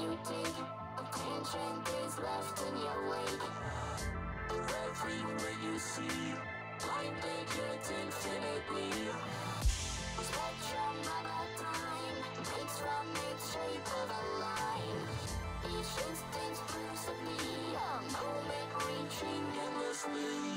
you dig. Attention is left in your wake. Of everywhere you see, blinded yet infinitely. The spectrum of our time breaks from its shape of a line. Each instance proves to be a moment reaching endlessly.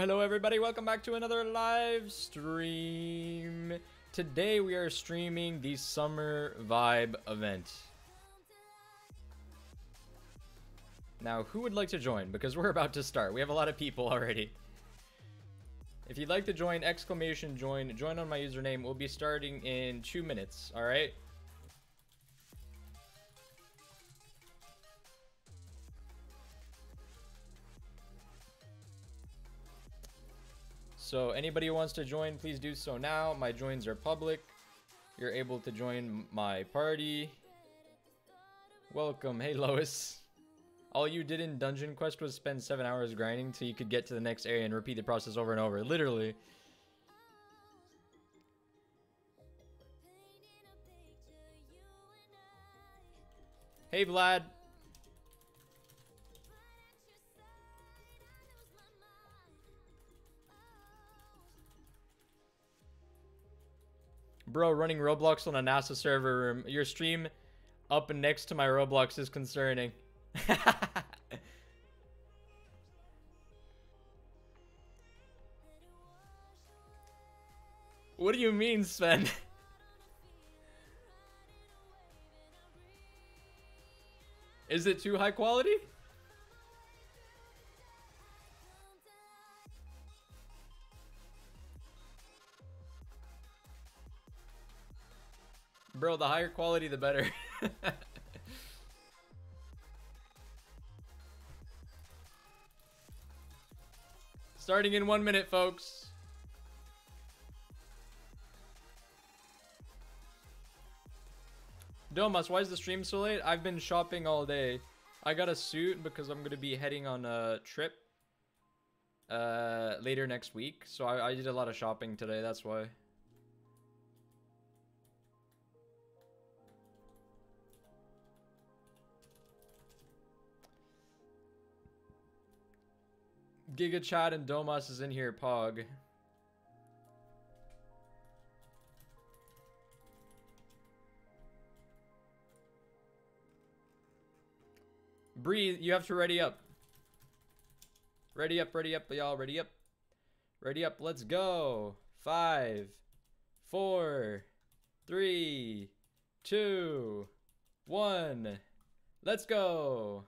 Hello everybody, welcome back to another live stream. Today we are streaming the Summer Vibe event. Now who would like to join, because we're about to start. We have a lot of people already. If you'd like to join, exclamation join on my username. We'll be starting in 2 minutes. All right. So anybody who wants to join, please do so now. My joins are public. You're able to join my party. Welcome. Hey, Lois. All you did in Dungeon Quest was spend 7 hours grinding till you could get to the next area and repeat the process over and over. Literally. Hey, Vlad. Bro, running Roblox on a NASA server room. Your stream up next to my Roblox is concerning. What do you mean, Sven? Is it too high quality? Bro, the higher quality, the better. Starting in 1 minute, folks. Domas, why is the stream so late? I've been shopping all day. I got a suit because I'm going to be heading on a trip later next week. So I did a lot of shopping today, that's why. Giga Chad and Domas is in here, Pog. Breathe, you have to ready up. Ready up, ready up, y'all, ready up. Ready up, let's go. 5, 4, 3, 2, 1. Let's go.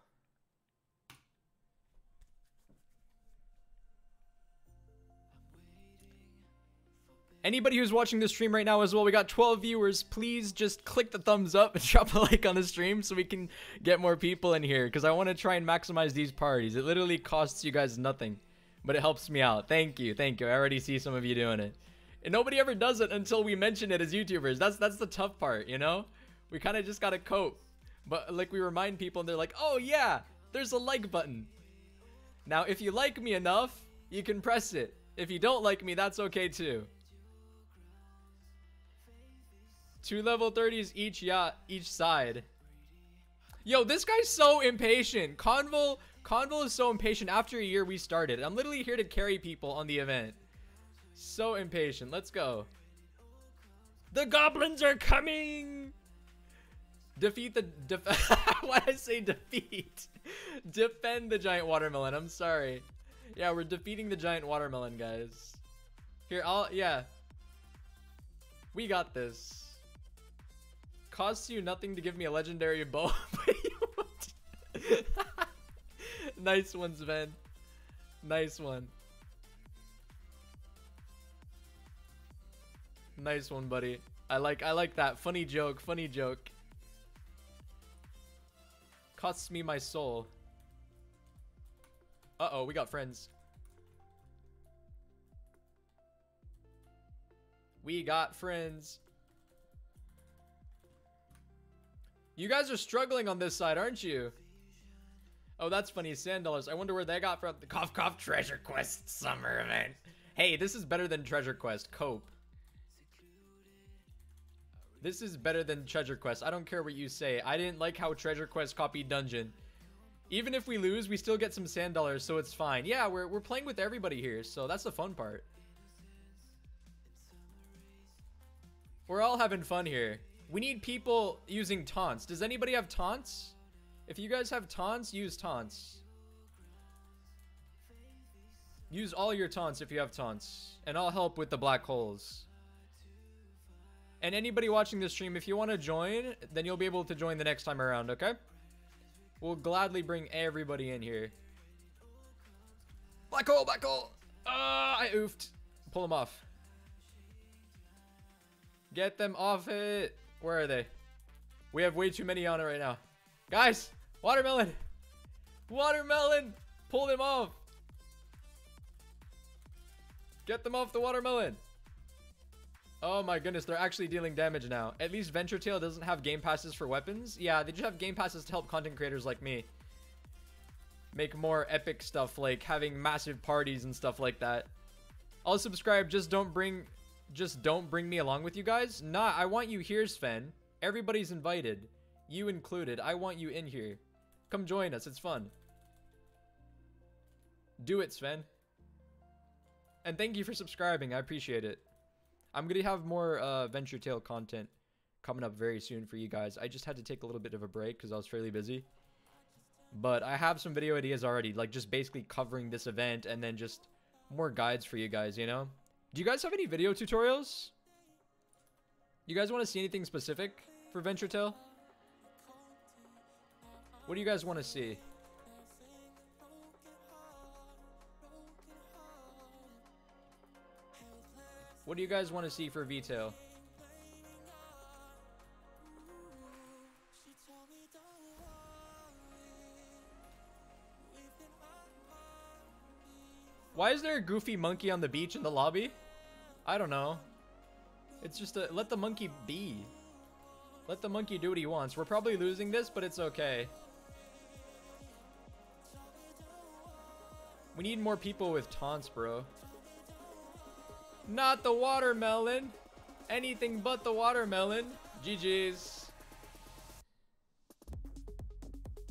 Anybody who's watching this stream right now as well, we got 12 viewers. Please just click the thumbs up and drop a like on the stream so we can get more people in here. Because I want to try and maximize these parties. It literally costs you guys nothing, but it helps me out. Thank you, thank you. I already see some of you doing it. And nobody ever does it until we mention it as YouTubers. That's the tough part, you know? We kind of just got to cope. But like we remind people and they're like, oh yeah, there's a like button. Now if you like me enough, you can press it. If you don't like me, that's okay too. 2 level 30s each, yeah, each side. Yo, this guy's so impatient. Convol is so impatient. After a year we started. I'm literally here to carry people on the event. So impatient. Let's go. The goblins are coming. Defeat the why did I say defeat? Defend the giant watermelon. I'm sorry. Yeah, we're defeating the giant watermelon, guys. Here, yeah. We got this. Costs you nothing to give me a legendary bow. Nice one, Sven. Nice one. Nice one, buddy. I like that. Funny joke, funny joke. Costs me my soul. Uh-oh, we got friends. We got friends. You guys are struggling on this side, aren't you? Oh, that's funny. $10. I wonder where they got from the cough cough Treasure Quest summer event. Hey, this is better than Treasure Quest. Cope. This is better than Treasure Quest. I don't care what you say. I didn't like how Treasure Quest copied Dungeon. Even if we lose, we still get some $10, so it's fine. Yeah, we're playing with everybody here, so that's the fun part. We're all having fun here. We need people using taunts. Does anybody have taunts? If you guys have taunts, use taunts. Use all your taunts if you have taunts. And I'll help with the black holes. And anybody watching this stream, if you want to join, then you'll be able to join the next time around, okay? We'll gladly bring everybody in here. Black hole, black hole. I oofed. Pull them off. Get them off it. Where are they? We have way too many on it right now. Guys, watermelon. Watermelon. Pull them off. Get them off the watermelon. Oh my goodness, they're actually dealing damage now. At least Venture Tale doesn't have game passes for weapons. Yeah, they just have game passes to help content creators like me make more epic stuff, like having massive parties and stuff like that. I'll subscribe, just don't bring me along with you guys. Nah, I want you here, Sven. Everybody's invited. You included. I want you in here. Come join us. It's fun. Do it, Sven. And thank you for subscribing. I appreciate it. I'm going to have more Venture Tale content coming up very soon for you guys. I just had to take a little bit of a break because I was fairly busy. But I have some video ideas already. Like just basically covering this event and then just more guides for you guys, you know? Do you guys have any video tutorials? You guys want to see anything specific for Venture Tale? What do you guys want to see? What do you guys want to see for VTail? Why is is there a goofy monkey on the beach in the lobby? I don't know. It's just a... Let the monkey be. Let the monkey do what he wants. We're probably losing this, but it's okay. We need more people with taunts, bro. Not the watermelon. Anything but the watermelon. GG's.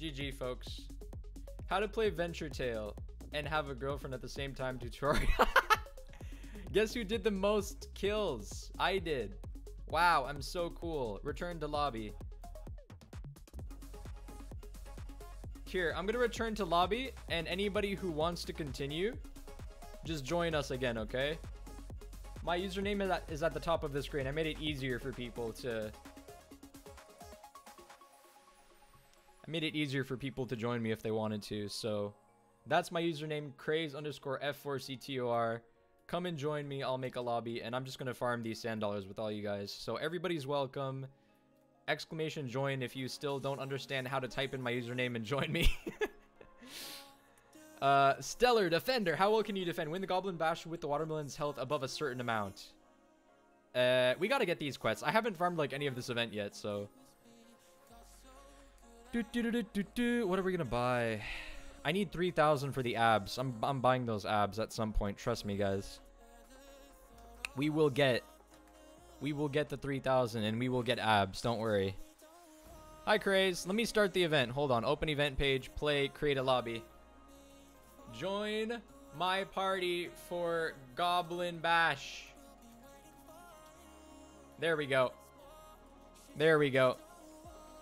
GG, folks. How to play Venture Tale and have a girlfriend at the same time tutorial. Guess who did the most kills? I did. Wow, I'm so cool. Return to lobby. Here, I'm gonna return to lobby, and anybody who wants to continue, just join us again, okay? My username is at the top of the screen. I made it easier for people to... I made it easier for people to join me if they wanted to, so... That's my username, craze_f4ctor. Come and join me, I'll make a lobby, and I'm just gonna farm these $10 with all you guys. So everybody's welcome. Exclamation join if you still don't understand how to type in my username and join me. Stellar defender, how well can you defend? Win the goblin bash with the watermelon's health above a certain amount. We gotta get these quests. I haven't farmed like any of this event yet, so. What are we gonna buy? I need 3,000 for the abs. I'm buying those abs at some point. Trust me, guys. We will get the 3,000 and we will get abs. Don't worry. Hi, Craze. Let me start the event. Hold on. Open event page. Play. Create a lobby. Join my party for Goblin Bash. There we go. There we go.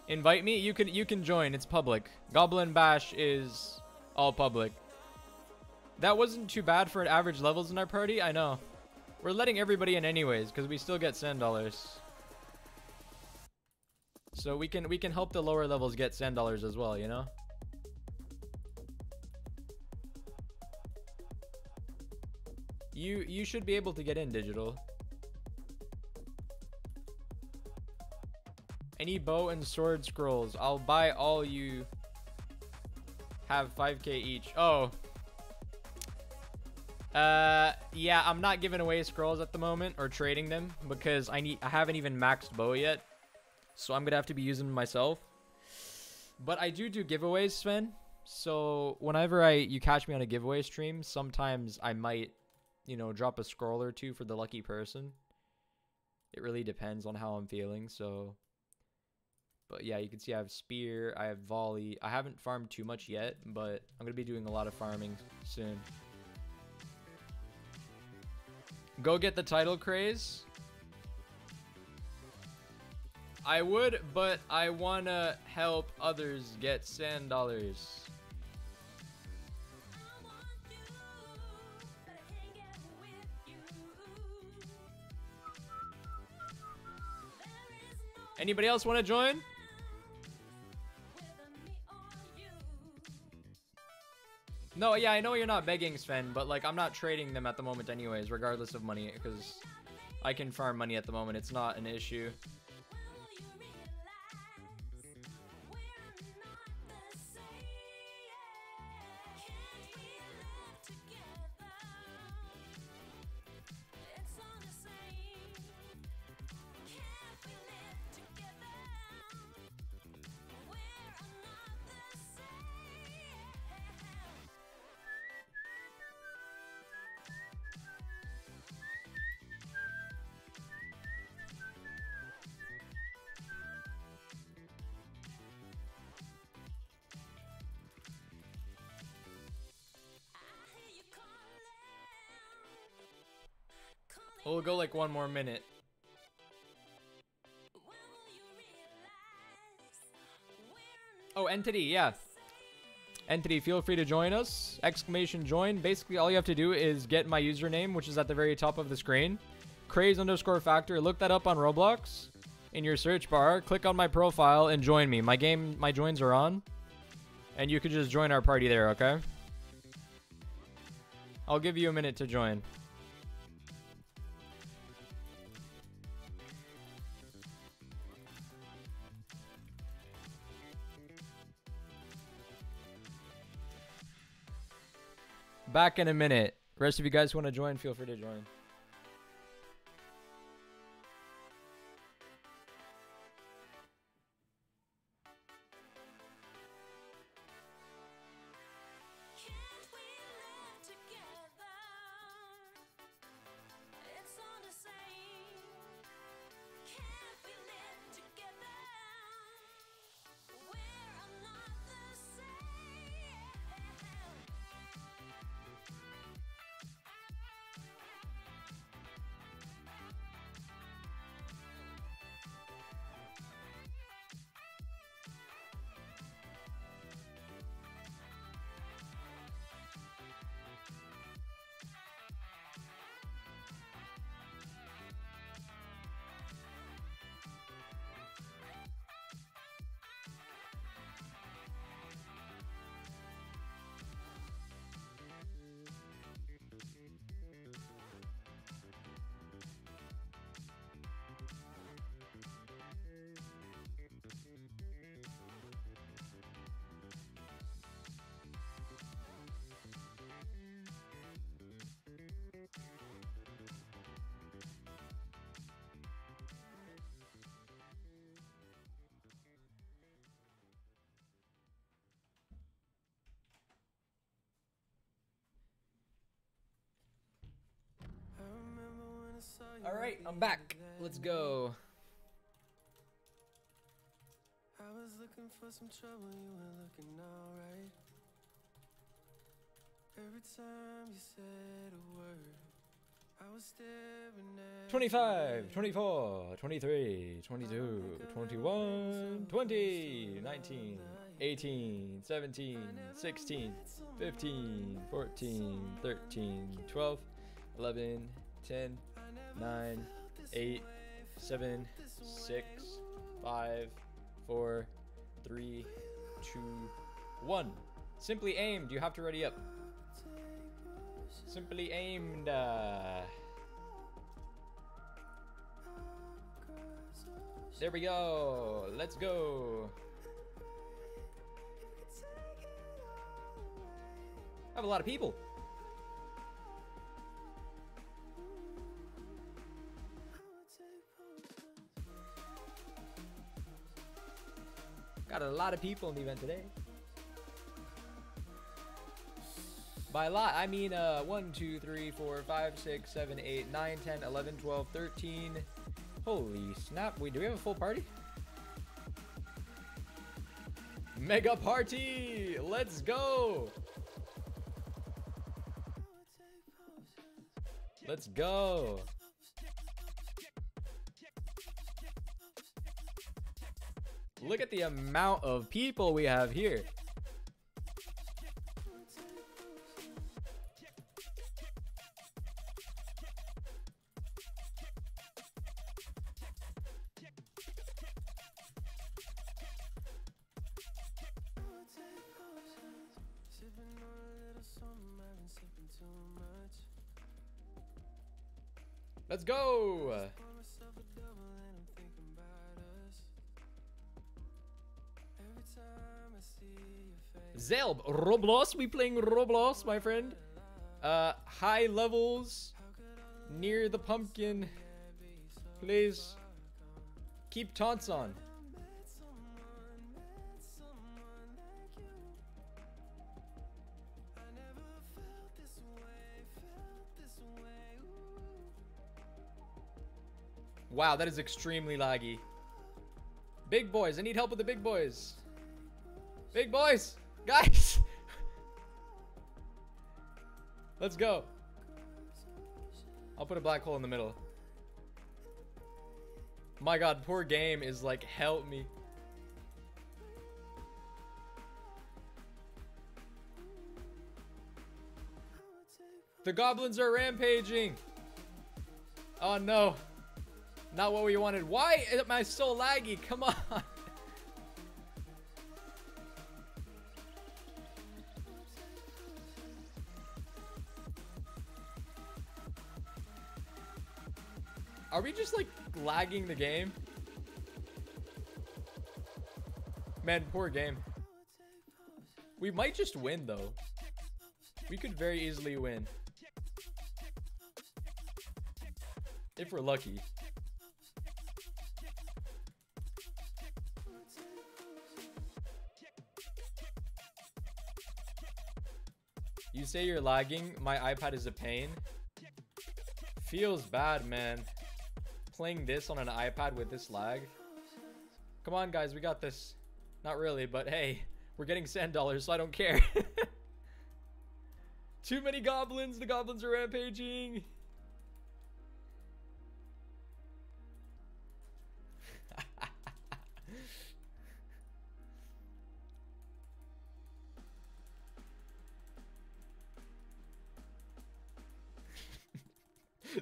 Invite me. You can join. It's public. Goblin Bash is... all public. That wasn't too bad for an average levels in our party. I know. We're letting everybody in anyways, because we still get $10. So we can help the lower levels get $10 as well, you know? You should be able to get in, Digital. Any bow and sword scrolls. I'll buy all you... have 5K each. Oh. Yeah, I'm not giving away scrolls at the moment or trading them because I haven't even maxed bow yet. So I'm going to have to be using them myself. But I do giveaways, Sven. So whenever you catch me on a giveaway stream, sometimes I might, you know, drop a scroll or two for the lucky person. It really depends on how I'm feeling, so... But yeah, you can see I have spear, I have volley. I haven't farmed too much yet, but I'm going to be doing a lot of farming soon. Go get the title, Craze. I would, but I want to help others get $10. Anybody else want to join? No, yeah, I know you're not begging, Sven, but, like, I'm not trading them at the moment anyways, regardless of money, because I can farm money at the moment. It's not an issue. We'll go like one more minute. Oh, Entity, yeah. Entity, feel free to join us. Exclamation join. Basically, all you have to do is get my username, which is at the very top of the screen. Craze_factor. Look that up on Roblox in your search bar. Click on my profile and join me. My joins are on. And you can just join our party there, okay? I'll give you a minute to join. Back in a minute. The rest of you guys who want to join, feel free to join. All right, I'm back. Let's go. I was looking for some trouble, you were looking all right. Every time you said a word, I was staring at 25, 24, 23, 22, 21, 20, 19, 18, 17, 16, 15, 14, 13, 12, 11, 10, 9, 8, 7, 6, 5, 4, 3, 2, 1. Simply aimed. You have to ready up. Simply aimed. There we go. Let's go. I have a lot of people. Got a lot of people in the event today. By a lot, I mean 1, 2, 3, 4, 5, 6, 7, 8, 9, 10, 11, 12, 13. Holy snap. Wait, do we have a full party? Mega party! Let's go! Let's go! Look at the amount of people we have here. Let's go. Zelb, Roblox, we playing Roblox, my friend. High levels near the pumpkin. Please keep taunts on. Wow, that is extremely laggy. Big boys, I need help with the big boys. Big boys, guys. Let's go. I'll put a black hole in the middle. My god, poor game is like, help me. The goblins are rampaging. Oh no. Not what we wanted. Why am I so laggy? Come on. Are we just, like, lagging the game? Man, poor game. We might just win, though. We could very easily win. if we're lucky. You say you're lagging. My iPad is a pain. Feels bad, man. Playing this on an iPad with this lag. Come on, guys. We got this. Not really, but hey. We're getting $10, so I don't care. Too many goblins. The goblins are rampaging.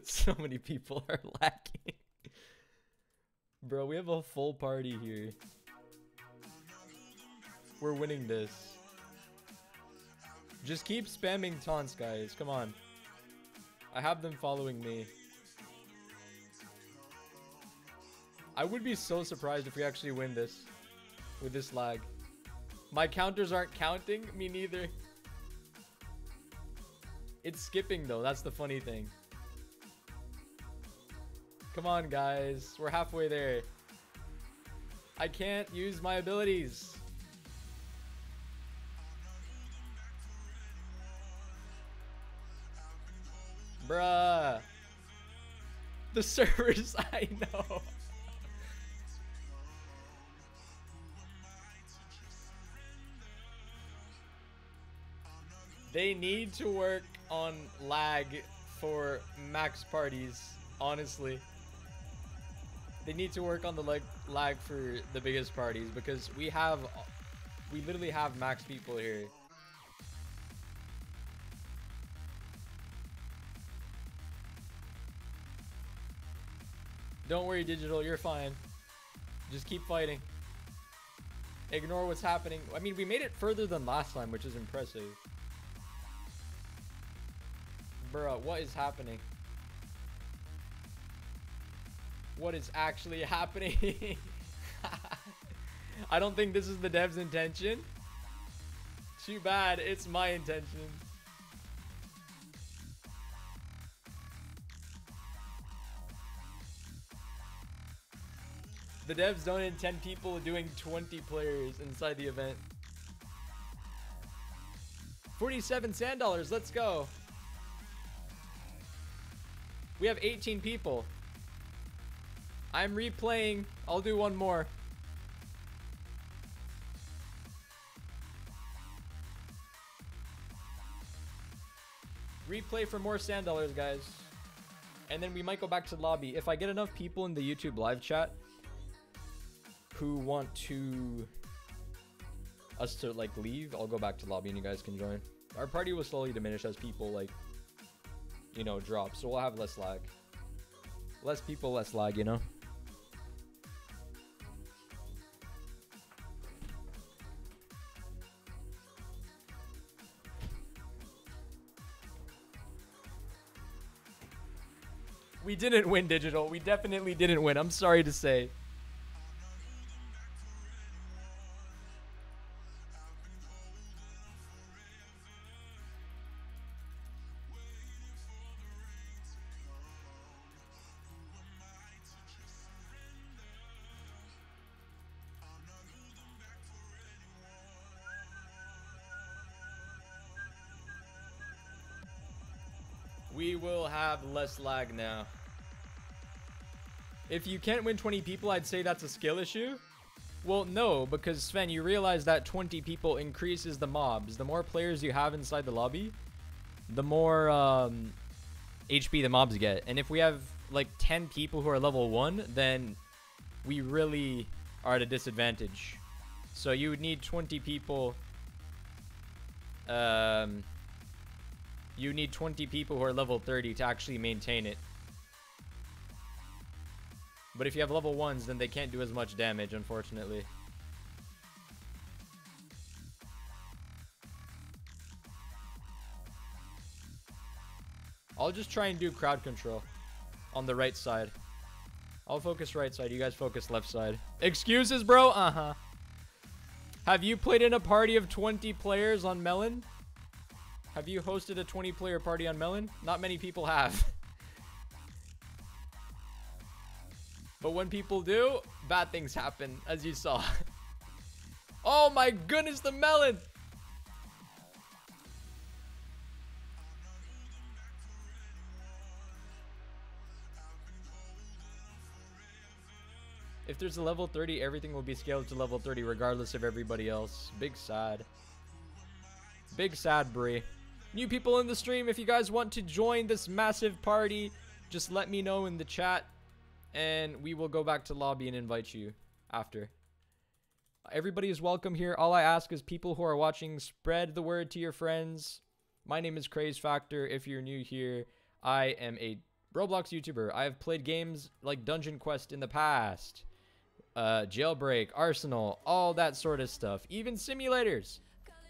So many people are lacking. Bro, we have a full party here. We're winning this. Just keep spamming taunts, guys. Come on. I have them following me. I would be so surprised if we actually win this with this lag. My counters aren't counting. Me neither. It's skipping, though. That's the funny thing. Come on, guys. We're halfway there. I can't use my abilities. Bruh. The servers, I know. They need to work on lag for max parties, honestly. They need to work on the lag for the biggest parties, because we literally have max people here. Don't worry, Digital, you're fine. Just keep fighting. Ignore what's happening. I mean, we made it further than last time, which is impressive. Bruh, what is happening? What is actually happening? I don't think this is the dev's intention. Too bad, it's my intention. The devs don't intend people doing 20 players inside the event. $47, let's go. We have 18 people. I'm replaying. I'll do one more. Replay for more $10, guys. And then we might go back to the lobby. If I get enough people in the YouTube live chat who want us to like leave, I'll go back to the lobby and you guys can join. Our party will slowly diminish as people like, you know, drop. So we'll have less lag. Less people, less lag, you know? We didn't win, Digital. We definitely didn't win. I'm sorry to say. We will have less lag now. If you can't win 20 people, I'd say that's a skill issue. Well, no, because Sven, you realize that 20 people increases the mobs. The more players you have inside the lobby, the more HP the mobs get. And if we have like 10 people who are level 1, then we really are at a disadvantage. So you would need 20 people. You need 20 people who are level 30 to actually maintain it. But if you have level 1s, then they can't do as much damage, unfortunately. I'll just try and do crowd control on the right side. I'll focus right side. You guys focus left side. Excuses, bro? Uh-huh. Have you played in a party of 20 players on Melon? Have you hosted a 20-player party on Melon? Not many people have. But when people do, bad things happen, as you saw. Oh my goodness, the melon! If there's a level 30, everything will be scaled to level 30, regardless of everybody else. Big sad. Big sad, Bree. New people in the stream, if you guys want to join this massive party, just let me know in the chat, and we will go back to lobby and invite you after. Everybody is welcome here. All I ask is people who are watching, spread the word to your friends. My name is Craze Factor. If you're new here, I am a Roblox YouTuber. I have played games like Dungeon Quest in the past. Jailbreak, Arsenal, all that sort of stuff, even simulators.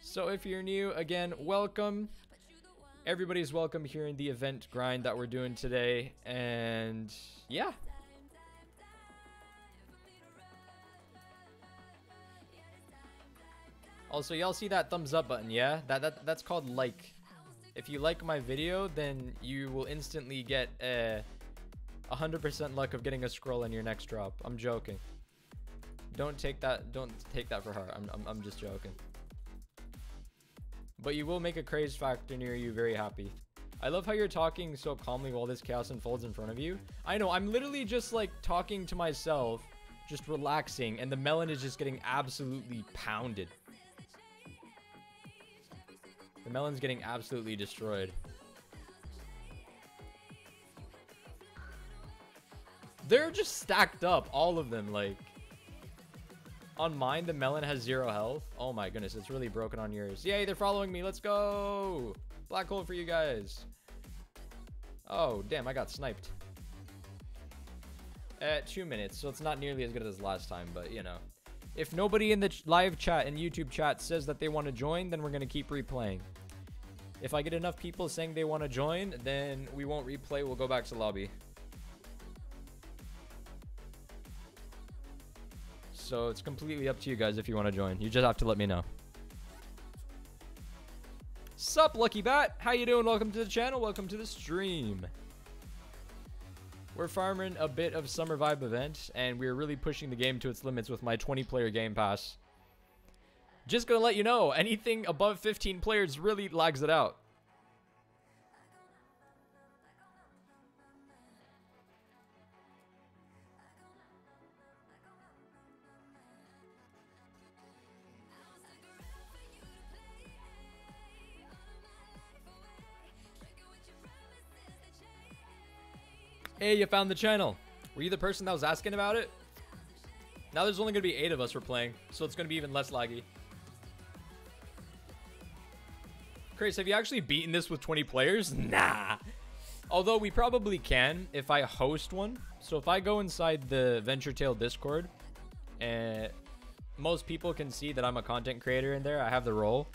So if you're new, again, welcome. Everybody's welcome here in the event grind that we're doing today. And yeah, also y'all see that thumbs up button, yeah, that's called like. If you like my video, then you will instantly get 100% luck of getting a scroll in your next drop. I'm joking. Don't take that for heart. I'm just joking. But you will make a Craze Factor near you very happy. I love how you're talking so calmly while this chaos unfolds in front of you. I know, I'm literally just like talking to myself, just relaxing, and the melon is just getting absolutely pounded. The melon's getting absolutely destroyed. They're just stacked up, all of them, like. On mine, the melon has 0 health. Oh my goodness, it's really broken on yours. Yay, they're following me. Let's go. Black hole for you guys. Oh, damn, I got sniped. At 2 minutes, so it's not nearly as good as last time, but you know. If nobody in the live chat and YouTube chat says that they want to join, then we're going to keep replaying. If I get enough people saying they want to join, then we won't replay. We'll go back to lobby. So it's completely up to you guys if you want to join. You just have to let me know. Sup, Lucky Bat? How you doing? Welcome to the channel. Welcome to the stream. We're farming a bit of Summer Vibe event, and we're really pushing the game to its limits with my 20-player game pass. Just gonna let you know, anything above 15 players really lags it out. Hey, you found the channel. Were you the person that was asking about it? Now there's only gonna be 8 of us we're playing, so it's gonna be even less laggy. Chris, have you actually beaten this with 20 players? Nah. Although we probably can if I host one. So if I go inside the Venture Tale Discord, most people can see that I'm a content creator in there. I have the role,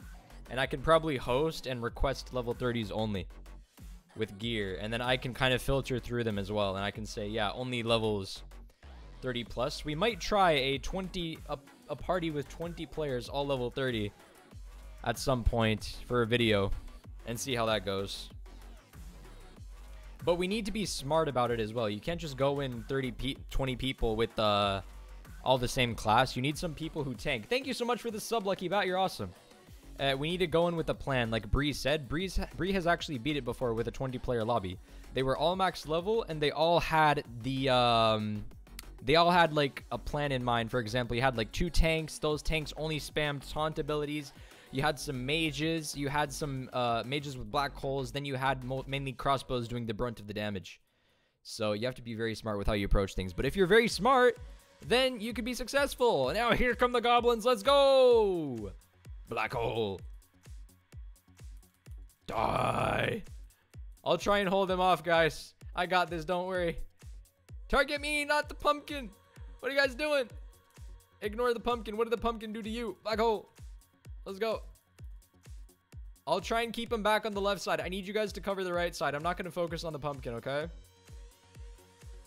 and I can probably host and request level 30s only. With gear, and then I can kind of filter through them as well, and I can say, yeah, only levels 30 plus. We might try a party with 20 players, all level 30, at some point for a video, and see how that goes. But we need to be smart about it as well. You can't just go in 20 people with all the same class. You need some people who tank. Thank you so much for the sub, Lucky Bat. You're awesome. We need to go in with a plan. Like Bree said, Bree has actually beat it before with a 20-player lobby. They were all max level, and they all had the, they all had, like, a plan in mind. For example, you had, like, 2 tanks. Those tanks only spammed taunt abilities. You had some mages. You had some mages with black holes. Then you had mainly crossbows doing the brunt of the damage. So you have to be very smart with how you approach things. But if you're very smart, then you could be successful. Now here come the goblins. Let's go! Black hole. Die. I'll try and hold them off, guys. I got this, don't worry. Target me, not the pumpkin. What are you guys doing? Ignore the pumpkin. What did the pumpkin do to you? Black hole. Let's go. I'll try and keep them back on the left side. I need you guys to cover the right side. I'm not going to focus on the pumpkin, okay?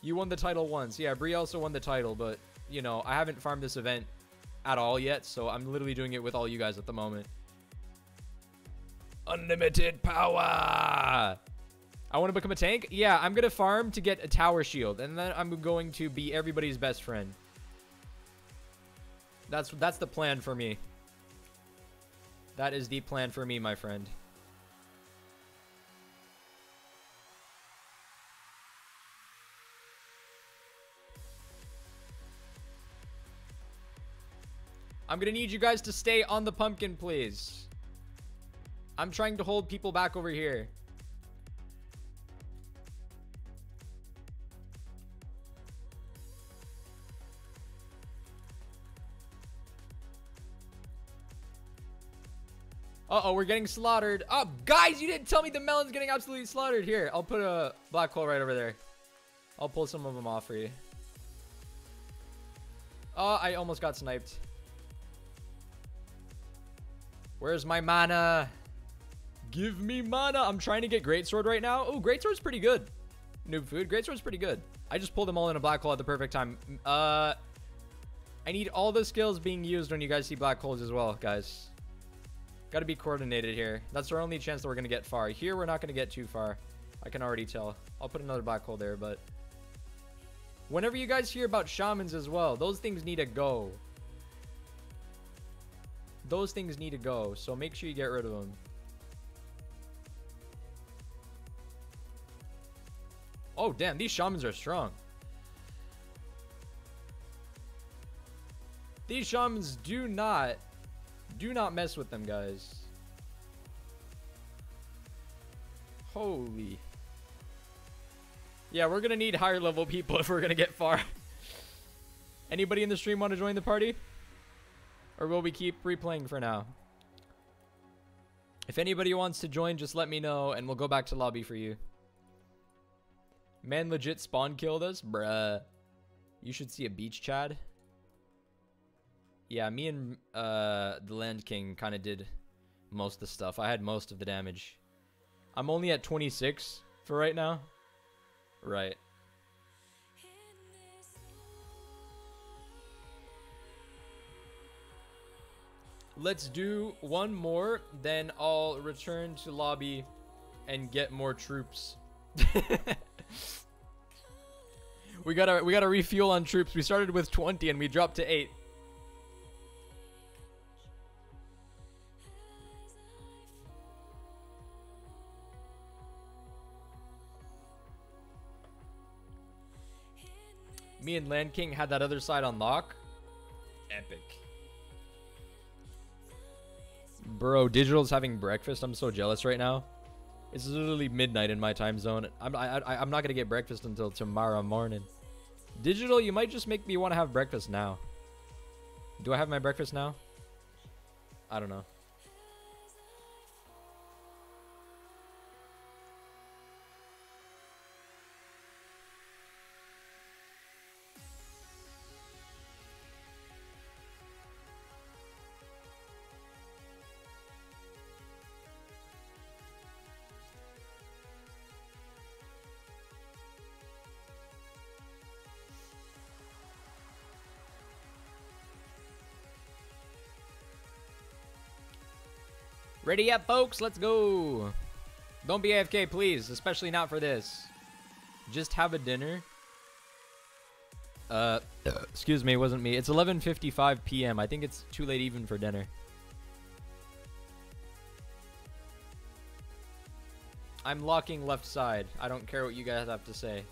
You won the title once. Yeah, Bree also won the title, but, you know, I haven't farmed this event at all yet, so I'm literally doing it with all you guys at the moment. Unlimited power! I want to become a tank? Yeah, I'm going to farm to get a tower shield, and then I'm going to be everybody's best friend. That's the plan for me. That is the plan for me, my friend. I'm going to need you guys to stay on the pumpkin, please. I'm trying to hold people back over here. Uh-oh, we're getting slaughtered. Oh, guys, you didn't tell me the melon's getting absolutely slaughtered. Here, I'll put a black hole right over there. I'll pull some of them off for you. Oh, I almost got sniped. Where's my mana? Give me mana. I'm trying to get Greatsword right now. Oh, Greatsword's pretty good. Noob food. Greatsword's pretty good. I just pulled them all in a black hole at the perfect time. I need all the skills being used when you guys see black holes as well, guys. Got to be coordinated here. That's our only chance that we're going to get far. Here, we're not going to get too far. I can already tell. I'll put another black hole there, but... whenever you guys hear about shamans as well, those things need to go. Those things need to go, so make sure you get rid of them. Oh, damn. These shamans are strong. These shamans do not mess with them, guys. Holy. Yeah, we're gonna need higher level people if we're gonna get far. Anybody in the stream want to join the party? Or will we keep replaying for now? If anybody wants to join, just let me know and we'll go back to lobby for you. Man, legit spawn killed us? Bruh. You should see a beach Chad. Yeah, me and the Land King kind of did most of the stuff. I had most of the damage. I'm only at 26 for right now. Right. Let's do one more, then I'll return to lobby and get more troops. We gotta refuel on troops. We started with 20 and we dropped to 8. Me and Land King had that other side on lock. Epic. Bro, Digital's having breakfast. I'm so jealous right now. It's literally midnight in my time zone. I'm not gonna get breakfast until tomorrow morning. Digital, you might just make me want to have breakfast now. Do I have my breakfast now? I don't know. Ready up, folks? Let's go. Don't be AFK, please. Especially not for this. Just have a dinner. Excuse me, it wasn't me. It's 11:55 p.m. I think it's too late even for dinner. I'm locking left side. I don't care what you guys have to say.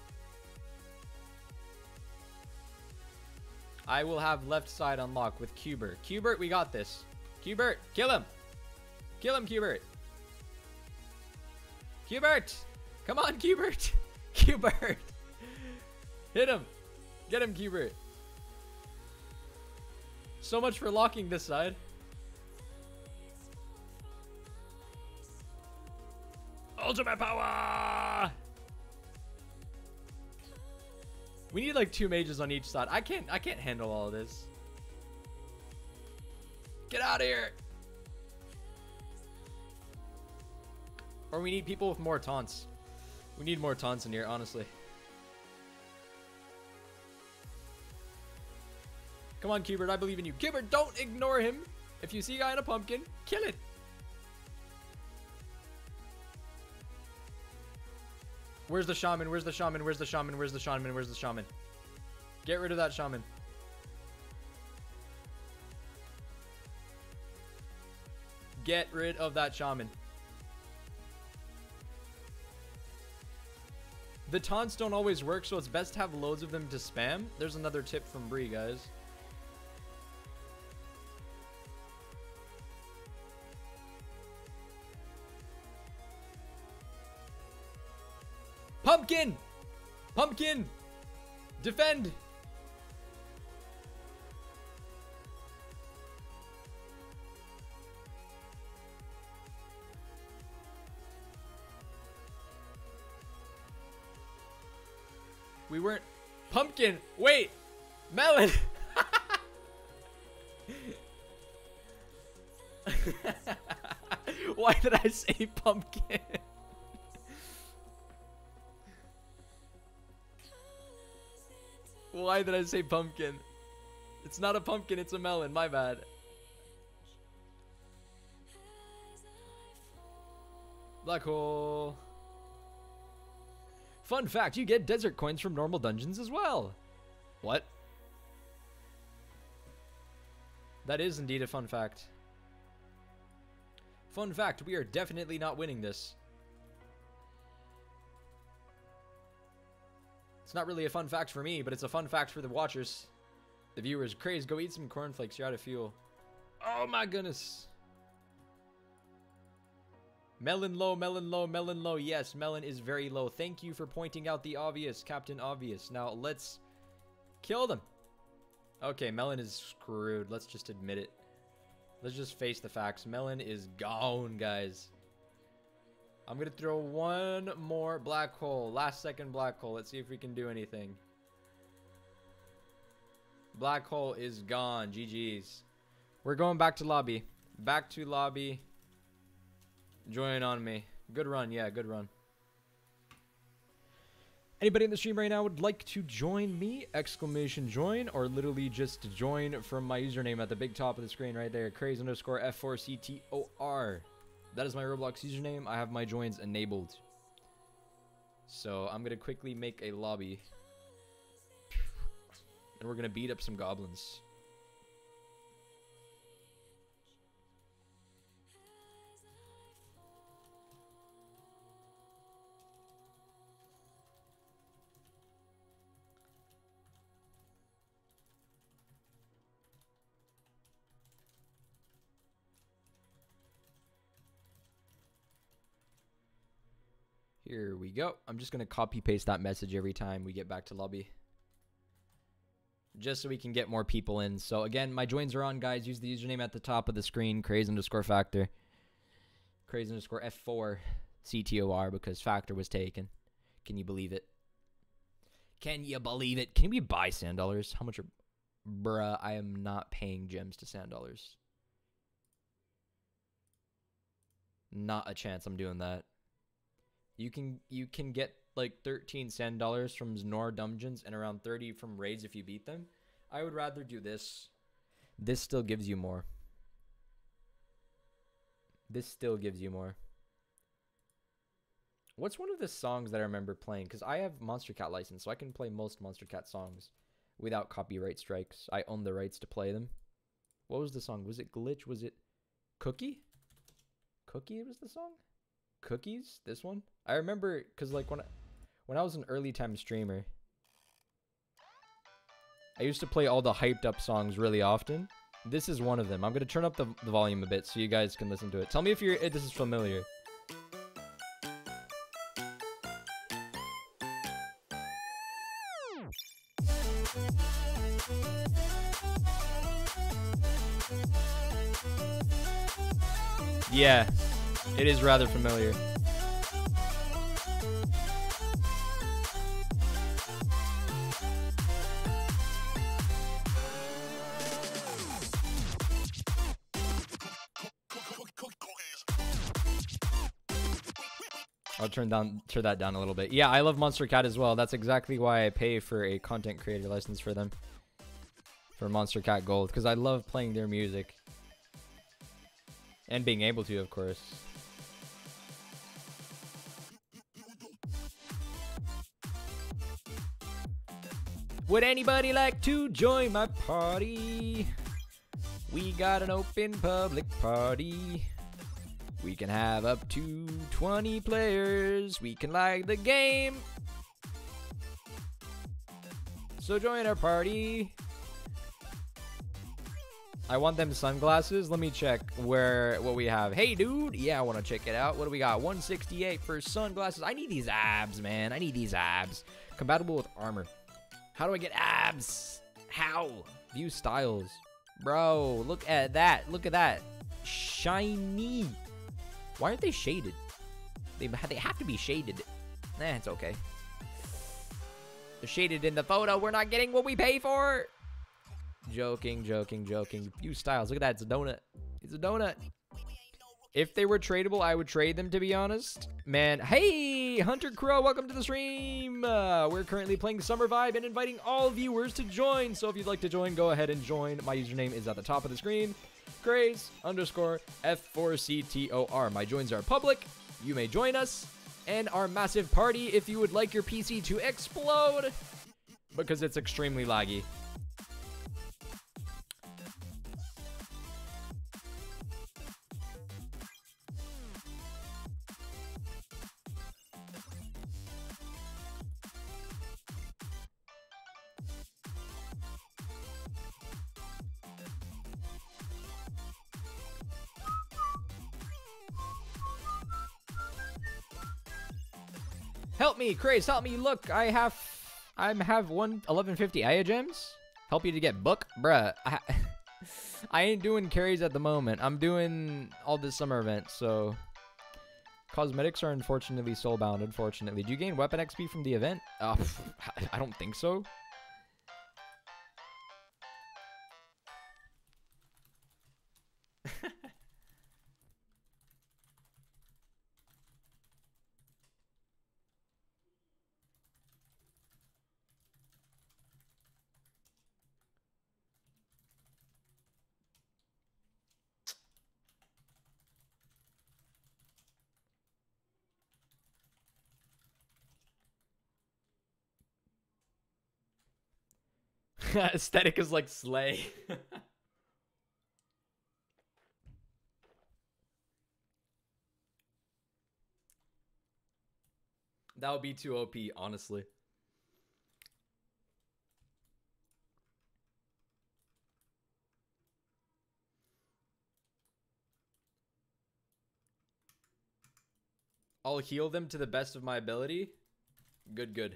I will have left side unlocked with Qbert. Qbert, we got this. Qbert, kill him. Kill him, Qbert. Qbert! Come on, Qbert! Qbert! Hit him! Get him, Qbert! So much for locking this side. Ultimate power! We need like 2 mages on each side. I can't handle all of this. Get out of here! Or we need people with more taunts. We need more taunts in here, honestly. Come on, Qbert, I believe in you. Qbert, don't ignore him. If you see a guy in a pumpkin, kill it. Where's the shaman? Where's the shaman? Where's the shaman? Where's the shaman? Where's the shaman? Get rid of that shaman. Get rid of that shaman. The taunts don't always work, so it's best to have loads of them to spam. There's another tip from Bree, guys. Pumpkin! Pumpkin! Defend! We weren't... Pumpkin! Wait! Melon! Why did I say pumpkin? Why did I say pumpkin? It's not a pumpkin, it's a melon. My bad. Black hole. Fun fact, you get desert coins from normal dungeons as well. What? That is indeed a fun fact. Fun fact, we are definitely not winning this. It's not really a fun fact for me, but it's a fun fact for the watchers. The viewers. Craze, go eat some cornflakes. You're out of fuel. Oh my goodness. Melon low, melon low, melon low. Yes, melon is very low. Thank you for pointing out the obvious, Captain Obvious. Now, let's kill them. Okay, melon is screwed. Let's just admit it. Let's just face the facts. Melon is gone, guys. I'm going to throw one more black hole. Last second black hole. Let's see if we can do anything. Black hole is gone. GG's. We're going back to lobby. Back to lobby. Join on me. Good run. Yeah, good run. Anybody in the stream right now would like to join me? Exclamation join, or literally just join from my username at the big top of the screen right there. Craze_F4CTOR. That is my Roblox username. I have my joins enabled. So I'm going to quickly make a lobby. And we're going to beat up some goblins. Here we go. I'm just going to copy paste that message every time we get back to lobby. Just so we can get more people in. So again, my joins are on, guys. Use the username at the top of the screen. Craze_Factor. Craze_F4CTOR because Factor was taken. Can you believe it? Can you believe it? Can we buy sand dollars? How much are... Bruh, I am not paying gems to sand dollars. Not a chance I'm doing that. You can get like 13 sand dollars from Znor dungeons and around 30 from raids if you beat them. I would rather do this. This still gives you more. This still gives you more. What's one of the songs that I remember playing? Because I have Monstercat license, so I can play most Monstercat songs without copyright strikes. I own the rights to play them. What was the song? Was it Glitch? Was it Cookie? Cookie was the song? Cookies, this one I remember, because like when I was an early time streamer, I used to play all the hyped up songs really often. This is one of them. I'm gonna turn up the volume a bit so you guys can listen to it. Tell me if this is familiar. Yeah, it is rather familiar. I'll turn that down a little bit. Yeah, I love Monstercat as well. That's exactly why I pay for a content creator license for them. For Monstercat Gold, because I love playing their music. And being able to, of course. Would anybody like to join my party? We got an open public party. We can have up to 20 players. We can lag the game. So join our party. I want them sunglasses. Let me check what we have. Hey, dude. Yeah, I want to check it out. What do we got? 168 for sunglasses. I need these abs, man. I need these abs. Compatible with armor. How do I get abs? How? View styles. Bro, look at that. Look at that. Shiny. Why aren't they shaded? They have to be shaded. Nah, it's okay. They're shaded in the photo. We're not getting what we pay for. Joking, joking, joking. Few styles. Look at that. It's a donut. It's a donut. If they were tradable, I would trade them, to be honest. Man. Hey, Hunter Crow, welcome to the stream. We're currently playing Summer Vibe and inviting all viewers to join. So if you'd like to join, go ahead and join. My username is at the top of the screen. Craze_F4CTOR. My joins are public. You may join us and our massive party if you would like your PC to explode, because it's extremely laggy. Help me, Craze, help me. Look, I have 1150 Aya gems. Help you to get book? Bruh, I ain't doing carries at the moment. I'm doing all this summer events, so. Cosmetics are unfortunately soulbound, unfortunately. Do you gain weapon XP from the event? I don't think so. Aesthetic is like slay. That would be too OP, honestly. I'll heal them to the best of my ability. Good, good.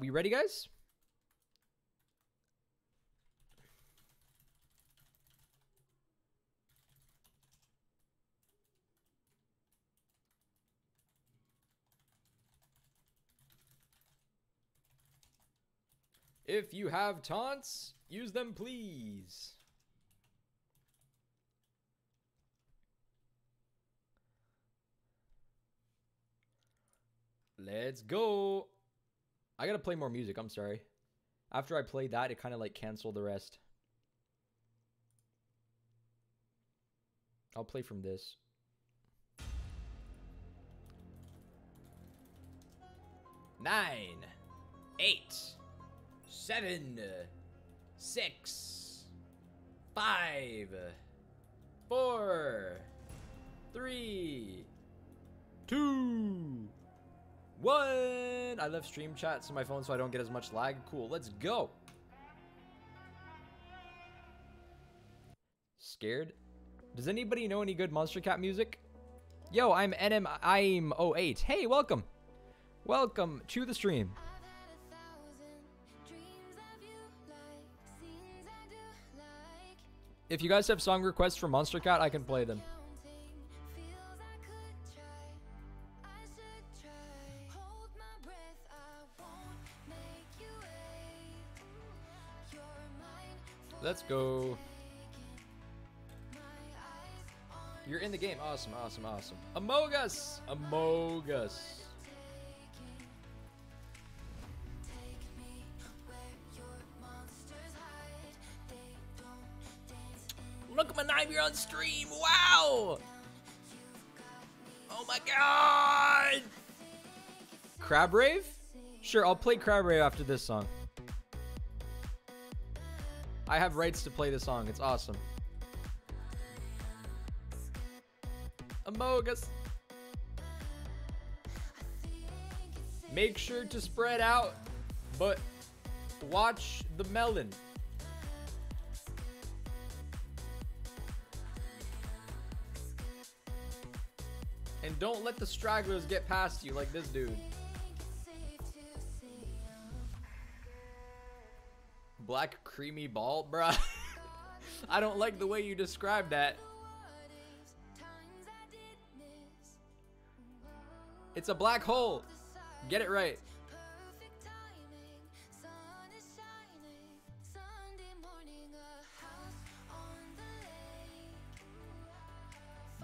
We ready, guys? If you have taunts, use them, please. Let's go. I gotta play more music, I'm sorry. After I played that, it kind of like canceled the rest. I'll play from this. Nine. 8. 7, 6, 5, 4, 3, 2, 1. I left stream chat to my phone so I don't get as much lag. Cool, let's go. Scared? Does anybody know any good Monstercat music? Yo, I'm 08. Hey, welcome. Welcome to the stream. If you guys have song requests for Monstercat, I can play them. Let's go. You're in the game. Awesome, awesome, awesome. Among Us! Among Us. Look at my 9-year on stream. Wow. Oh my god. Crab Rave? Sure, I'll play Crab Rave after this song. I have rights to play this song. It's awesome. Amogus. Make sure to spread out, but watch the melon. And don't let the stragglers get past you like this dude. Black creamy ball, bruh. I don't like the way you described that. It's a black hole. Get it right.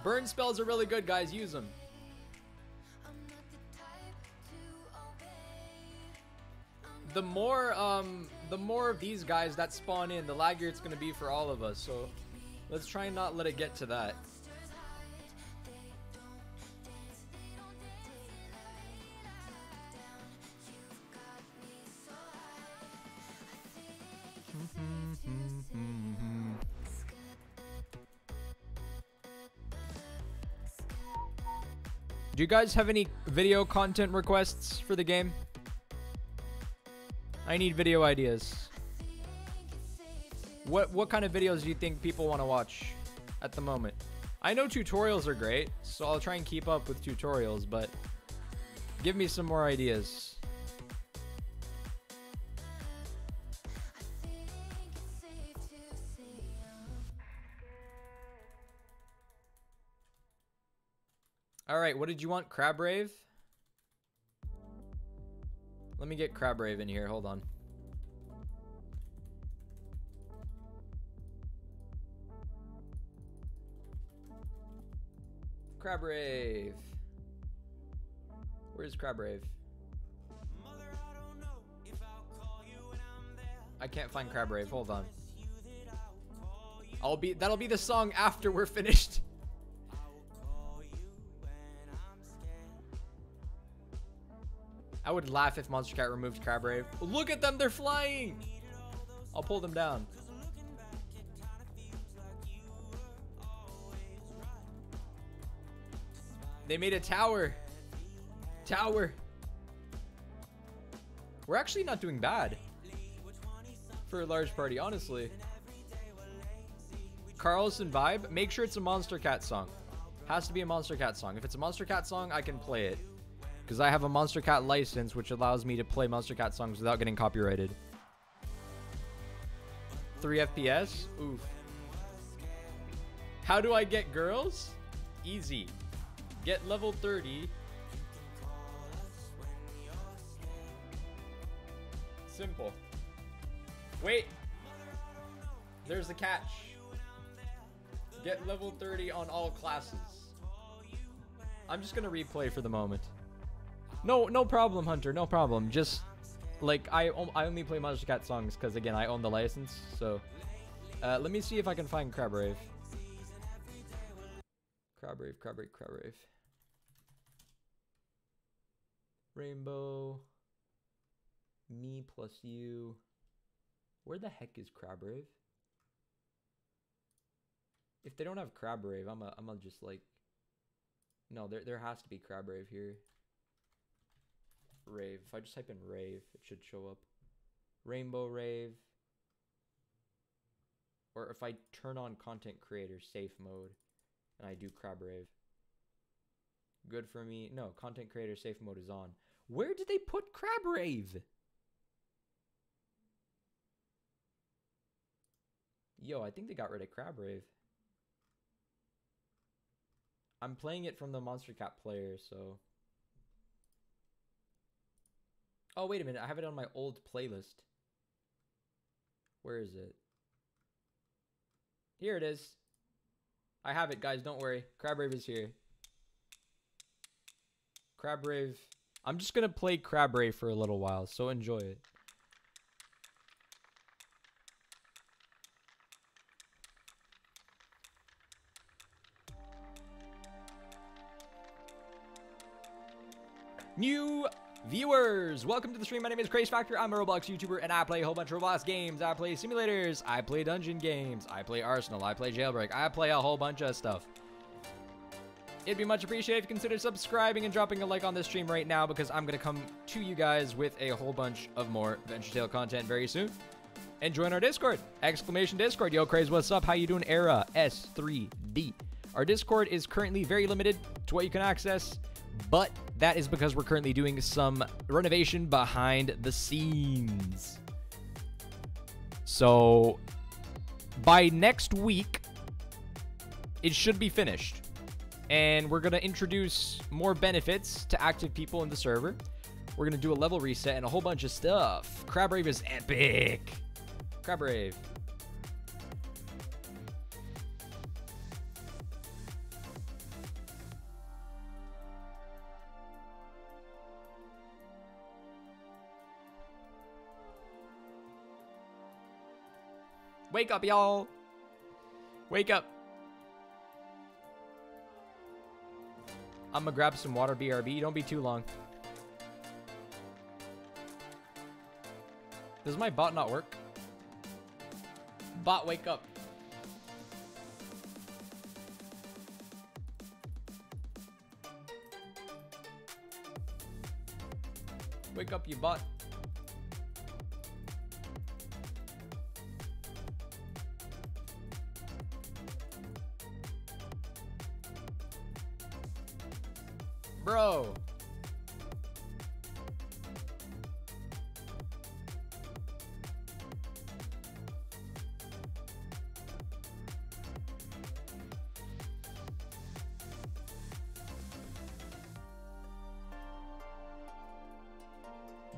Burn spells are really good, guys. Use them. The more of these guys that spawn in, the laggier it's gonna be for all of us. So let's try and not let it get to that. Do you guys have any video content requests for the game? I need video ideas. What kind of videos do you think people want to watch at the moment? I know tutorials are great, so I'll try and keep up with tutorials, but give me some more ideas. All right, what did you want? Crab Rave? Let me get Crab Rave in here. Hold on. Crab Rave. Where's Crab Rave? I can't find Crab Rave. Hold on. That'll be the song after we're finished. I would laugh if Monstercat removed Crab Rave. Look at them, they're flying! I'll pull them down. They made a tower. Tower. We're actually not doing bad for a large party, honestly. Carlson vibe. Make sure it's a Monstercat song. Has to be a Monstercat song. If it's a Monstercat song, I can play it. Because I have a Monstercat license, which allows me to play Monstercat songs without getting copyrighted. 3 FPS? Oof. How do I get girls? Easy. Get level 30. Simple. Wait. There's the catch. Get level 30 on all classes. I'm just going to replay for the moment. No problem, Hunter. No problem. Just, like, I only play Monstercat songs because, again, I own the license. So, let me see if I can find Crab Rave. Crab Rave, Crab Rave, Crab Rave. Rainbow. Me plus you. Where the heck is Crab Rave? If they don't have Crab Rave, I'm just, like... No, there has to be Crab Rave here. Rave. If I just type in rave, it should show up. Rainbow Rave. Or if I turn on content creator safe mode and I do Crab Rave. Good for me. No, content creator safe mode is on. Where did they put Crab Rave? Yo, I think they got rid of Crab Rave. I'm playing it from the Monstercat player, so... Oh, wait a minute. I have it on my old playlist. Where is it? Here it is. I have it, guys. Don't worry. Crab Rave is here. Crab Rave. I'm just going to play Crab Rave for a little while, so enjoy it. New Viewers, welcome to the stream. My name is Craze Factor. I'm a Roblox YouTuber, and I play a whole bunch of Roblox games. I play simulators. I play dungeon games. I play Arsenal. I play Jailbreak. I play a whole bunch of stuff. It'd be much appreciated if you consider subscribing and dropping a like on this stream right now, because I'm going to come to you guys with a whole bunch of more Venture Tale content very soon. And join our Discord. Exclamation Discord. Yo, Craze, what's up? How you doing, Era S3D? Our Discord is currently very limited to what you can access, but that is because we're currently doing some renovation behind the scenes. So by next week, it should be finished. And we're going to introduce more benefits to active people in the server. We're going to do a level reset and a whole bunch of stuff. Crab Rave is epic. Crab Rave. Wake up, y'all. Wake up. I'm gonna grab some water, BRB. Don't be too long. Does my bot not work? Bot, wake up. Wake up, you bot. Bro.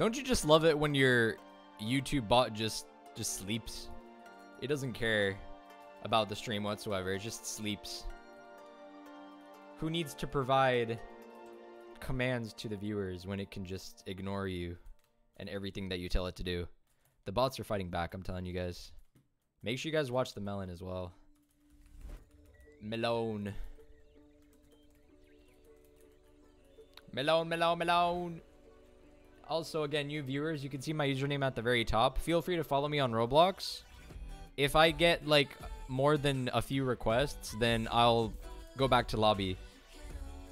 Don't you just love it when your YouTube bot just sleeps? It doesn't care about the stream whatsoever. It just sleeps. Who needs to provide commands to the viewers when it can just ignore you and everything that you tell it to do? The bots are fighting back, I'm telling you guys. Make sure you guys watch the melon as well. Melon. Melon, melon, melon. Also, again, new viewers, you can see my username at the very top. Feel free to follow me on Roblox. If I get, like, more than a few requests, then I'll go back to lobby.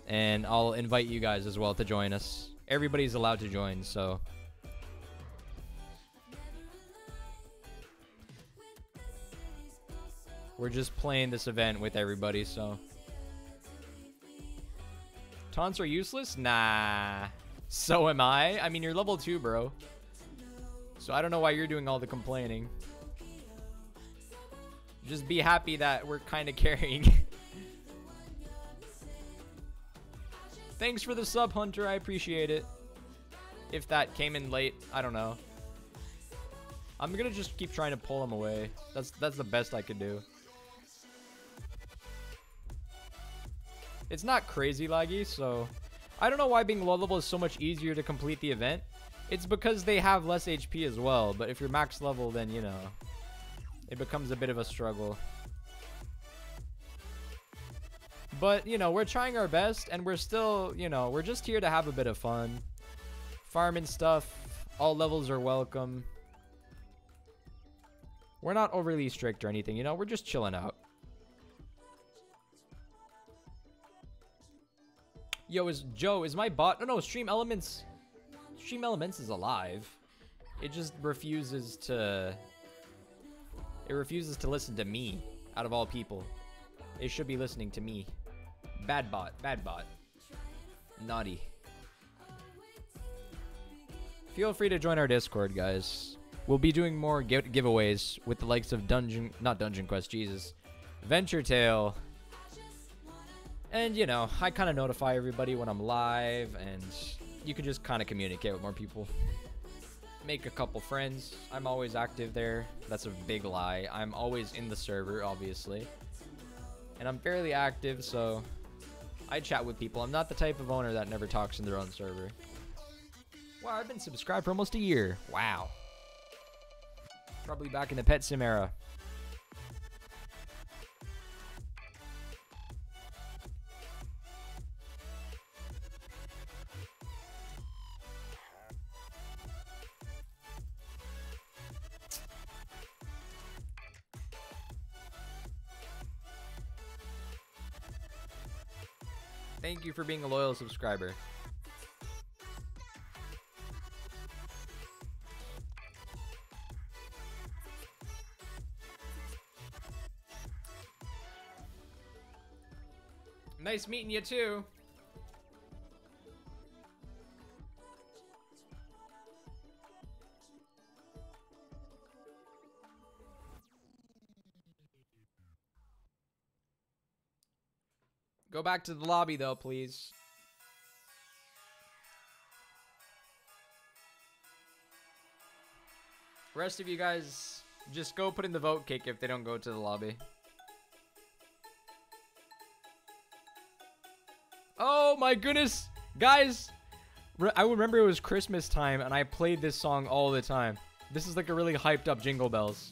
And I'll invite you guys as well to join us. Everybody's allowed to join, so. We're just playing this event with everybody, so. Taunts are useless? Nah. So am I. I mean, you're level 2, bro. So I don't know why you're doing all the complaining. Just be happy that we're kind of carrying. Thanks for the sub, Hunter. I appreciate it. If that came in late, I don't know. I'm gonna just keep trying to pull him away. That's the best I could do. It's not crazy laggy, so I don't know why being low level is so much easier to complete the event. It's because they have less HP as well, but if you're max level, then you know, it becomes a bit of a struggle. But, you know, we're trying our best, and we're still, you know, we're just here to have a bit of fun. Farming stuff. All levels are welcome. We're not overly strict or anything, you know? We're just chilling out. Yo, is my bot... Oh, no, Stream Elements... Stream Elements is alive. It just refuses to... It refuses to listen to me, out of all people. It should be listening to me. Bad bot, bad bot. Naughty. Feel free to join our Discord, guys. We'll be doing more giveaways with the likes of Venture Tale. And, you know, I kind of notify everybody when I'm live, and you can just kind of communicate with more people. Make a couple friends. I'm always active there. That's a big lie. I'm always in the server, obviously. And I'm fairly active, so I chat with people. I'm not the type of owner that never talks in their own server. Wow, I've been subscribed for almost a year. Wow. Probably back in the Pet Sim era. Thank you for being a loyal subscriber. Nice meeting you too. Go back to the lobby though, please. The rest of you guys, just go put in the vote kick if they don't go to the lobby. Oh my goodness, guys. I remember it was Christmas time and I played this song all the time. This is like a really hyped up Jingle Bells.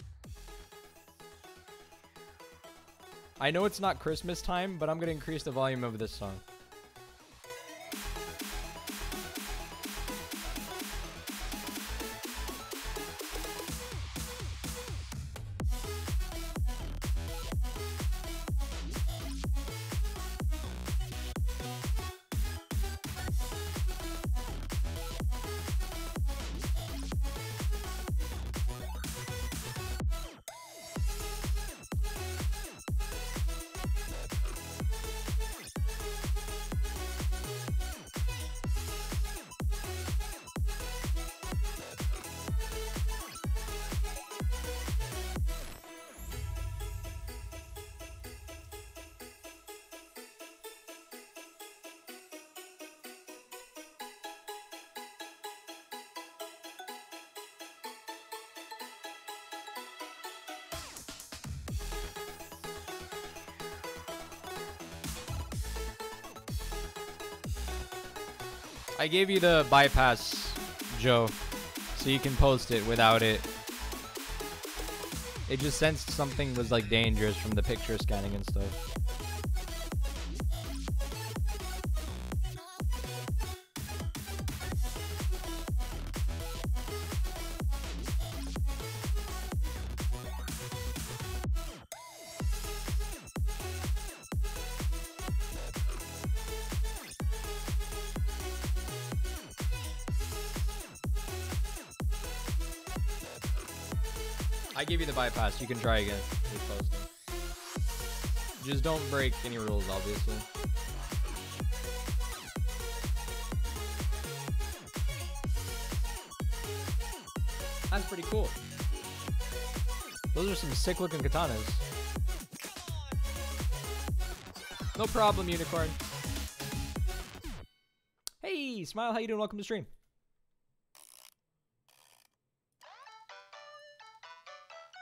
I know it's not Christmas time, but I'm gonna increase the volume of this song. I gave you the bypass, Joe, so you can post it without it. It just sensed something was like dangerous from the picture scanning and stuff. Give you the bypass. You can try again. Just don't break any rules, obviously. That's pretty cool. Those are some sick looking katanas. No problem, Unicorn. Hey, Smile, how you doing? Welcome to stream.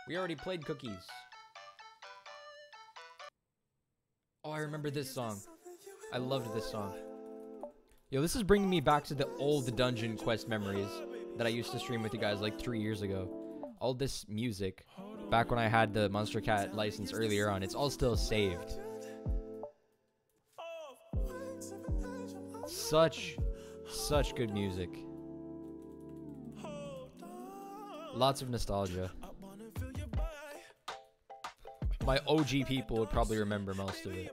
We already played Cookies. Oh, I remember this song. I loved this song. Yo, this is bringing me back to the old Dungeon Quest memories that I used to stream with you guys like 3 years ago. All this music, back when I had the Monstercat license earlier on, it's all still saved. Such good music. Lots of nostalgia. My OG people would probably remember most of it.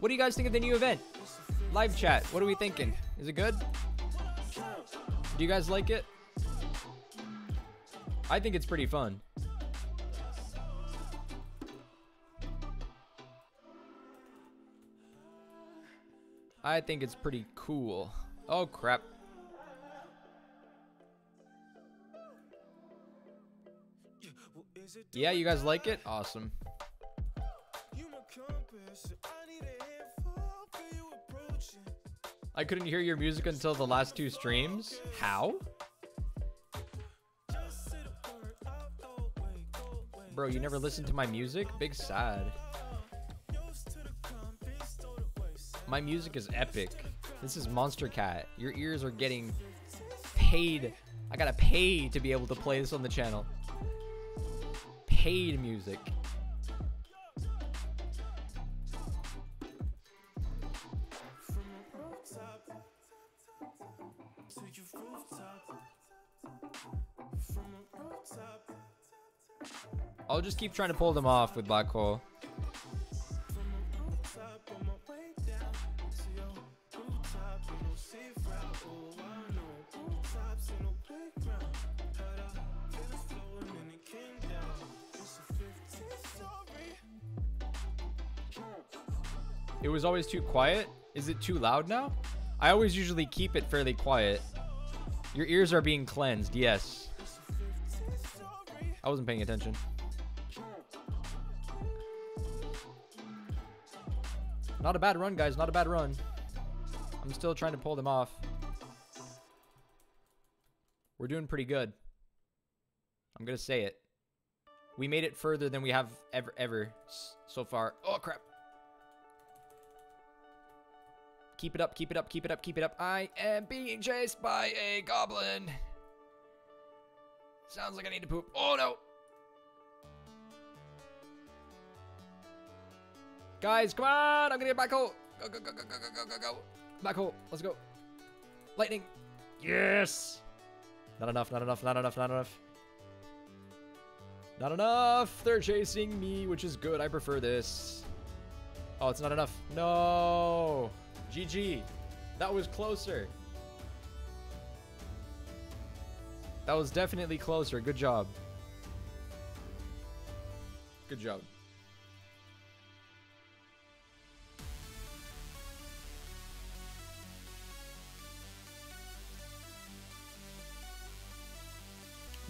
What do you guys think of the new event? Live chat, what are we thinking? Is it good? Do you guys like it? I think it's pretty fun. I think it's pretty cool. Oh crap. Yeah, you guys like it? Awesome. I couldn't hear your music until the last two streams. How? Bro, you never listened to my music? Big sad. My music is epic. This is Monstercat. Your ears are getting paid. I gotta pay to be able to play this on the channel. Paid music. I'll just keep trying to pull them off with Black Hole. It was always too quiet. Is it too loud now? I always usually keep it fairly quiet. Your ears are being cleansed, yes. I wasn't paying attention. Not a bad run, guys. Not a bad run. I'm still trying to pull them off. We're doing pretty good. I'm gonna say it. We made it further than we have ever so far. Oh, crap. Keep it up, keep it up, keep it up, keep it up. I am being chased by a goblin. Sounds like I need to poop. Oh, no. Guys, come on. I'm going to get Black Hole. Go, go, go, go, go, go, go, go. Black Hole. Let's go. Lightning. Yes. Not enough, not enough, not enough, not enough. Not enough. They're chasing me, which is good. I prefer this. Oh, it's not enough. No. GG. That was closer. That was definitely closer. Good job. Good job.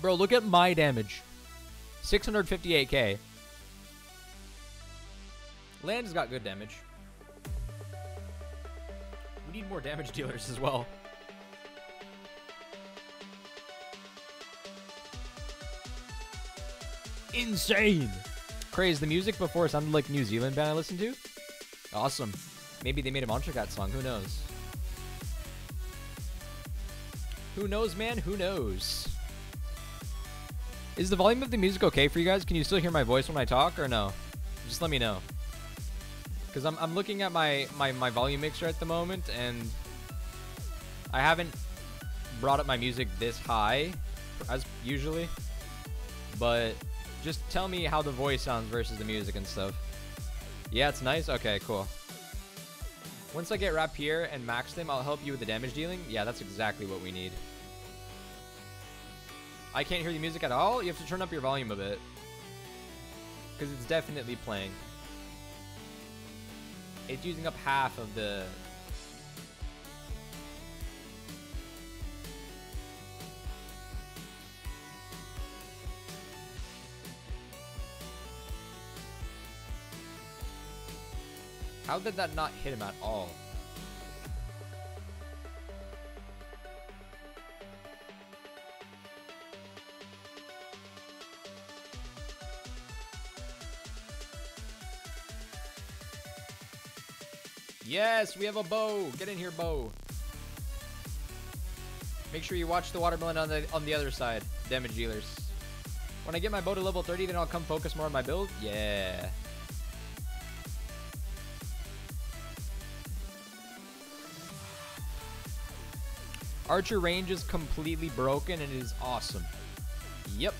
Bro, look at my damage. 658k. Land's got good damage. We need more damage dealers as well. Insane. Craze, the music before sounded like New Zealand band I listened to. Awesome. Maybe they made a Monstercat song. Who knows? Who knows, man? Who knows? Is the volume of the music okay for you guys? Can you still hear my voice when I talk or no? Just let me know. Because I'm looking at my volume mixer at the moment and I haven't brought up my music this high as usually. But just tell me how the voice sounds versus the music and stuff. Yeah, it's nice? Okay, cool. Once I get Rapier and max them, I'll help you with the damage dealing. Yeah, that's exactly what we need. I can't hear the music at all? You have to turn up your volume a bit. Because it's definitely playing. It's using up half of the... How did that not hit him at all? Yes, we have a bow. Get in here, bow. Make sure you watch the watermelon on the other side. Damage dealers. When I get my bow to level 30, then I'll come focus more on my build. Yeah. Archer range is completely broken and it is awesome. Yep.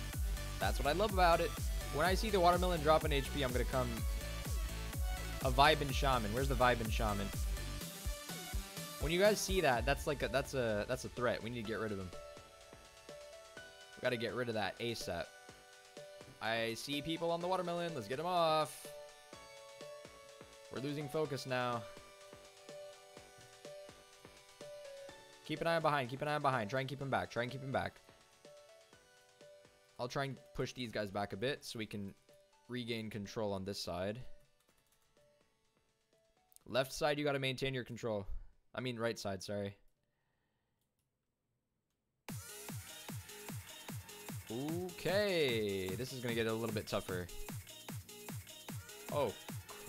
That's what I love about it. When I see the watermelon drop in HP, I'm going to come... A vibin' shaman. Where's the vibin' shaman? When you guys see that, that's like a, that's a threat. We need to get rid of him. We gotta get rid of that ASAP. I see people on the watermelon. Let's get them off. We're losing focus now. Keep an eye on behind. Keep an eye on behind. Try and keep him back. Try and keep him back. I'll try and push these guys back a bit so we can regain control on this side. Left side, you got to maintain your control. I mean, right side, sorry. Okay. This is going to get a little bit tougher. Oh,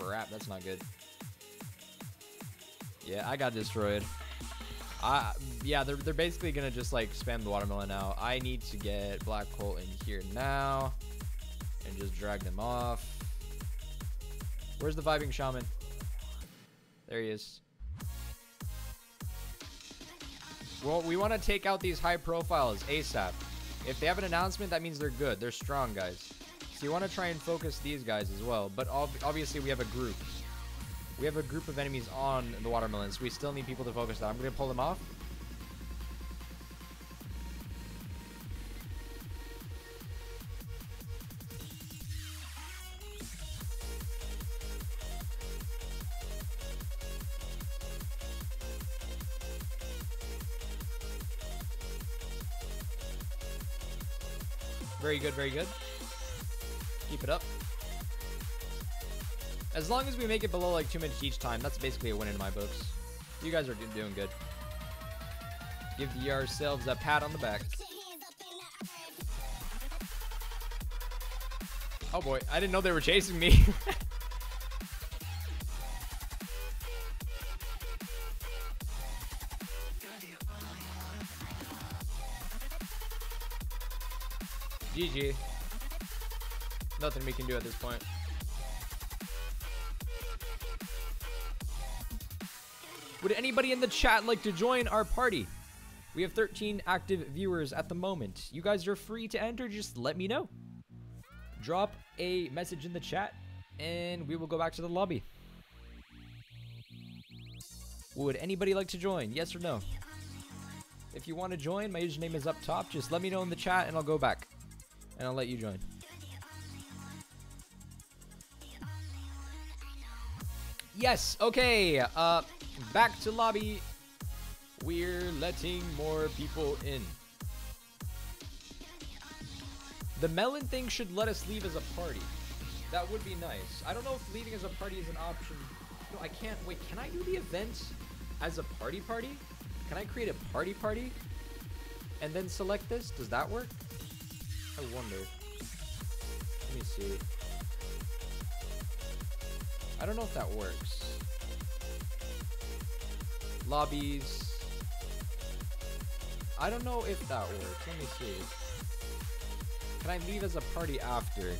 crap. That's not good. Yeah, I got destroyed. Yeah, they're basically gonna just like spam the watermelon now. I need to get Black Colt in here now and just drag them off. Where's the vibing shaman? There he is. Well, we want to take out these high profiles ASAP. If they have an announcement, that means they're good. They're strong guys. So you want to try and focus these guys as well. But obviously we have a group. We have a group of enemies on the watermelons. We still need people to focus on. I'm going to pull them off. Very good, very good. Keep it up. As long as we make it below like 2 minutes each time, that's basically a win in my books. You guys are doing good. Give yourselves a pat on the back. Oh boy, I didn't know they were chasing me. GG. Nothing we can do at this point. Would anybody in the chat like to join our party? We have 13 active viewers at the moment. You guys are free to enter. Just let me know. Drop a message in the chat and we will go back to the lobby. Would anybody like to join? Yes or no? If you want to join, my username is up top. Just let me know in the chat and I'll go back. And I'll let you join. Yes, okay. Back to lobby. We're letting more people in. The melon thing should let us leave as a party. That would be nice. I don't know if leaving as a party is an option. No, I can't. Wait, can I do the event as a party? Can I create a party and then select this? Does that work? I wonder. Let me see. I don't know if that works. Lobbies. I don't know if that works. Let me see. Can I leave as a party after?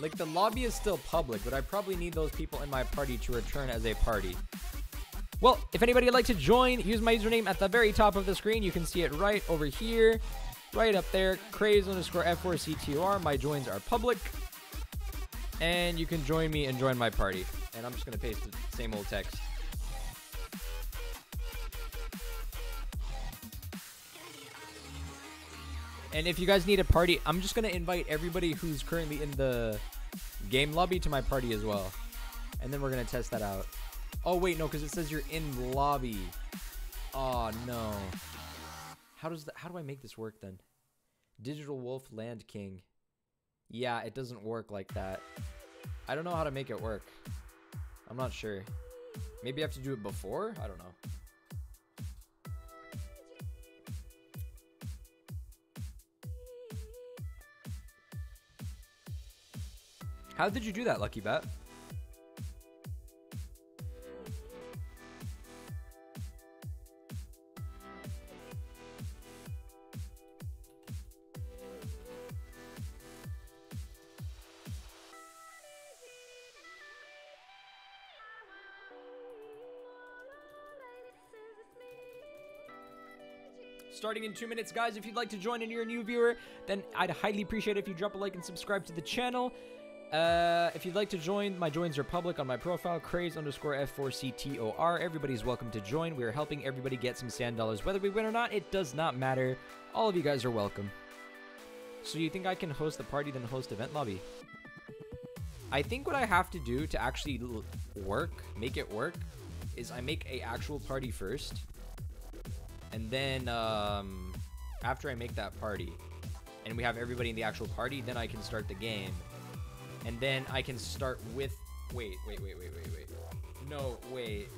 Like, the lobby is still public, but I probably need those people in my party to return as a party. Well, if anybody would like to join, use my username at the very top of the screen. You can see it right over here, right up there, craze_f4ctor. My joins are public. And you can join me and join my party. And I'm just going to paste the same old text. And if you guys need a party, I'm just going to invite everybody who's currently in the game lobby to my party as well. And then we're going to test that out. Oh, wait, no, because it says you're in lobby. Oh, no. How do I make this work then? Digital Wolf Land King. Yeah, it doesn't work like that. I don't know how to make it work. I'm not sure. Maybe I have to do it before? I don't know. How did you do that, Lucky Bat? Starting in 2 minutes, guys, if you'd like to join and you're a new viewer, then I'd highly appreciate it if you drop a like and subscribe to the channel. If you'd like to join, my joins are public on my profile, craze_f4ctor. Everybody's welcome to join. We are helping everybody get some $10. Whether we win or not, it does not matter. All of you guys are welcome. So you think I can host the party then host event lobby? I think what I have to do to actually make it work, is I make a actual party first. And then after I make that party, and we have everybody in the actual party, then I can start the game. And then I can start with... Wait. No, wait.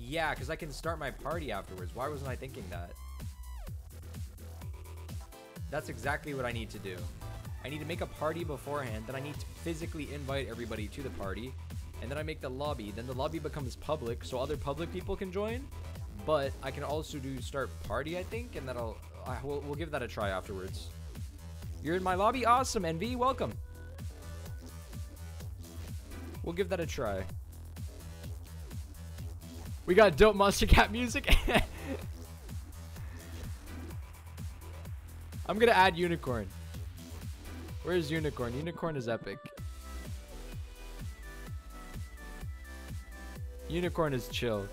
Yeah, because I can start my party afterwards. Why wasn't I thinking that? That's exactly what I need to do. I need to make a party beforehand, then I need to physically invite everybody to the party, and then I make the lobby. Then the lobby becomes public, so other public people can join, but I can also do start party, I think, and we'll give that a try afterwards. You're in my lobby? Awesome, NV, welcome. We'll give that a try. We got dope Monstercat music. I'm gonna add Unicorn. Where's Unicorn? Unicorn is epic. Unicorn is chill.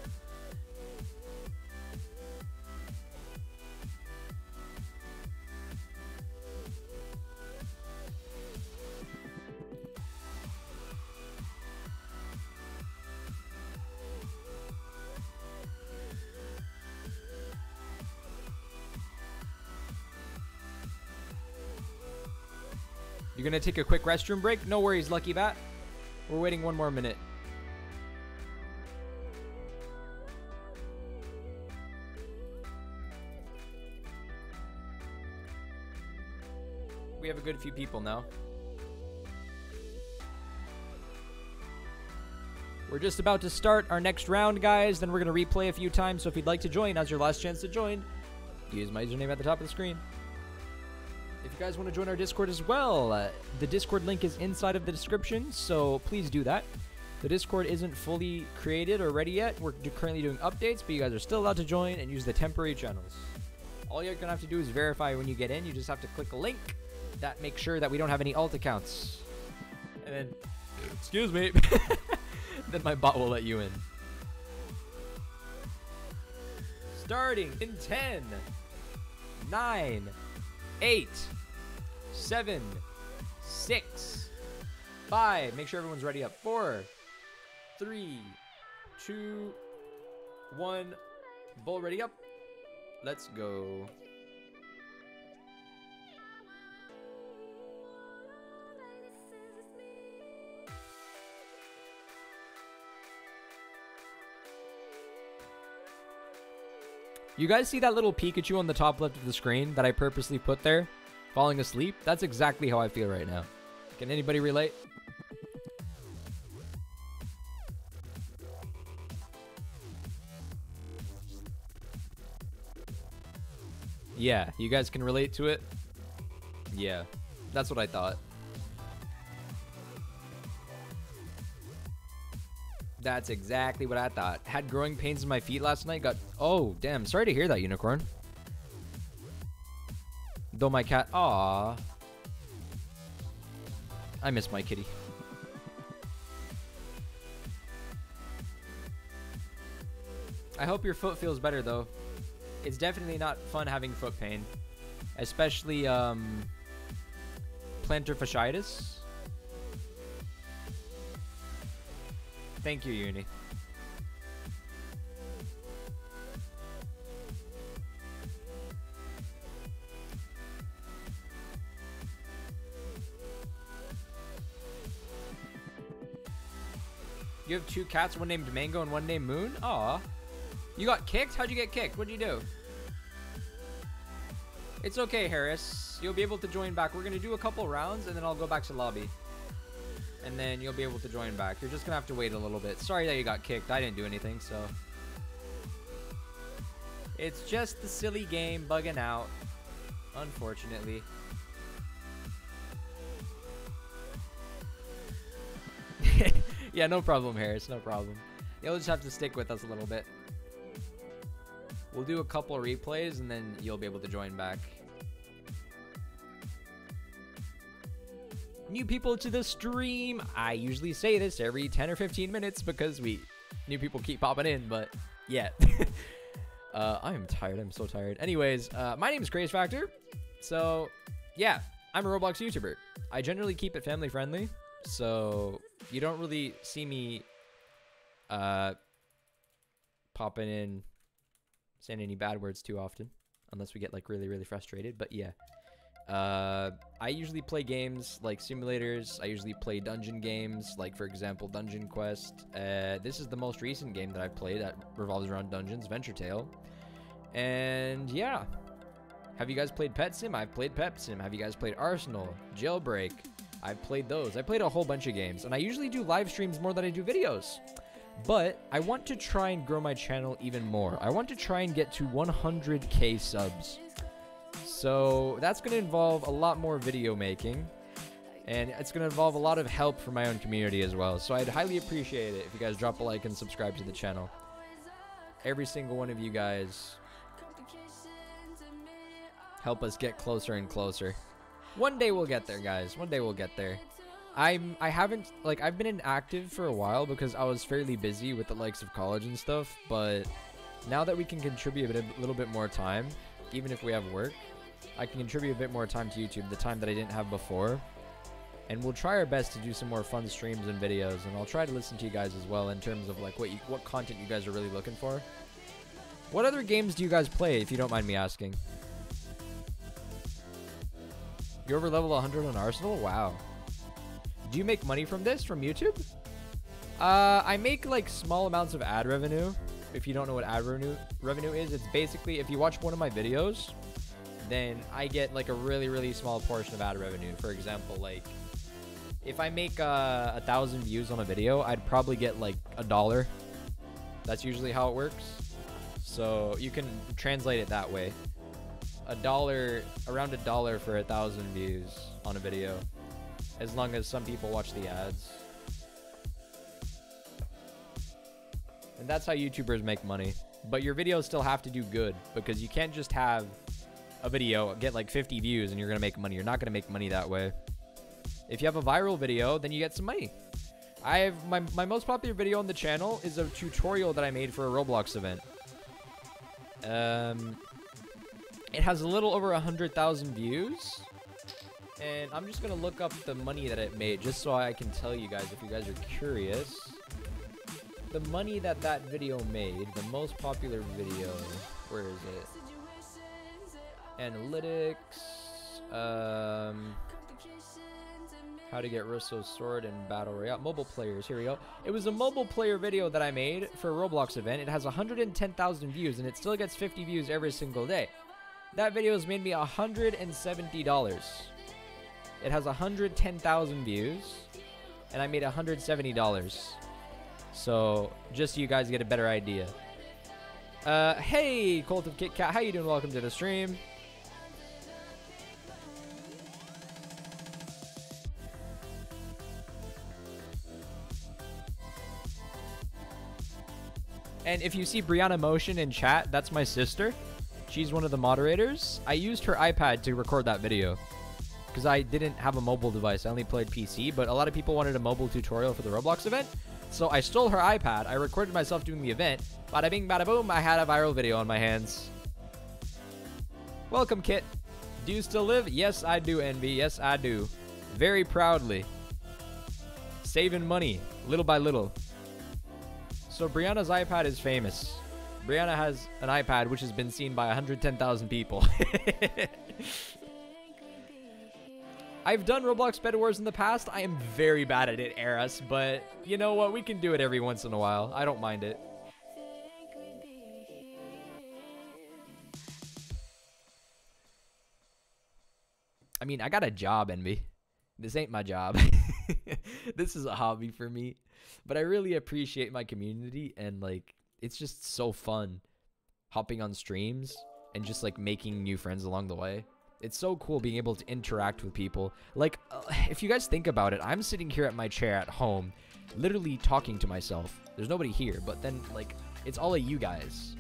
You're gonna take a quick restroom break? No worries, Lucky Bat. We're waiting one more minute. We have a good few people now. We're just about to start our next round, guys. Then we're gonna replay a few times. So if you'd like to join, now's your last chance to join. Use my username at the top of the screen. If you guys want to join our Discord as well, the Discord link is inside of the description, so please do that. The Discord isn't fully created or ready yet. We're currently doing updates, but you guys are still allowed to join and use the temporary channels. All you're going to have to do is verify when you get in. You just have to click a link. That makes sure that we don't have any alt accounts. And then, excuse me, then my bot will let you in. Starting in 10, 9, 8, 7, 6, 5. Make sure everyone's ready up. 4, 3, 2, 1. Bull ready up. Let's go. You guys see that little Pikachu on the top left of the screen that I purposely put there, falling asleep? That's exactly how I feel right now. Can anybody relate? Yeah, you guys can relate to it? Yeah, that's what I thought. That's exactly what I thought. Had growing pains in my feet last night. Got... Oh, damn. Sorry to hear that, Unicorn. Though my cat... Aww. I miss my kitty. I hope your foot feels better, though. It's definitely not fun having foot pain. Especially, plantar fasciitis. Thank you, Uni. You have two cats, one named Mango and one named Moon? Aw. You got kicked? How'd you get kicked? What'd you do? It's okay, Harris. You'll be able to join back. We're gonna do a couple rounds and then I'll go back to lobby. And then you'll be able to join back. You're just gonna have to wait a little bit. Sorry that you got kicked. I didn't do anything, so. It's just the silly game bugging out, unfortunately. Yeah, no problem, Harris, no problem. You'll just have to stick with us a little bit. We'll do a couple replays and then you'll be able to join back. New people to the stream. I usually say this every 10 or 15 minutes because new people keep popping in, but yeah. I am tired. I'm so tired. Anyways, my name is Craze Factor. So yeah, I'm a Roblox YouTuber. I generally keep it family friendly, so you don't really see me popping in, saying any bad words too often, unless we get like really, really frustrated. But yeah. I usually play games like simulators. I usually play dungeon games, like for example, Dungeon Quest. This is the most recent game that I've played that revolves around dungeons, Venture Tale. And yeah, Have you guys played Pet Sim? I've played Pet Sim. Have you guys played Arsenal? Jailbreak? I've played those. I played a whole bunch of games, and I usually do live streams more than I do videos. But I want to try and grow my channel even more. I want to try and get to 100k subs. So that's going to involve a lot more video making, and it's going to involve a lot of help from my own community as well. So I'd highly appreciate it if you guys drop a like and subscribe to the channel. Every single one of you guys help us get closer and closer. One day we'll get there, guys. One day we'll get there. I haven't, like, I've been inactive for a while because I was fairly busy with the likes of college and stuff, but now that we can contribute a little bit more time, even if we have work, I can contribute a bit more time to YouTube, the time that I didn't have before, and we'll try our best to do some more fun streams and videos, and I'll try to listen to you guys as well in terms of, like, what content you guys are really looking for. What other games do you guys play, if you don't mind me asking? You're over level 100 on Arsenal? Wow. Do you make money from this, from YouTube? I make like small amounts of ad revenue. If you don't know what ad revenue is, it's basically if you watch one of my videos, then I get like a really, really small portion of ad revenue. For example, like if I make 1,000 views on a video, I'd probably get like $1. That's usually how it works. So you can translate it that way. Around a dollar for 1,000 views on a video. As long as some people watch the ads. And that's how YouTubers make money. But your videos still have to do good, because you can't just have a video get like 50 views and you're gonna make money. You're not gonna make money that way. If you have a viral video, then you get some money. I have my most popular video on the channel is a tutorial that I made for a Roblox event. It has a little over 100,000 views. And I'm just gonna look up the money that it made, just so I can tell you guys if you guys are curious. The money that that video made, the most popular video, where is it? Analytics, how to get Russo's Sword and Battle Royale, mobile players, here we go. It was a mobile player video that I made for a Roblox event. It has 110,000 views, and it still gets 50 views every single day. That video has made me $170. It has 110,000 views, and I made $170. So, just so you guys get a better idea. Hey, Cult of Kit Kat, how you doing? Welcome to the stream. And if you see Brianna Motion in chat, that's my sister. She's one of the moderators. I used her iPad to record that video, because I didn't have a mobile device. I only played PC, but a lot of people wanted a mobile tutorial for the Roblox event. So I stole her iPad. I recorded myself doing the event. Bada bing, bada boom, I had a viral video on my hands. Welcome, Kit. Do you still live? Yes, I do, NB. Yes, I do. Very proudly. Saving money, little by little. So Brianna's iPad is famous. Brianna has an iPad which has been seen by 110,000 people. I've done Roblox Bedwars in the past. I am very bad at it, Eris, but you know what? We can do it every once in a while. I don't mind it. I mean, I got a job, Envy. This ain't my job. This is a hobby for me, but I really appreciate my community, and like, it's just so fun hopping on streams and just like making new friends along the way. It's so cool being able to interact with people. Like, if you guys think about it, I'm sitting here at my chair at home, literally talking to myself. There's nobody here, but then, like, it's all of you guys.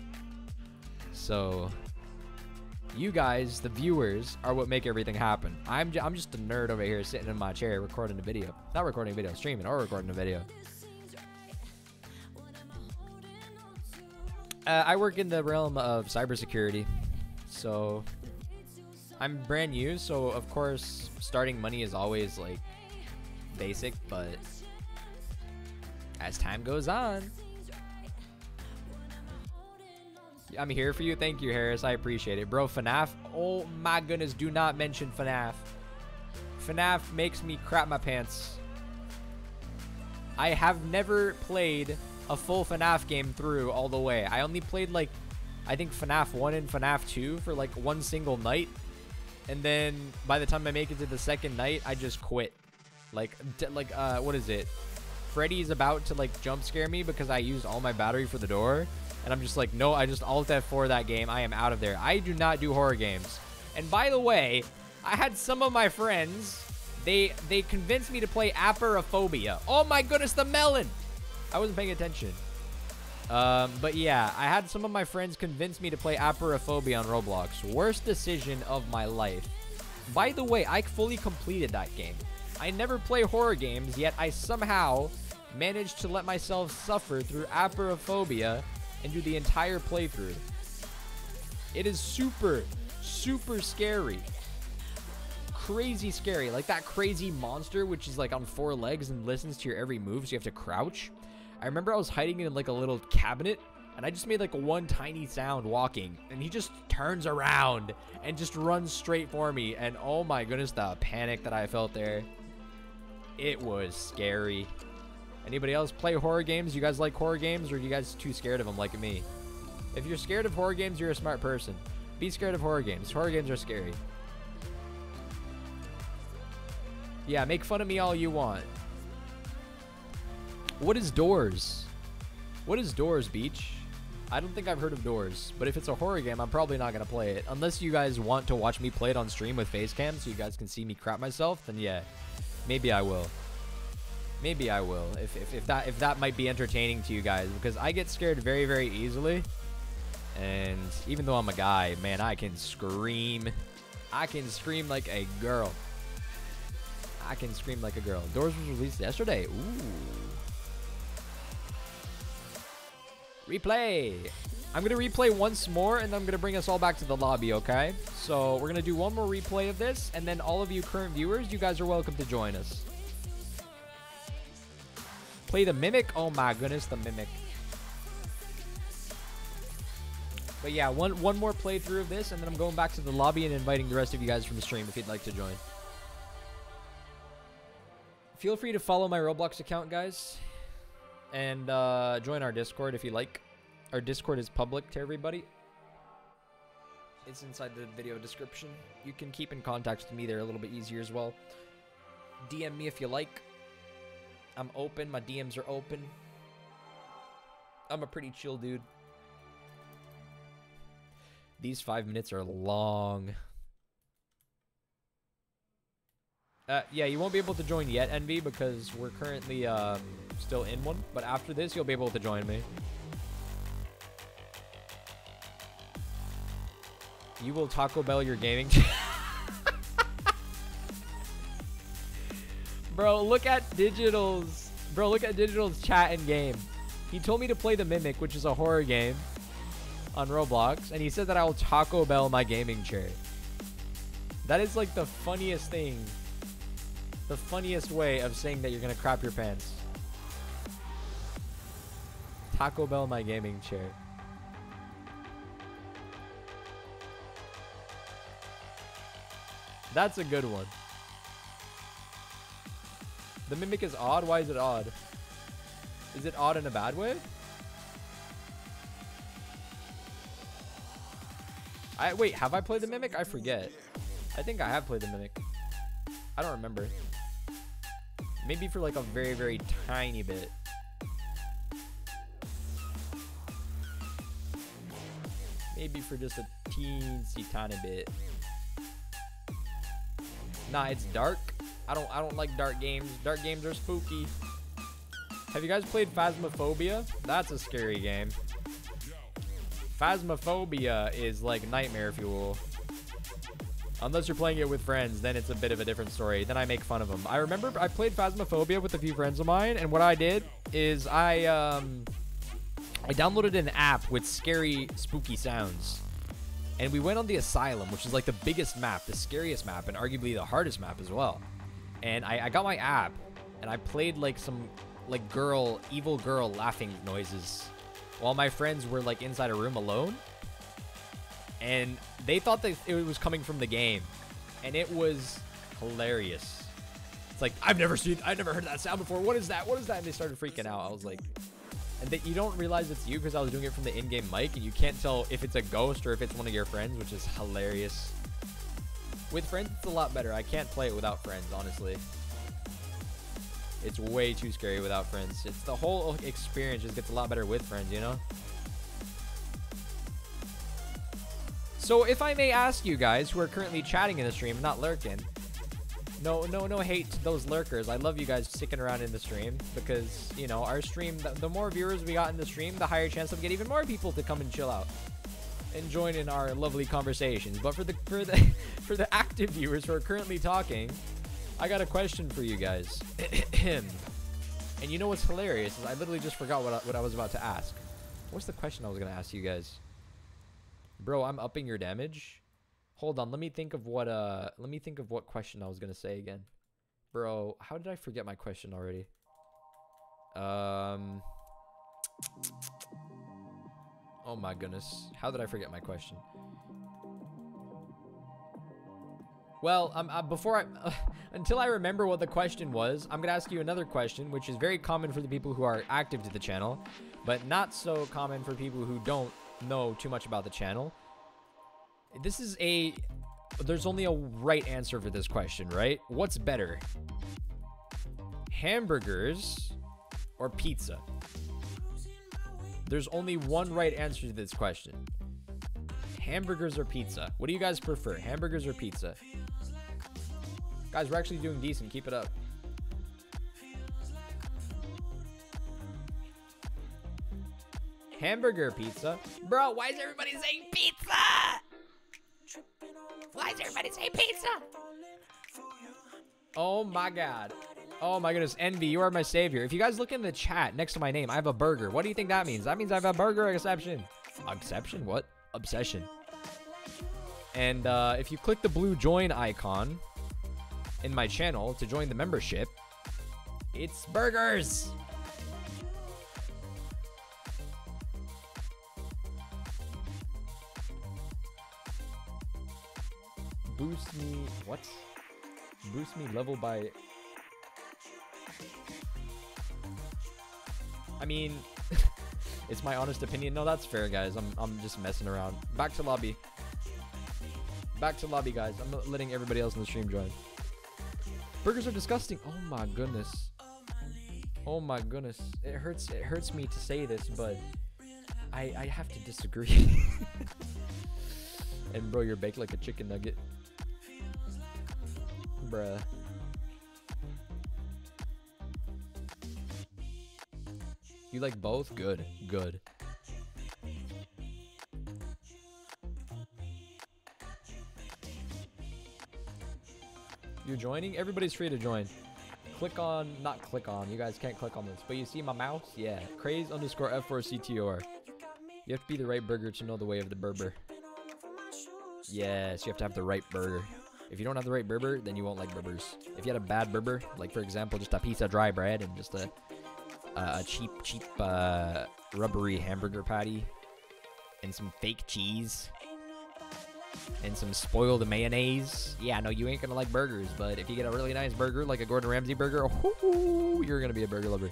So, you guys, the viewers, are what make everything happen. I'm just a nerd over here sitting in my chair recording a video. Not recording a video, streaming or recording a video. I work in the realm of cybersecurity, so I'm brand new, so of course starting money is always like basic, but as time goes on, I'm here for you. Thank you, Harris. I appreciate it, bro. FNAF. Oh my goodness. Do not mention FNAF. FNAF makes me crap my pants. I have never played a full FNAF game through all the way. I only played like I think FNAF 1 and FNAF 2 for like one single night. And then by the time I make it to the second night, I just quit. Like, what is it? Freddy's about to like jump scare me because I used all my battery for the door. And I'm just like, no, I just alt F4 that game. I am out of there. I do not do horror games. And by the way, I had some of my friends, they convinced me to play Aporophobia. Oh my goodness, the melon. I wasn't paying attention. But yeah, I had some of my friends convince me to play Aporophobia on Roblox. Worst decision of my life. By the way, I fully completed that game. I never play horror games, yet I somehow managed to let myself suffer through Aporophobia and do the entire playthrough. It is super, super scary. Crazy scary. Like that crazy monster, which is like on four legs and listens to your every move, so you have to crouch. I remember I was hiding in like a little cabinet, and I just made like one tiny sound walking, and he just turns around and just runs straight for me. And oh my goodness, the panic that I felt there. It was scary. Anybody else play horror games? You guys like horror games, or are you guys too scared of them like me? If you're scared of horror games, you're a smart person. Be scared of horror games. Horror games are scary. Yeah, make fun of me all you want. What is Doors? What is Doors, Beach? I don't think I've heard of Doors, but if it's a horror game, I'm probably not gonna play it. Unless you guys want to watch me play it on stream with face cam so you guys can see me crap myself, then yeah, maybe I will. Maybe I will, if that might be entertaining to you guys, because I get scared very, very easily. And even though I'm a guy, man, I can scream. I can scream like a girl. I can scream like a girl. Doors was released yesterday. Ooh. Replay. I'm going to replay once more, and then I'm going to bring us all back to the lobby, okay? So we're going to do one more replay of this, and then all of you current viewers, you guys are welcome to join us. Play The Mimic. Oh my goodness, The Mimic. But yeah, one more playthrough of this, and then I'm going back to the lobby and inviting the rest of you guys from the stream if you'd like to join. Feel free to follow my Roblox account, guys, and join our Discord if you like. Our Discord is public to everybody. It's inside the video description. You can keep in contact with me there a little bit easier as well. DM me if you like. I'm open. My DMs are open. I'm a pretty chill dude. These 5 minutes are long. Yeah, you won't be able to join yet, Envy, because we're currently still in one. But after this, you'll be able to join me. You will Taco Bell your gaming. Bro, look at Digital's. Bro, look at Digital's chat and game. He told me to play The Mimic, which is a horror game on Roblox, and he said that I will Taco Bell my gaming chair. That is like the funniest thing. The funniest way of saying that you're gonna crap your pants. Taco Bell my gaming chair. That's a good one. The Mimic is odd? Why is it odd? Is it odd in a bad way? Wait, have I played The Mimic? I forget. I think I have played The Mimic. I don't remember. Maybe for like a very, very tiny bit. Maybe for just a teensy tiny bit. Nah, it's dark. I don't like dark games. Dark games are spooky. Have you guys played Phasmophobia? That's a scary game. Phasmophobia is like nightmare fuel. Unless you're playing it with friends, then it's a bit of a different story. Then I make fun of them. I remember I played Phasmophobia with a few friends of mine, and what I did is I downloaded an app with scary, spooky sounds. And we went on the Asylum, which is like the biggest map, the scariest map, and arguably the hardest map as well. And I got my app, and I played like some like girl, evil girl laughing noises while my friends were like inside a room alone. And they thought that it was coming from the game, and it was hilarious. It's like, I've never heard that sound before. What is that? What is that? And they started freaking out. I was like, and that you don't realize it's you because I was doing it from the in-game mic, and you can't tell if it's a ghost or if it's one of your friends, which is hilarious. With friends, it's a lot better. I can't play it without friends, honestly. It's way too scary without friends. It's the whole experience just gets a lot better with friends, you know? So if I may ask you guys who are currently chatting in the stream, not lurking, no hate to those lurkers. I love you guys sticking around in the stream because, you know, our stream, the more viewers we got in the stream, the higher chance we'll get even more people to come and chill out and join in our lovely conversations. But for the active viewers who are currently talking, I got a question for you guys. And you know what's hilarious is I literally just forgot what I was about to ask. What's the question I was going to ask you guys? Bro, I'm upping your damage. Hold on, let me think of what question I was going to say again. Bro, how did I forget my question already? Oh my goodness. How did I forget my question? Well, until I remember what the question was, I'm going to ask you another question, which is very common for the people who are active to the channel, but not so common for people who don't know too much about the channel. This is there's only a right answer for this question, right? What's better? Hamburgers or pizza? There's only one right answer to this question. Hamburgers or pizza? What do you guys prefer? Hamburgers or pizza? Guys, we're actually doing decent. Keep it up. Hamburger, pizza. Bro, why is everybody saying pizza? Why is everybody saying pizza? Oh my god. Oh my goodness. Envy, you are my savior. If you guys look in the chat next to my name, I have a burger. What do you think that means? That means I have a burger exception. Exception? What? Obsession. And if you click the blue join icon in my channel to join the membership, it's burgers. Boost me, what? Boost me level by... I mean, it's my honest opinion. No, that's fair, guys. I'm just messing around. Back to lobby. Back to lobby, guys. I'm not letting everybody else in the stream join. Burgers are disgusting. Oh my goodness. Oh my goodness. It hurts me to say this, but I have to disagree. And bro, you're baked like a chicken nugget. Bruh. You like both? Good. Good. You're joining? Everybody's free to join. Click on, not click on. You guys can't click on this. But you see my mouse? Yeah. Craze_F4CTOR. You have to be the right burger to know the way of the burger. Yes, you have to have the right burger. If you don't have the right burger, then you won't like burgers. If you had a bad burger, like for example, just a piece of dry bread and just a cheap rubbery hamburger patty and some fake cheese and some spoiled mayonnaise, yeah, no, you ain't gonna like burgers. But if you get a really nice burger, like a Gordon Ramsay burger, oh, you're gonna be a burger lover.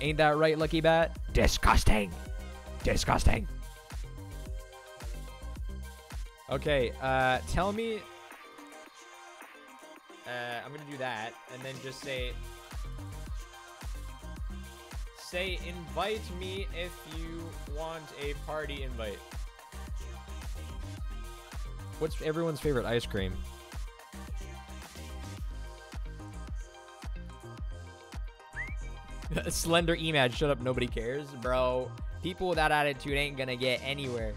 Ain't that right, Lucky Bat? Disgusting. Disgusting. Okay, tell me, I'm going to do that, and then just say, invite me if you want a party invite. What's everyone's favorite ice cream? Slender Emad, shut up, nobody cares. Bro, people with that attitude ain't going to get anywhere.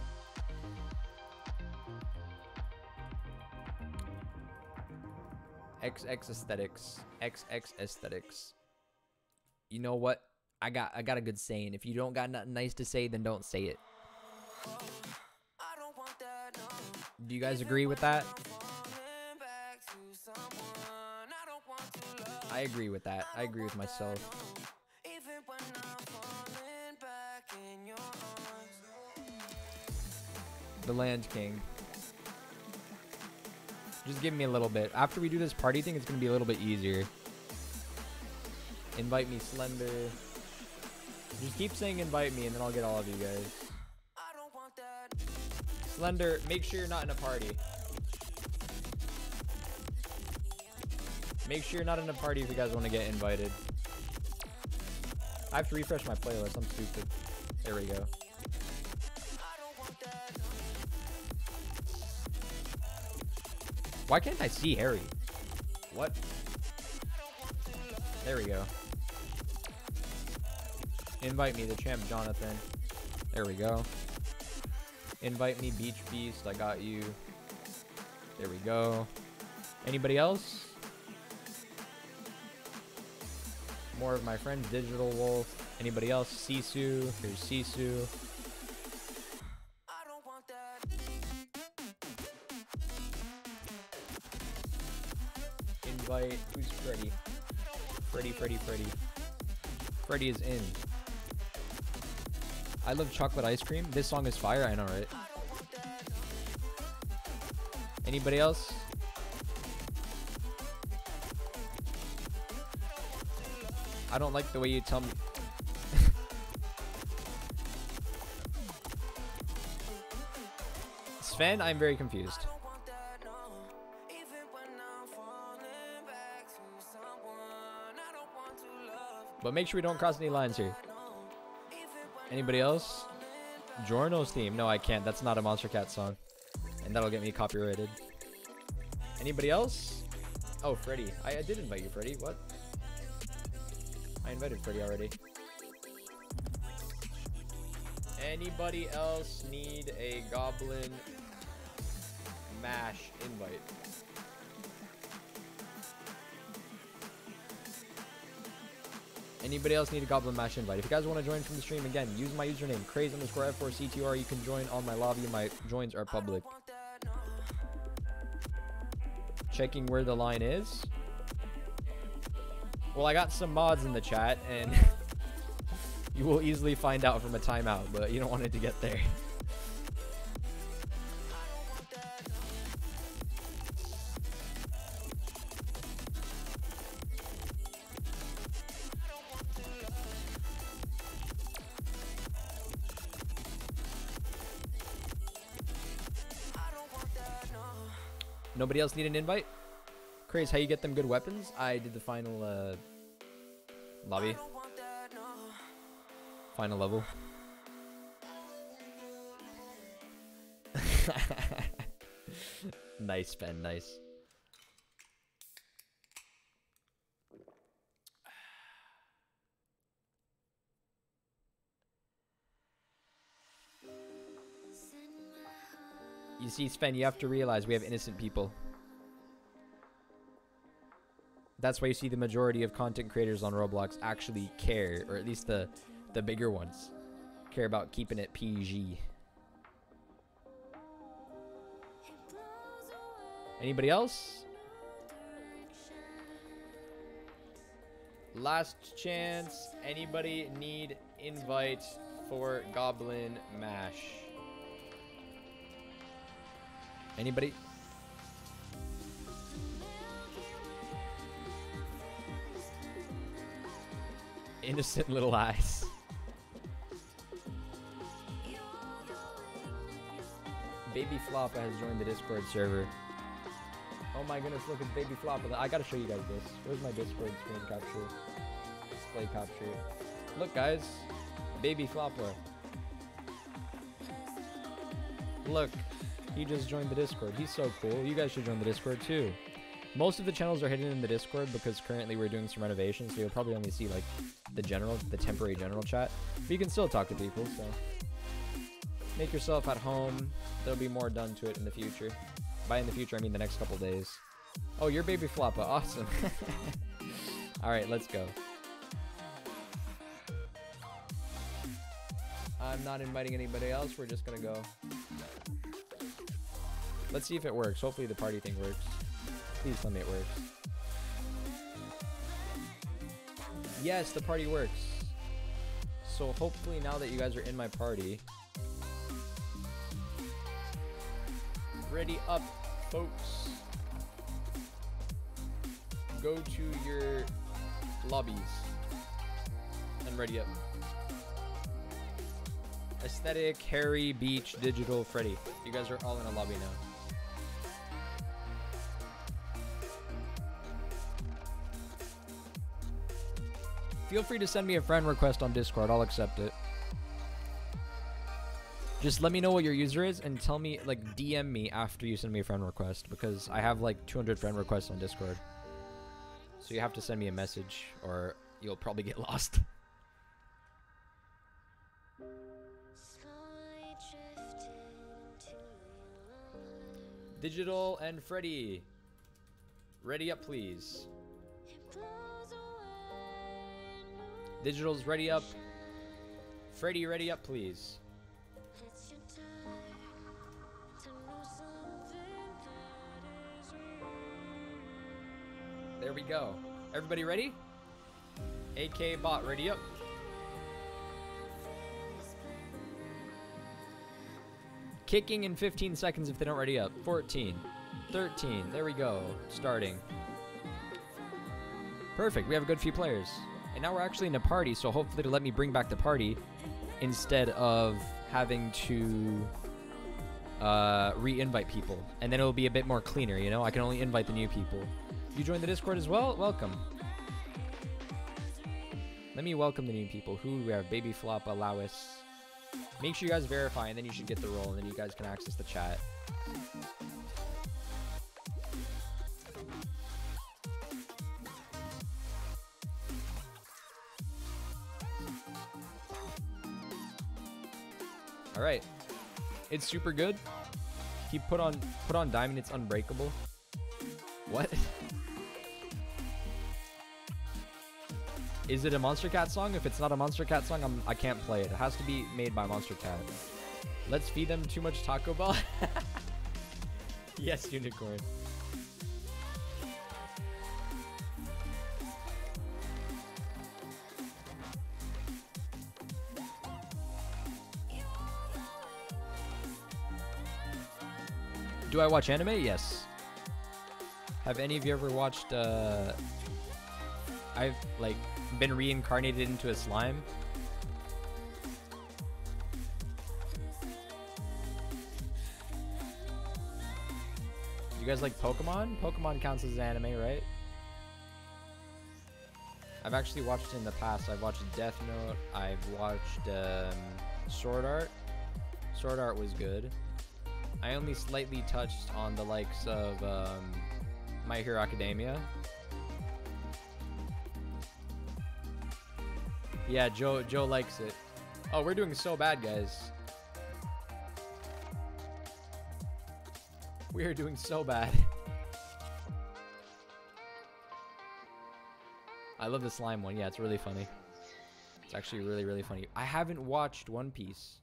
XX aesthetics. XX aesthetics. You know what? I got a good saying. If you don't got nothing nice to say, then don't say it. Do you guys agree with that? I agree with that. I agree with myself. The Land King. Just give me a little bit. After we do this party thing, it's going to be a little bit easier. Invite me, Slender. Just keep saying invite me and then I'll get all of you guys. Slender, make sure you're not in a party. Make sure you're not in a party if you guys want to get invited. I have to refresh my playlist. I'm stupid. There we go. Why can't I see Harry? What? There we go. Invite me, the champ Jonathan. There we go. Invite me, Beach Beast. I got you. There we go. Anybody else? More of my friends. Digital Wolf. Anybody else? Sisu. Here's Sisu. Invite. Who's Freddy? Freddy, Freddy, Freddy. Freddy is in. I love chocolate ice cream. This song is fire. I know, right? Anybody else? I don't like the way you tell me. Sven, I'm very confused. But make sure we don't cross any lines here. Anybody else? Giorno's theme. No, I can't. That's not a Monstercat song. And that'll get me copyrighted. Anybody else? Oh, Freddy. I did invite you, Freddy. What? I invited Freddy already. Anybody else need a Goblin Mash invite? Anybody else need a Goblin Mash invite? If you guys want to join from the stream, again, use my username, Craze_F4CTR. You can join on my lobby. My joins are public. Checking where the line is. Well, I got some mods in the chat, and you will easily find out from a timeout, but you don't want it to get there. Nobody else need an invite? Craze, how you get them good weapons? I did the final lobby. Final level. Nice, Ben, nice. You see, Sven, you have to realize we have innocent people. That's why you see the majority of content creators on Roblox actually care, or at least the bigger ones, care about keeping it PG. Anybody else? Last chance. Anybody need invite for Goblin Mash? Anybody? Innocent little eyes. Baby Floppa has joined the Discord server. Oh my goodness, look at Baby Floppa. I gotta show you guys this. Where's my Discord screen capture? Display capture. Look guys, Baby Floppa. Look. He just joined the Discord. He's so cool. You guys should join the Discord too. Most of the channels are hidden in the Discord because currently we're doing some renovations, so you'll probably only see like the temporary general chat. But you can still talk to people, so make yourself at home. There'll be more done to it in the future. By in the future, I mean the next couple days. Oh, you're Baby Floppa. Awesome. All right, let's go. I'm not inviting anybody else. We're just gonna go. Let's see if it works. Hopefully the party thing works. Please tell me it works. Yes, the party works. So hopefully now that you guys are in my party. Ready up, folks. Go to your lobbies. And ready up. Aesthetic, Harry, Beach, Digital, Freddy. You guys are all in a lobby now. Feel free to send me a friend request on Discord. I'll accept it. Just let me know what your user is and tell me, like, DM me after you send me a friend request, because I have like 200 friend requests on Discord. So you have to send me a message or you'll probably get lost. Digital and Freddy. Ready up, please. Digital's ready up. Freddy, ready up, please. There we go. Everybody ready? AK bot, ready up. Kicking in 15 seconds if they don't ready up. 14, 13, there we go. Starting. Perfect, we have a good few players. And now we're actually in a party, so hopefully it'll let me bring back the party instead of having to re-invite people. And then it'll be a bit more cleaner, you know? I can only invite the new people. You joined the Discord as well? Welcome. Let me welcome the new people. Who we have? Baby Flop, Alowis. Make sure you guys verify, and then you should get the role, and then you guys can access the chat. All right, it's super good. He put on diamond. It's unbreakable. What? Is it a Monstercat song? If it's not a Monstercat song, I can't play it. It has to be made by Monstercat. Let's feed them too much Taco Bell. Yes, unicorn. Do I watch anime? Yes. Have any of you ever watched, I've, like, been reincarnated into a slime? You guys like Pokemon? Pokemon counts as anime, right? I've actually watched it in the past. I've watched Death Note. I've watched, Sword Art. Sword Art was good. I only slightly touched on the likes of My Hero Academia. Yeah, Joe likes it. Oh, we're doing so bad, guys. We are doing so bad. I love the slime one. Yeah, it's really funny. It's actually really, really funny. I haven't watched One Piece.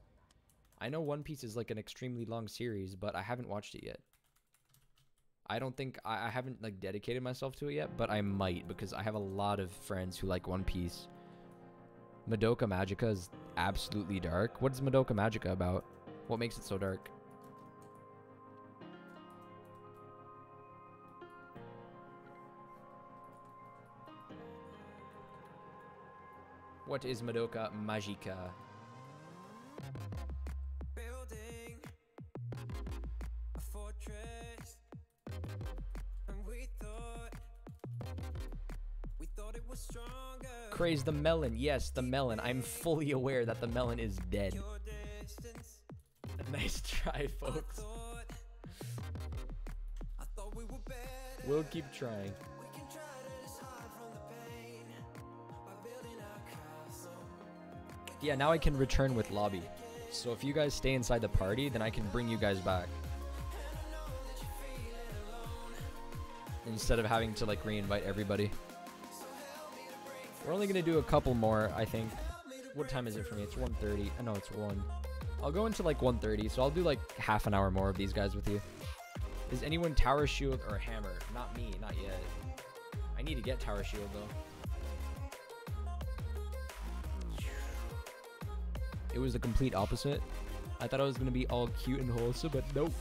I know One Piece is like an extremely long series, but I haven't watched it yet. I don't think I haven't like dedicated myself to it yet, but I might, because I have a lot of friends who like One Piece. Madoka Magica is absolutely dark. What is Madoka Magica about? What makes it so dark? What is Madoka Magica? Craze the melon. Yes, the melon. I'm fully aware that the melon is dead. Nice try, folks. We'll keep trying. Yeah, now I can return with lobby. So if you guys stay inside the party, then I can bring you guys back. Instead of having to like re-invite everybody. We're only going to do a couple more, I think. What time is it for me? It's 1:30. I know it's 1. I'll go into like 1:30, so I'll do like half an hour more of these guys with you. Is anyone Tower Shield or Hammer? Not me, not yet. I need to get Tower Shield though. It was the complete opposite. I thought I was going to be all cute and wholesome, but nope.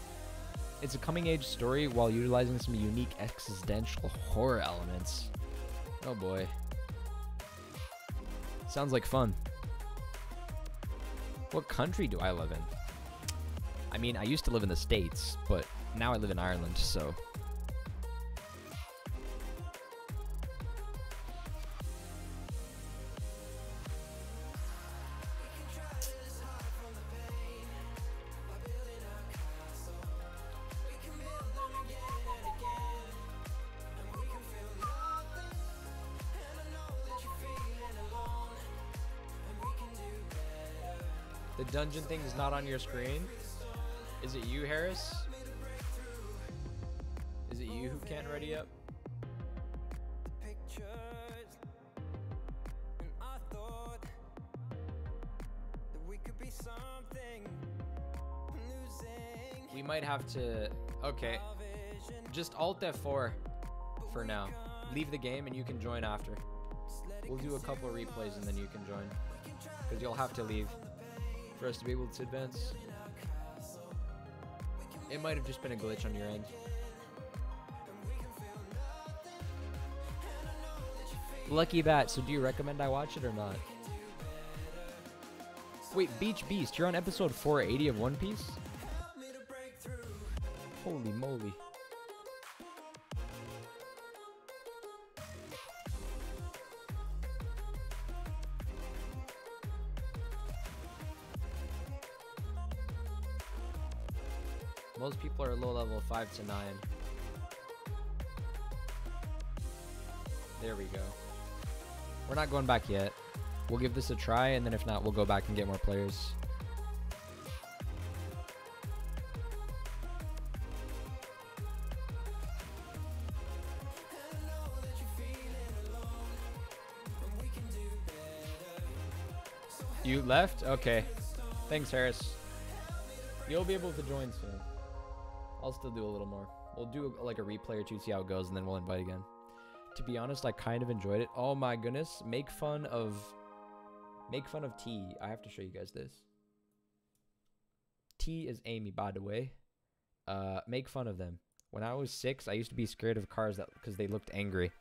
It's a coming age story while utilizing some unique existential horror elements. Oh boy. Sounds like fun. What country do I live in? I mean, I used to live in the States, but now I live in Ireland, so... The dungeon thing is not on your screen. Is it you, Harris? Is it you who can't ready up? We might have to... Okay. Just Alt F4 for now. Leave the game and you can join after. We'll do a couple of replays and then you can join. Because you'll have to leave for us to be able to advance. It might have just been a glitch on your end. Lucky Bat, so do you recommend I watch it or not? Wait, Beach Beast, you're on episode 480 of One Piece? Holy moly. Most people are low level 5 to 9. There we go. We're not going back yet. We'll give this a try, and then if not, we'll go back and get more players. You left? Okay. Thanks, Harris. You'll be able to join soon. I'll still do a little more. We'll do like a replay or two, see how it goes, and then we'll invite again. To be honest, I kind of enjoyed it. Oh my goodness. Make fun of T. I have to show you guys this. T is Amy, by the way. Make fun of them. When I was 6, I used to be scared of cars because they looked angry.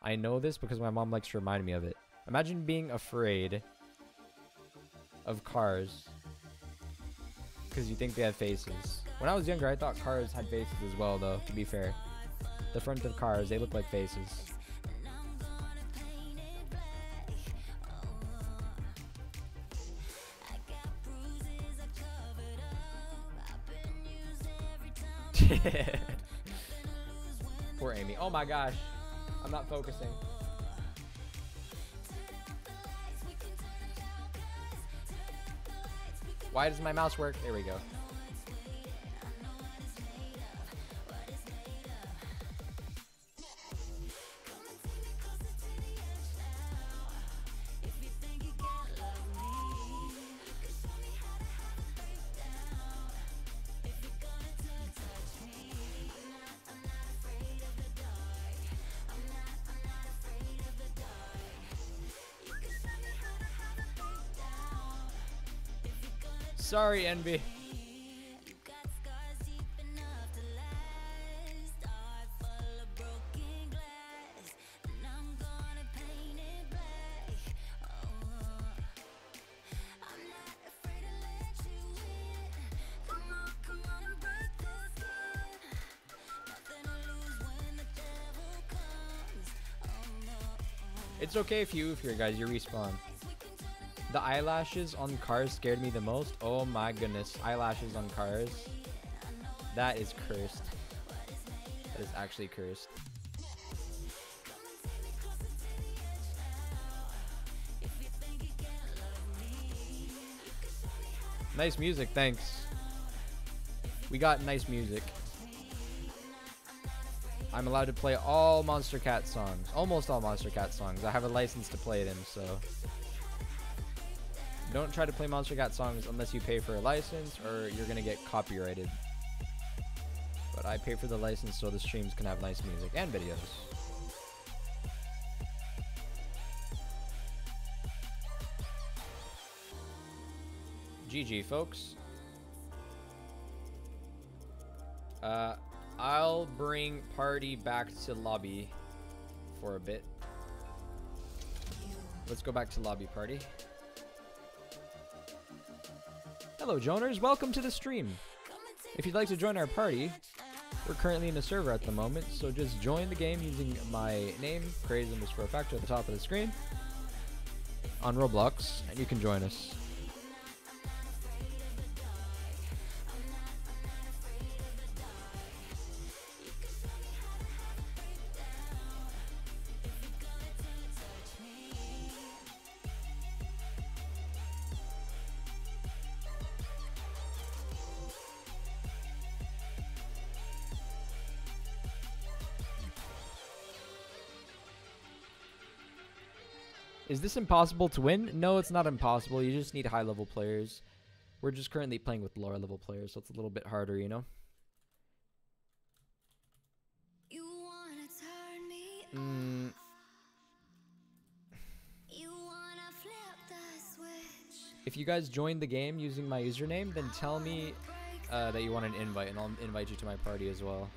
I know this because my mom likes to remind me of it. Imagine being afraid of cars because you think they have faces. When I was younger, I thought cars had faces as well, though, to be fair. The front of cars, they look like faces. Poor Amy. Oh my gosh. I'm not focusing. Why does my mouse work? There we go. Sorry, Envy. It's okay if you here, guys. You respawn. The eyelashes on cars scared me the most. Oh my goodness. Eyelashes on cars. That is cursed. That is actually cursed. Nice music, thanks. We got nice music. I'm allowed to play all Monstercat songs. Almost all Monstercat songs. I have a license to play them, so... Don't try to play Monstercat songs unless you pay for a license or you're going to get copyrighted. But I pay for the license so the streams can have nice music and videos. GG, folks. I'll bring party back to lobby for a bit. Let's go back to lobby party. Hello, Joners. Welcome to the stream. If you'd like to join our party, we're currently in a server at the moment, so just join the game using my name, Craze_Factor, at the top of the screen on Roblox, and you can join us. Is this impossible to win? No, it's not impossible. You just need high-level players. We're just currently playing with lower-level players, so it's a little bit harder, you know? If you guys join the game using my username, then tell me that you want an invite, and I'll invite you to my party as well.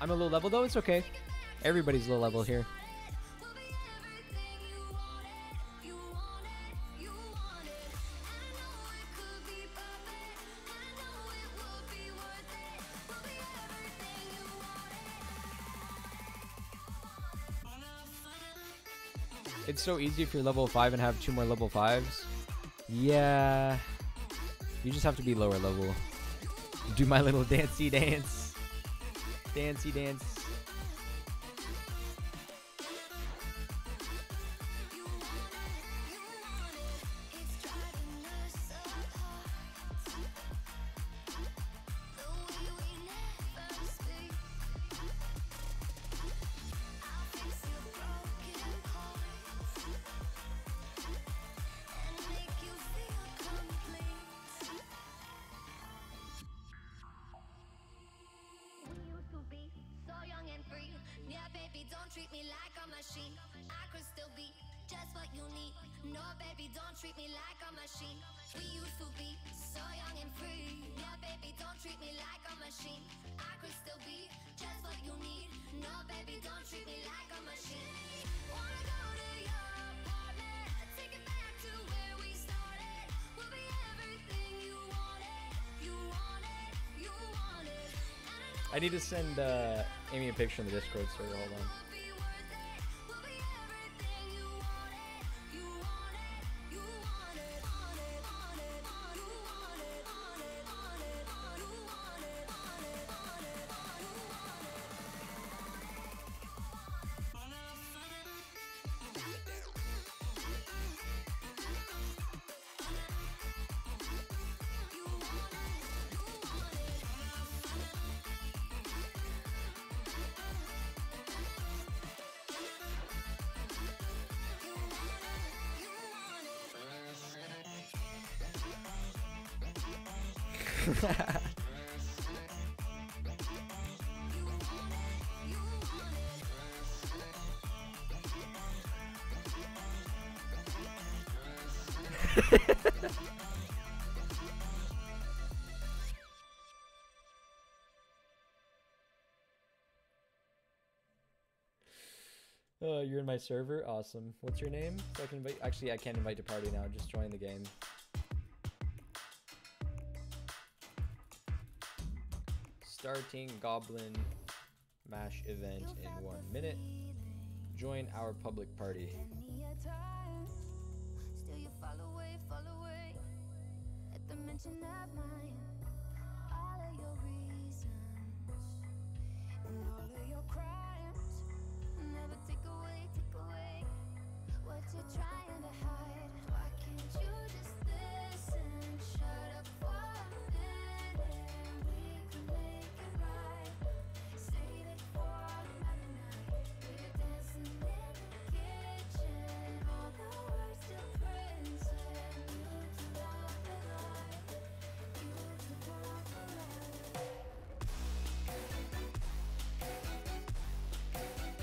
I'm a low level though, it's okay. Everybody's low level here. It's so easy if you're level 5 and have 2 more level 5s. Yeah. You just have to be lower level. Do my little dancey dance. Dancey dance. I need to send Amy a picture in the Discord server. Hold on. You're in my server? Awesome. What's your name? So I can invite. Actually, I can't invite to party now. Just join the game. Starting Goblin Mash event in 1 minute. Join our public party.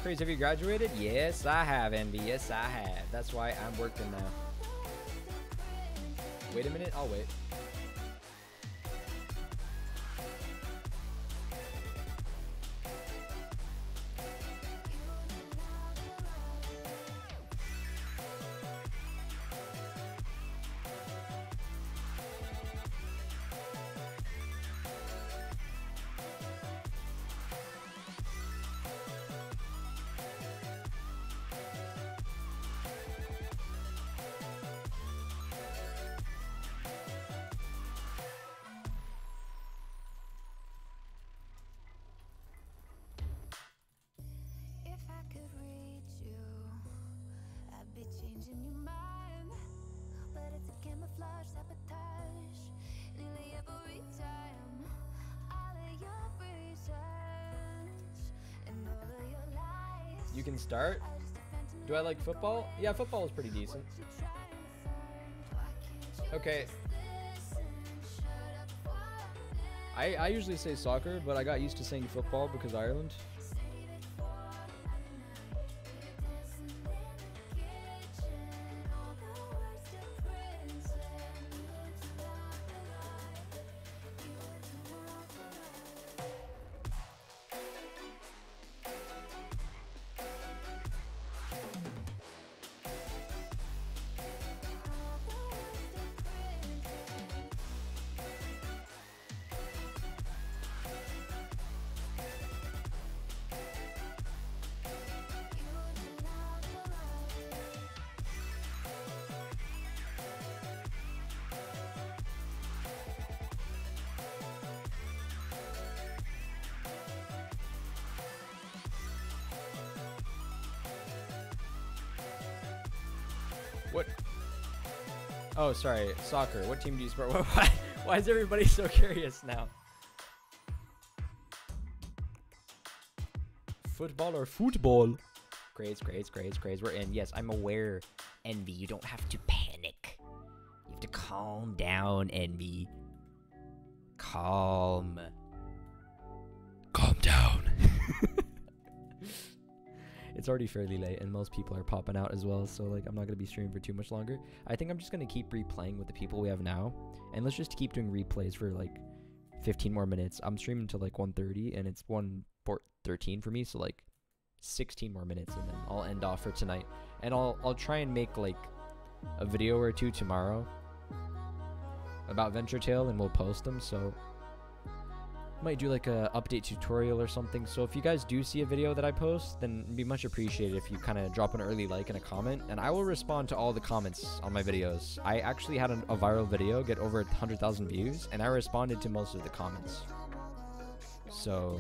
Craze, have you graduated? Yes, I have, Envy. Yes, I have. That's why I'm working now. Wait a minute, I'll wait. You can start. Do I like football? Yeah, football is pretty decent. Okay. I usually say soccer, but I got used to saying football because Ireland. What? Oh, sorry. Soccer. What team do you support? Why is everybody so curious now? Football or football? Craze. We're in. Yes, I'm aware. Envy, you don't have to panic. You have to calm down, Envy. Calm down. It's already fairly late and most people are popping out as well, so like I'm not gonna be streaming for too much longer. I think I'm just gonna keep replaying with the people we have now, and let's just keep doing replays for like 15 more minutes. I'm streaming till like 1:30 and it's 1:13 for me, so like 16 more minutes and then I'll end off for tonight. And I'll try and make like a video or two tomorrow about Venture Tale and we'll post them, so might do like a update tutorial or something. So if you guys do see a video that I post, then it'd be much appreciated if you kind of drop an early like and a comment, and I will respond to all the comments on my videos. I actually had a viral video get over 100,000 views and I responded to most of the comments, so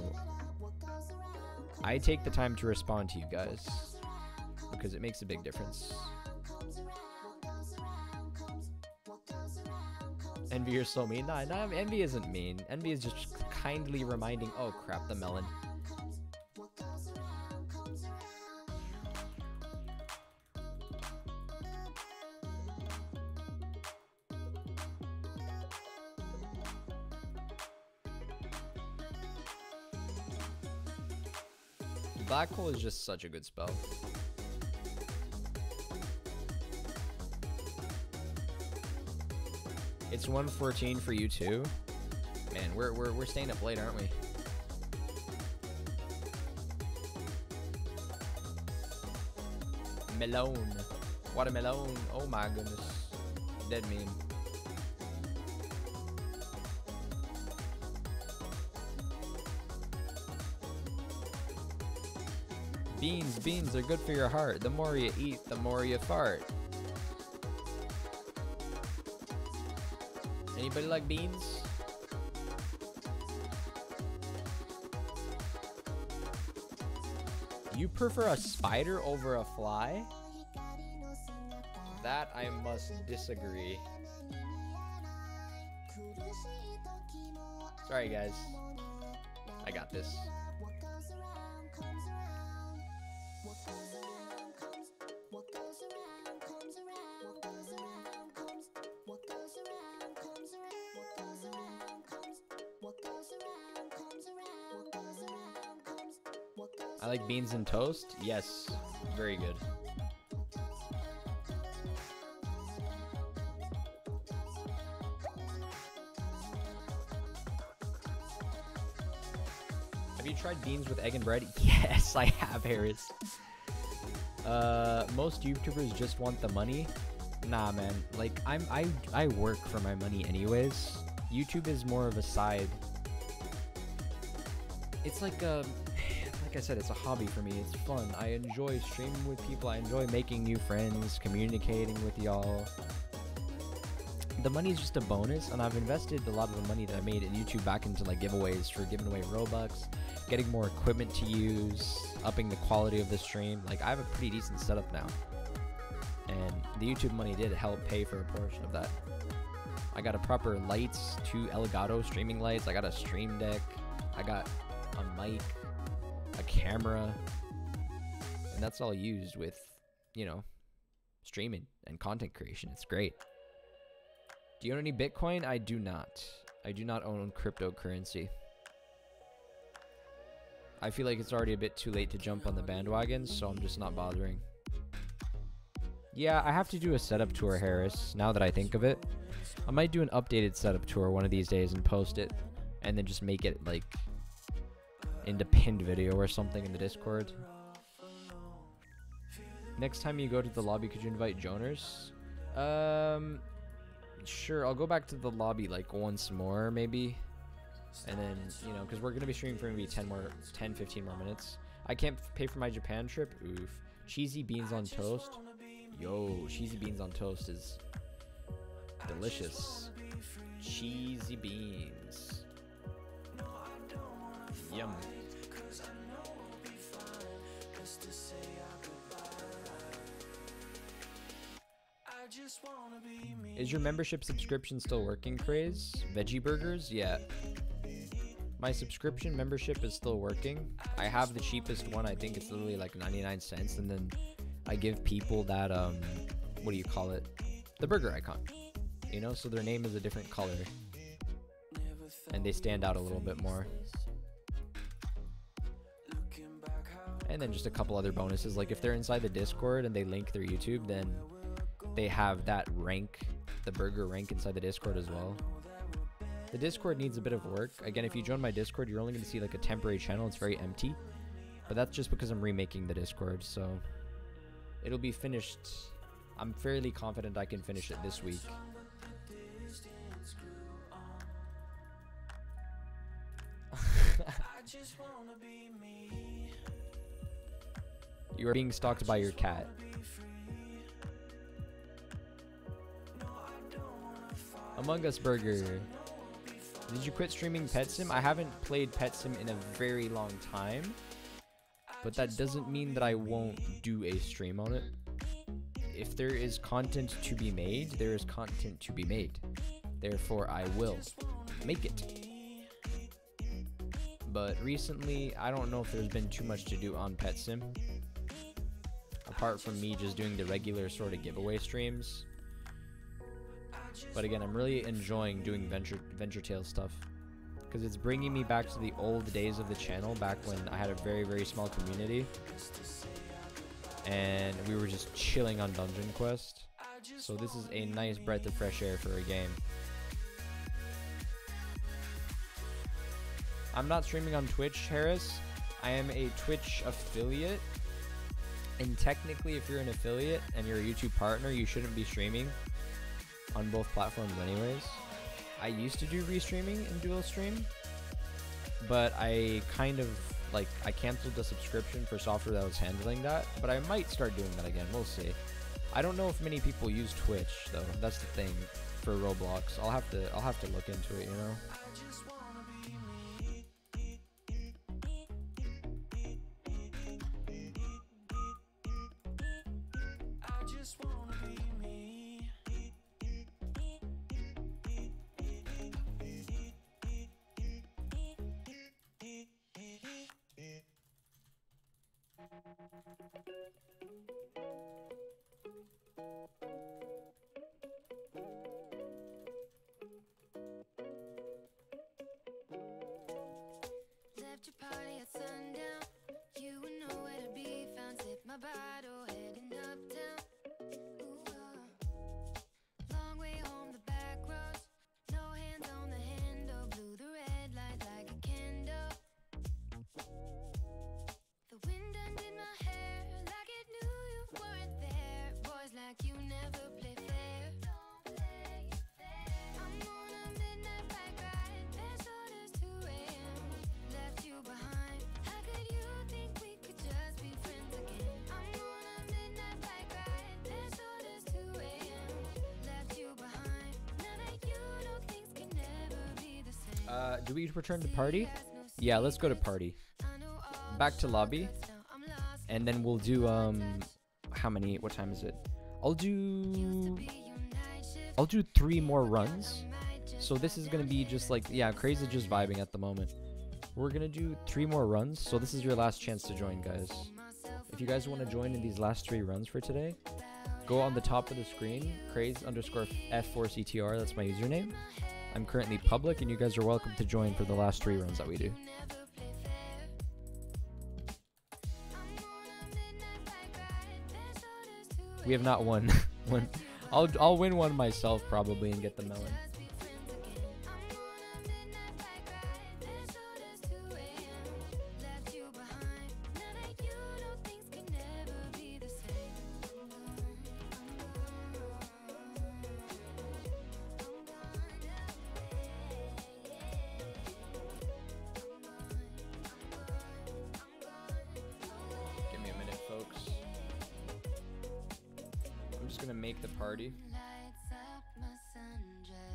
I take the time to respond to you guys because it makes a big difference. Envy, you're so mean. Nah, Envy isn't mean. Envy is just kindly reminding. Oh crap, the melon. Black hole is just such a good spell. It's 1:14 for you too. Man, we're staying up late, aren't we? Melon. Watermelon. Oh my goodness. Dead meme. Beans are good for your heart. The more you eat, the more you fart. Anybody like beans? You prefer a spider over a fly? That I must disagree. Sorry guys. I got this. I like beans and toast. Yes, very good. Have you tried beans with egg and bread? Yes, I have, Harris. Most YouTubers just want the money. Nah, man. Like, I work for my money anyways. YouTube is more of a side. It's like I said, it's a hobby for me. It's fun. I enjoy streaming with people. I enjoy making new friends, communicating with y'all. The money is just a bonus, and I've invested a lot of the money that I made in YouTube back into like giveaways, for giving away ROBUX, getting more equipment to use, upping the quality of the stream. Like, I have a pretty decent setup now, and the YouTube money did help pay for a portion of that. I got a proper lights, 2 Elgato streaming lights. I got a stream deck. I got a mic, a camera, and that's all used with, you know, streaming and content creation. It's great. Do you own any Bitcoin? I do not. I do not own cryptocurrency. I feel like it's already a bit too late to jump on the bandwagon, so I'm just not bothering. Yeah, I have to do a setup tour, Harris, now that I think of it. I might do an updated setup tour one of these days and post it, and then just make it, like, into pinned video or something in the Discord. Next time you go to the lobby, could you invite Joners? Sure, I'll go back to the lobby like once more maybe, and then, you know, because we're gonna be streaming for maybe 10-15 more minutes. I can't pay for my Japan trip. Oof. Cheesy beans on toast. Yo, cheesy beans on toast is delicious. Cheesy beans, yum. Is your membership subscription still working, Craze? Veggie burgers? Yeah. My subscription membership is still working. I have the cheapest one. I think it's literally like 99 cents. And then I give people that, what do you call it? The burger icon. You know, so their name is a different color. And they stand out a little bit more. And then just a couple other bonuses. Like if they're inside the Discord and they link their YouTube, then they have that rank, the burger rank inside the Discord as well. The Discord needs a bit of work. Again, if you join my Discord, you're only going to see like a temporary channel. It's very empty. But that's just because I'm remaking the Discord, so it'll be finished. I'm fairly confident I can finish it this week. You are being stalked by your cat. Among Us Burger. Did you quit streaming Pet Sim? I haven't played Pet Sim in a very long time. But that doesn't mean that I won't do a stream on it. If there is content to be made, there is content to be made. Therefore, I will make it. But recently, I don't know if there's been too much to do on Pet Sim. Apart from me just doing the regular sort of giveaway streams. But again, I'm really enjoying doing Venture Tale stuff, because it's bringing me back to the old days of the channel, back when I had a very, very small community, and we were just chilling on Dungeon Quest. So this is a nice breath of fresh air for a game. I'm not streaming on Twitch, Harris. I am a Twitch affiliate, and technically, if you're an affiliate and you're a YouTube partner, you shouldn't be streaming on both platforms anyways. I used to do restreaming and dual stream, but I kind of like, I canceled the subscription for software that was handling that, but I might start doing that again. We'll see. I don't know if many people use Twitch though. That's the thing for Roblox. I'll have to look into it, you know. Do we return to party? Yeah, let's go to party. Back to lobby. And then we'll do, how many? What time is it? I'll do 3 more runs. So this is going to be just like, yeah, Craze is just vibing at the moment. We're going to do 3 more runs. So this is your last chance to join, guys. If you guys want to join in these last 3 runs for today, go on the top of the screen, Craze_F4CTR, that's my username. I'm currently public, and you guys are welcome to join for the last 3 runs that we do. We have not won. I'll win one myself probably and get the melon.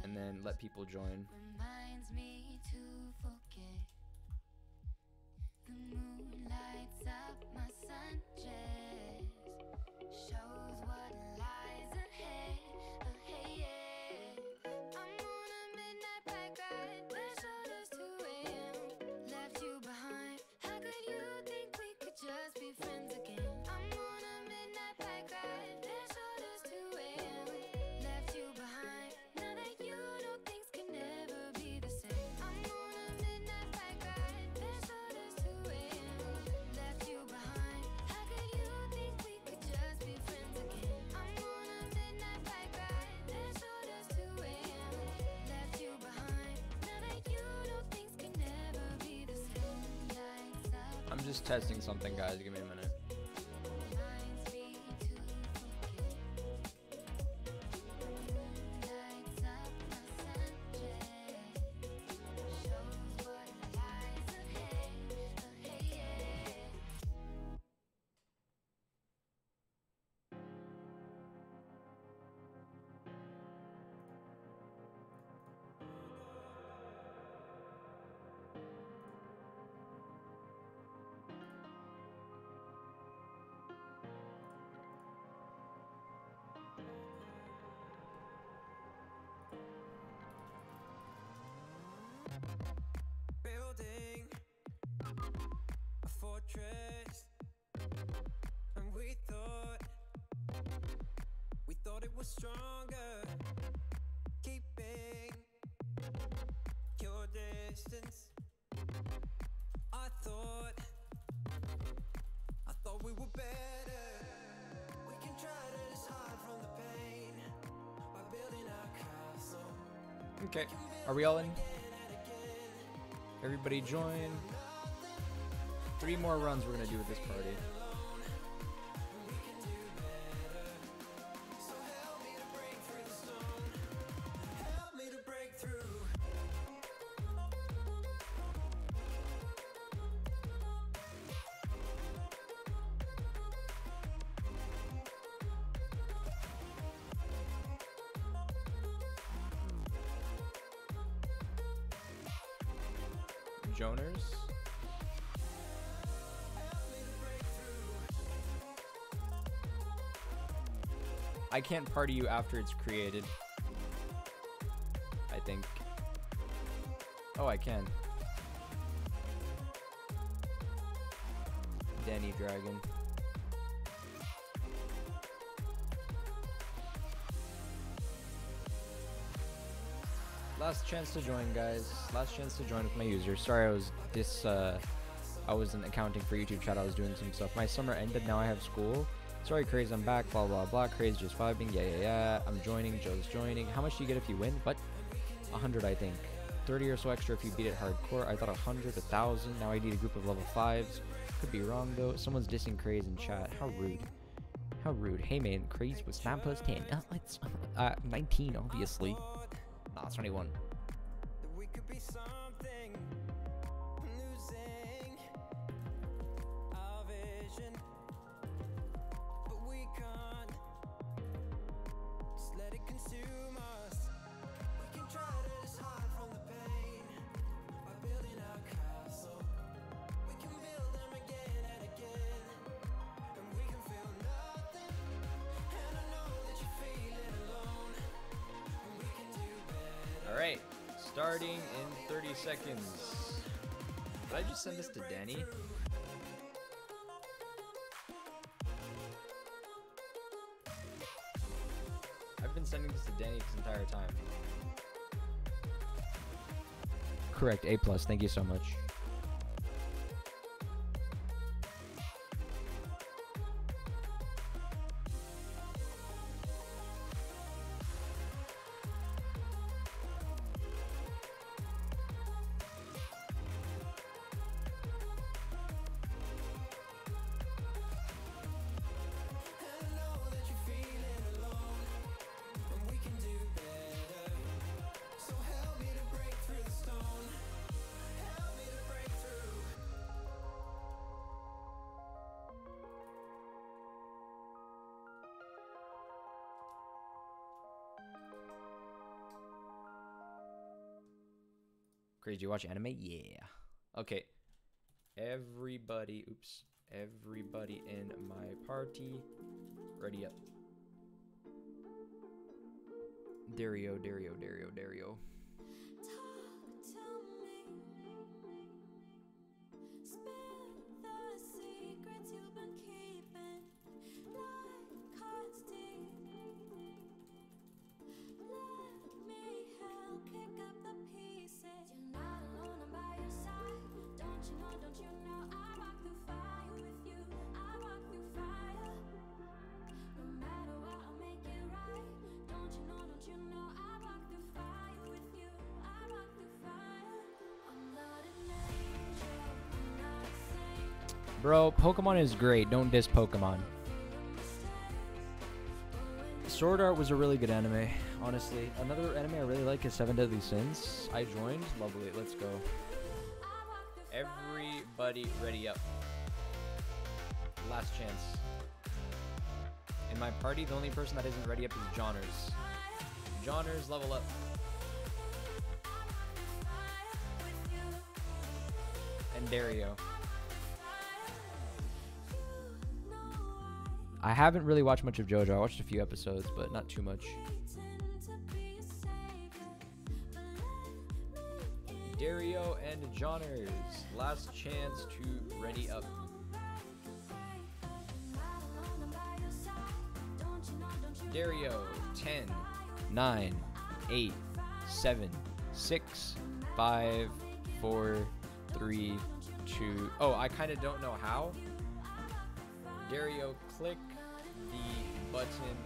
And then let people join. I'm just testing something, guys. Give me a minute. Building a fortress, and we thought it was stronger, keeping your distance. I thought we were better. We can try to just hide from the pain by building our castle. Okay, are we all in? Everybody join. 3 more runs we're gonna do with this party. Joners. I can't party you after it's created, I think. Oh, I can. Danny Dragon. Last chance to join, guys. Last chance to join with my user. Sorry, I wasn't accounting for YouTube chat. I was doing some stuff. My summer ended. Now I have school. Sorry, Craze. I'm back. Blah blah blah. Craze just vibing. Yeah yeah yeah. I'm joining. Joe's joining. How much do you get if you win? But 100, I think. 30 or so extra if you beat it hardcore. I thought 100, 1,000. Now I need a group of level 5s. Could be wrong though. Someone's dissing Craze in chat. How rude. How rude. Hey man, Craze was 9+10. It's 19, obviously. Nah, it's 21. We could be something, losing our vision, but we can't just let it consume us. We can try to just hide from the pain, starting in 30 seconds. Did I just send this to Danny? I've been sending this to Danny this entire time. Correct, A+, thank you so much. Crazy, you watch anime? Yeah. Okay. Everybody, oops. Everybody in my party, ready up. Dario. Bro, Pokemon is great. Don't diss Pokemon. Sword Art was a really good anime, honestly. Another anime I really like is Seven Deadly Sins. I joined. Lovely. Let's go. Everybody ready up. Last chance. In my party, the only person that isn't ready up is Jonners. Jonners, level up. And Dario. I haven't really watched much of JoJo. I watched a few episodes, but not too much. Dario and Jonners, last chance to ready up. Dario, 10, 9, 8, 7, 6, 5, 4, 3, 2. Oh, I kind of don't know how. Dario, click the button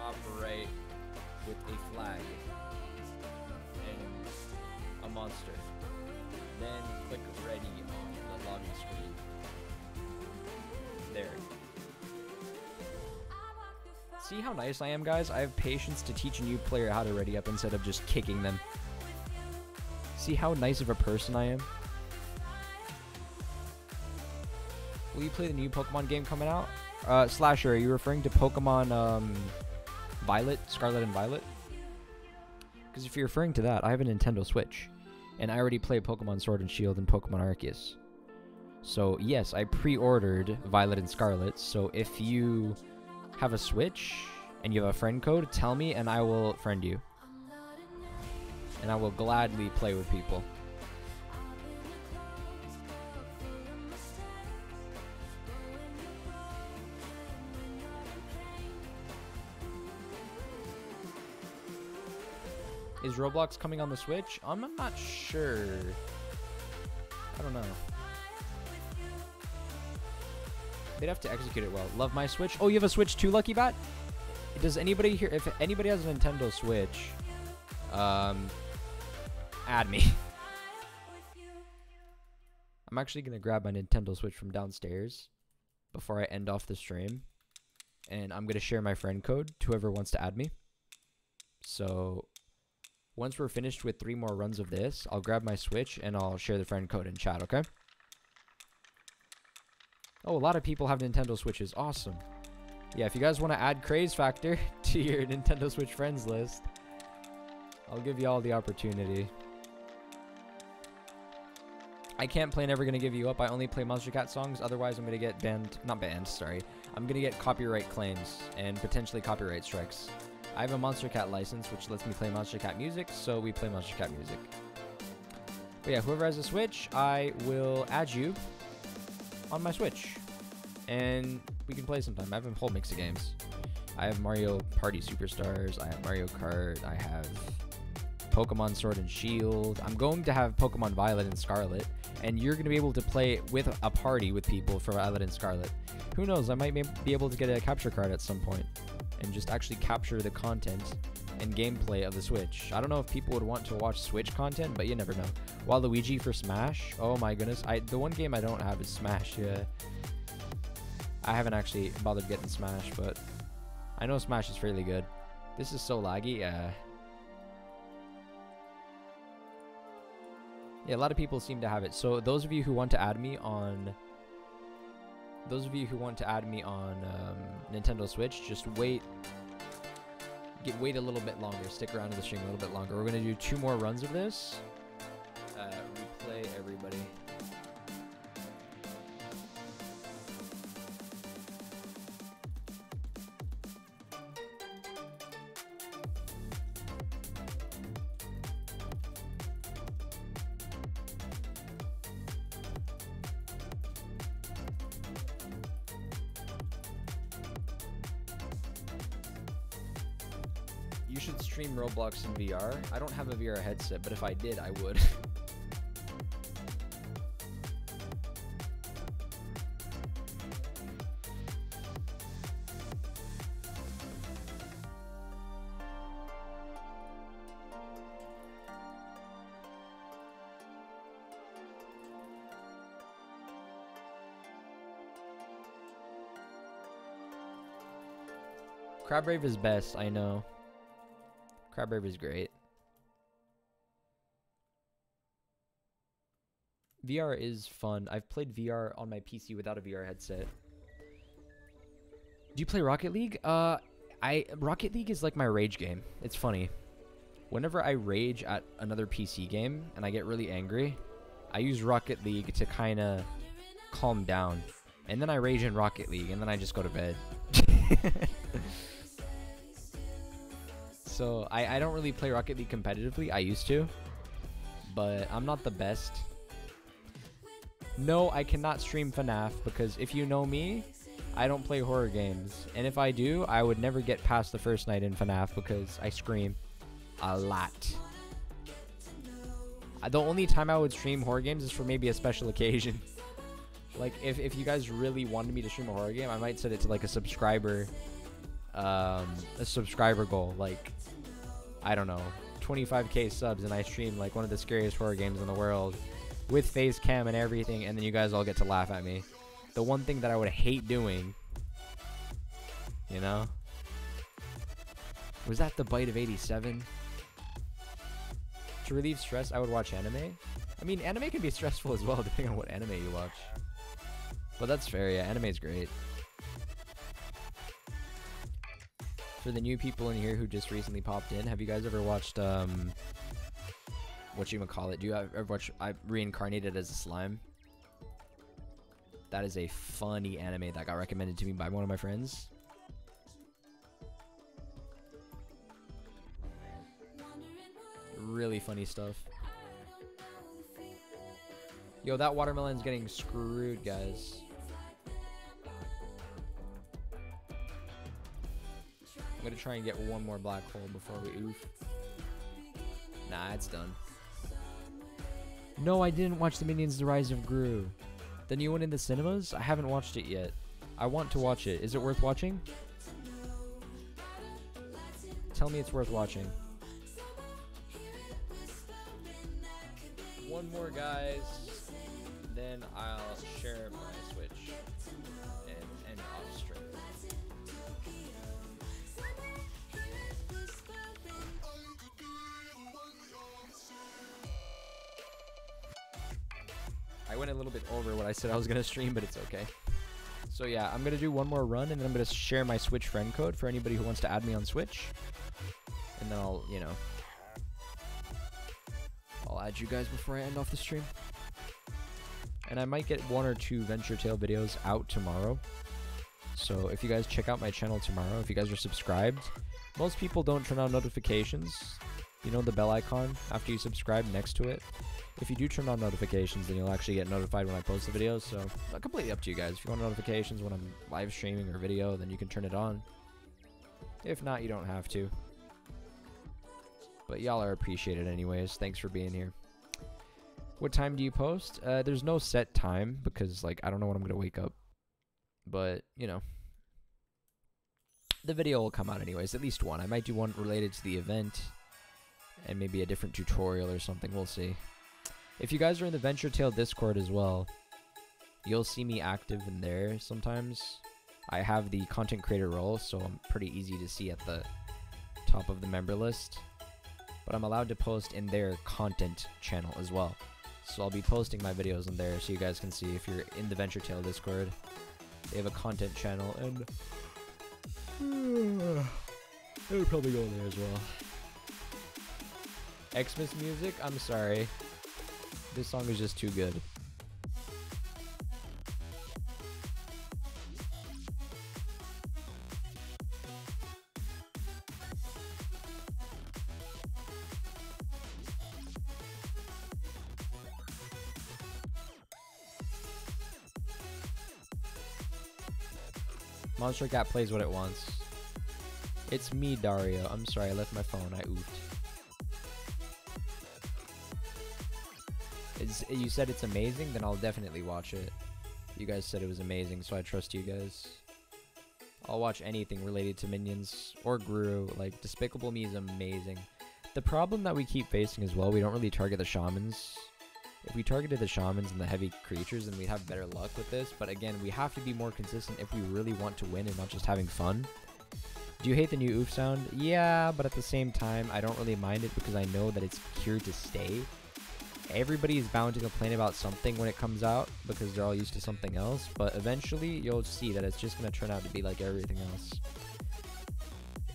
top right with a flag and a monster. Then click ready on the lobby screen. There. See how nice I am, guys? I have patience to teach a new player how to ready up instead of just kicking them. See how nice of a person I am? Will you play the new Pokemon game coming out? Slasher, are you referring to Pokemon Violet, Scarlet and Violet? Because if you're referring to that, I have a Nintendo Switch. And I already play Pokemon Sword and Shield and Pokemon Arceus. So yes, I pre-ordered Violet and Scarlet. So if you have a Switch and you have a friend code, tell me and I will friend you. And I will gladly play with people. Is Roblox coming on the Switch? I'm not sure. I don't know. They'd have to execute it well. Love my Switch. Oh, you have a Switch too, Lucky Bat? Does anybody here, if anybody has a Nintendo Switch, add me. I'm actually going to grab my Nintendo Switch from downstairs before I end off the stream. And I'm going to share my friend code to whoever wants to add me. So once we're finished with 3 more runs of this, I'll grab my Switch and I'll share the friend code in chat, okay? Oh, a lot of people have Nintendo Switches. Awesome. Yeah, if you guys want to add Craze Factor to your Nintendo Switch friends list, I'll give you all the opportunity. I can't play Never Gonna Give You Up. I only play Monstercat songs. Otherwise, I'm going to get banned. Not banned, sorry. I'm going to get copyright claims and potentially copyright strikes. I have a Monstercat license, which lets me play Monstercat music, so we play Monstercat music. But yeah, whoever has a Switch, I will add you on my Switch. And we can play sometime. I have a whole mix of games. I have Mario Party Superstars. I have Mario Kart. I have Pokemon Sword and Shield. I'm going to have Pokemon Violet and Scarlet. And you're going to be able to play with a party with people for Violet and Scarlet. Who knows? I might be able to get a capture card at some point and just actually capture the content and gameplay of the Switch. I don't know if people would want to watch Switch content, but you never know. Waluigi for Smash. Oh my goodness. The one game I don't have is Smash. Yeah. I haven't actually bothered getting Smash, but I know Smash is fairly good. This is so laggy. Yeah, a lot of people seem to have it. So those of you who want to add me on... Nintendo Switch, just wait a little bit longer. Stick around to the stream a little bit longer. We're going to do 2 more runs of this. Replay everybody. Roblox in VR. I don't have a VR headset, but if I did, I would. Crabwave is best, I know. Crabwave is great. VR is fun. I've played VR on my PC without a VR headset. Do you play Rocket League? Rocket League is like my rage game. It's funny. Whenever I rage at another PC game and I get really angry, I use Rocket League to kind of calm down. And then I rage in Rocket League and then I just go to bed. So I don't really play Rocket League competitively. I used to, but I'm not the best. No, I cannot stream FNAF because if you know me, I don't play horror games. And if I do, I would never get past the first night in FNAF because I scream a lot. The only time I would stream horror games is for maybe a special occasion. Like if you guys really wanted me to stream a horror game, I might set it to like a subscriber goal, like I don't know, 25k subs, and I stream like one of the scariest horror games in the world with face cam and everything, and then you guys all get to laugh at me. The one thing that I would hate doing, you know, was that the bite of 87. To relieve stress, I would watch anime. I mean, anime can be stressful as well, depending on what anime you watch. But that's fair, yeah, anime's great. For the new people in here who just recently popped in, have you guys ever watched, whatchamacallit? Do you ever watch I Reincarnated as a Slime? That is a funny anime that got recommended to me by one of my friends. Really funny stuff. Yo, that watermelon's getting screwed, guys. I'm gonna try and get one more black hole before we oof. Nah, it's done. No, I didn't watch The Minions: The Rise of Gru. The new one in the cinemas? I haven't watched it yet. I want to watch it. Is it worth watching? Tell me it's worth watching. One more, guys. Then I'll share my Switch and end off stream. I went a little bit over what I said I was going to stream, but it's okay. So yeah, I'm going to do one more run, and then I'm going to share my Switch friend code for anybody who wants to add me on Switch. And then I'll, you know, I'll add you guys before I end off the stream. And I might get 1 or 2 Venture Tale videos out tomorrow. So if you guys check out my channel tomorrow, if you guys are subscribed, most people don't turn on notifications. you know the bell icon after you subscribe next to it? If you do turn on notifications, then you'll actually get notified when I post the videos, so it's completely up to you guys. If you want notifications when I'm live streaming or video, then you can turn it on. If not, you don't have to. But y'all are appreciated anyways. Thanks for being here. What time do you post? There's no set time because, like, I don't know when I'm going to wake up. But, you know, the video will come out anyways, at least one. I might do one related to the event and maybe a different tutorial or something. We'll see. If you guys are in the Venture Tale Discord as well, you'll see me active in there sometimes. I have the content creator role, so I'm pretty easy to see at the top of the member list. But I'm allowed to post in their content channel as well. So I'll be posting my videos in there so you guys can see if you're in the Venture Tale Discord. They have a content channel, and it would probably go in there as well. Xmas music? I'm sorry. This song is just too good. Monstercat plays what it wants. It's me, Dario. I'm sorry, I left my phone. I oofed. You said it's amazing? Then I'll definitely watch it. You guys said it was amazing, so I trust you guys. I'll watch anything related to Minions or Gru. Like, Despicable Me is amazing. The problem that we keep facing as well, we don't really target the Shamans. If we targeted the Shamans and the heavy creatures, then we'd have better luck with this. But again, we have to be more consistent if we really want to win and not just having fun. Do you hate the new oof sound? Yeah, but at the same time, I don't really mind it because I know that it's here to stay. Everybody is bound to complain about something when it comes out because they're all used to something else. But eventually, you'll see that it's just going to turn out to be like everything else.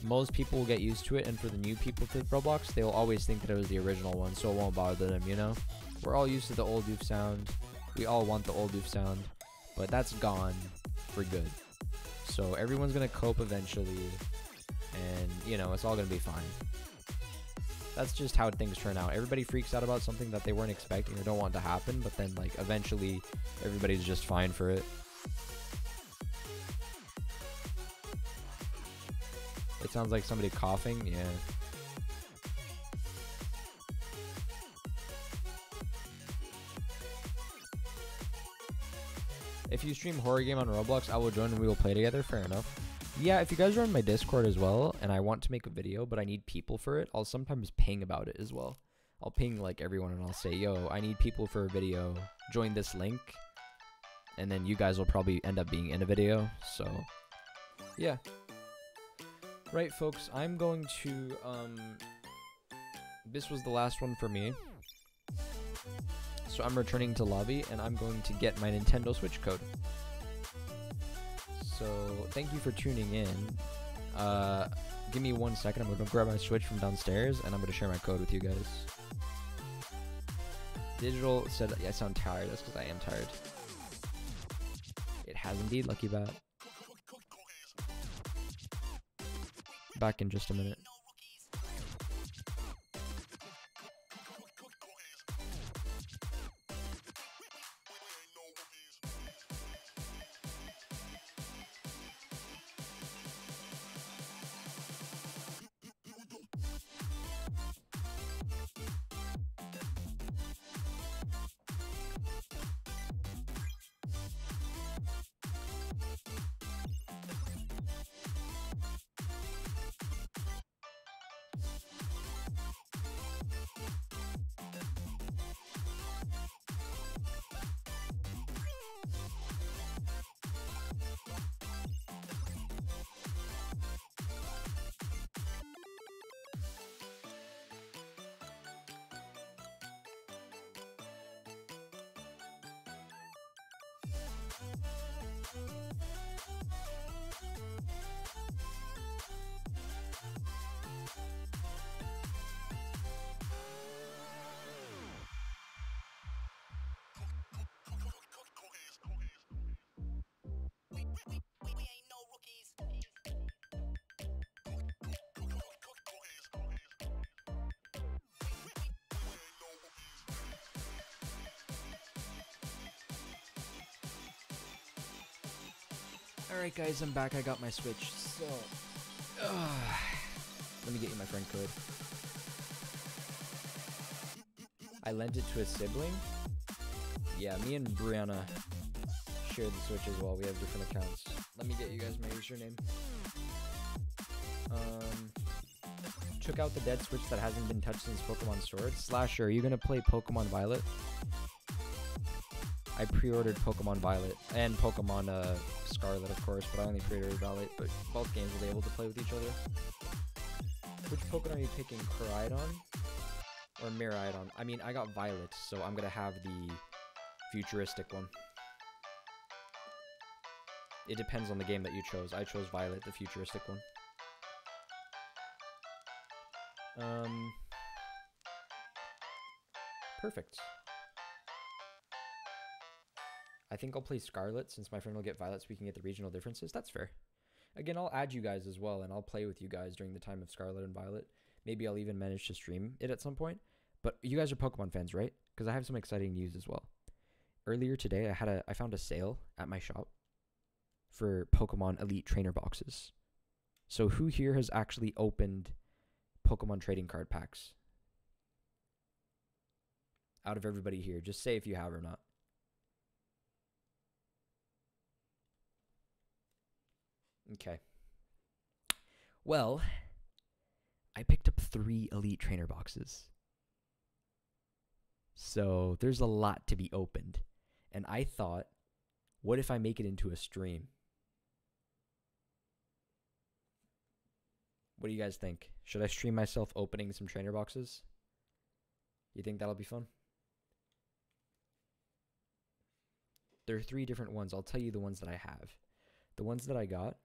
Most people will get used to it, and for the new people to Roblox, they will always think that it was the original one, so it won't bother them, you know? We're all used to the old oof sound. We all want the old oof sound, but that's gone for good. So everyone's gonna cope eventually, and you know, it's all gonna be fine. That's just how things turn out. Everybody freaks out about something that they weren't expecting or don't want to happen, but then like eventually everybody's just fine for it. It sounds like somebody coughing, yeah. If you stream horror game on Roblox, I will join and we will play together. Fair enough. Yeah, if you guys are on my Discord as well, and I want to make a video, but I need people for it, I'll sometimes ping about it as well. I'll ping, like, everyone, and I'll say, yo, I need people for a video. Join this link. And then you guys will probably end up being in a video. So, yeah. Right, folks, I'm going to, this was the last one for me. So I'm returning to lobby, and I'm going to get my Nintendo Switch code. So thank you for tuning in. Give me 1 second. I'm going to grab my Switch from downstairs, and I'm going to share my code with you guys. Digital said, yeah, I sound tired. That's because I am tired. It has indeed, Lucky Bat. Back in just a minute. Alright guys, I'm back. I got my Switch, so... let me get you my friend code. I lent it to a sibling. Yeah, me and Brianna shared the Switch as well. We have different accounts. Let me get you guys my username. Took out the dead Switch that hasn't been touched since Pokemon Sword. Slasher, are you going to play Pokemon Violet? I pre-ordered Pokemon Violet and Pokemon Scarlet, of course, but I only pre-ordered Violet, but both games will be able to play with each other. Which Pokemon are you picking, Coridon or Miraidon? I mean, I got Violet, so I'm going to have the futuristic one. It depends on the game that you chose. I chose Violet, the futuristic one. Perfect. I think I'll play Scarlet since my friend will get Violet so we can get the regional differences. That's fair. Again, I'll add you guys as well, and I'll play with you guys during the time of Scarlet and Violet. Maybe I'll even manage to stream it at some point. But you guys are Pokemon fans, right? Because I have some exciting news as well. Earlier today, I found a sale at my shop for Pokemon Elite Trainer boxes. So who here has actually opened Pokemon trading card packs? Out of everybody here, just say if you have or not. Okay. Well, I picked up 3 Elite Trainer boxes. So there's a lot to be opened. And I thought, what if I make it into a stream? What do you guys think? Should I stream myself opening some trainer boxes? You think that'll be fun? There are 3 different ones. I'll tell you the ones that I have. The ones that I got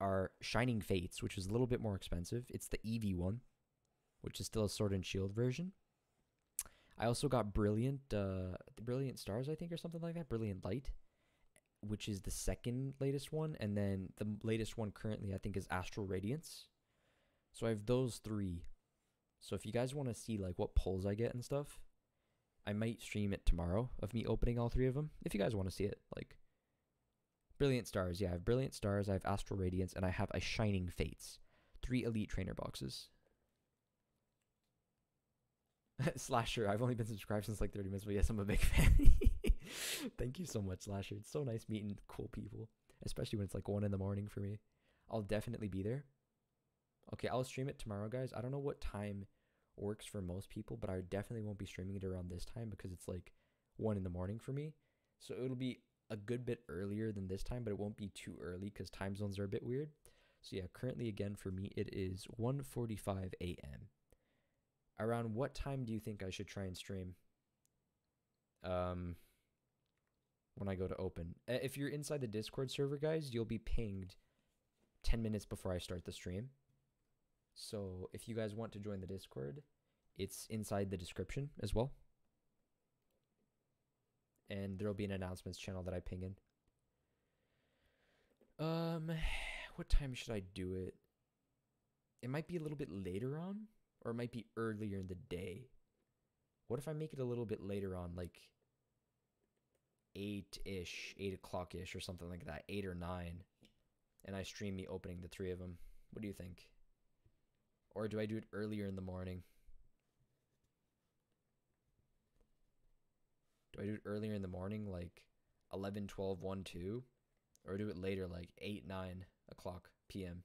are Shining Fates, which is a little bit more expensive. It's the Eevee one, which is still a Sword and Shield version. I also got Brilliant Stars, I think, or something like that. Brilliant Light, which is the second latest one. And then the latest one currently, I think, is Astral Radiance. So I have those 3. So if you guys want to see, like, what pulls I get and stuff, I might stream it tomorrow of me opening all 3 of them. If you guys want to see it, like, Brilliant Stars. Yeah, I have Brilliant Stars, I have Astral Radiance, and I have a Shining Fates. 3 Elite Trainer boxes. Slasher, I've only been subscribed since like 30 minutes, but yes, I'm a big fan. Thank you so much, Slasher. It's so nice meeting cool people, especially when it's like 1 in the morning for me. I'll definitely be there. Okay, I'll stream it tomorrow, guys. I don't know what time works for most people, but I definitely won't be streaming it around this time because it's like 1 in the morning for me. So it'll be a good bit earlier than this time, but it won't be too early because time zones are a bit weird. So yeah, currently again for me, it is 1:45 a.m. Around what time do you think I should try and stream? When I go to open. If you're inside the Discord server, guys, you'll be pinged 10 minutes before I start the stream. So if you guys want to join the Discord, it's inside the description as well. And there'll be an announcements channel that I ping in. What time should I do it? It might be a little bit later on. Or it might be earlier in the day. What if I make it a little bit later on, like 8-ish, 8 o'clock-ish or something like that, 8 or 9, and I stream me opening the 3 of them? What do you think? Or do I do it earlier in the morning? Do I do it earlier in the morning, like 11, 12, 1, 2? Or do it later, like 8, 9 o'clock p.m.?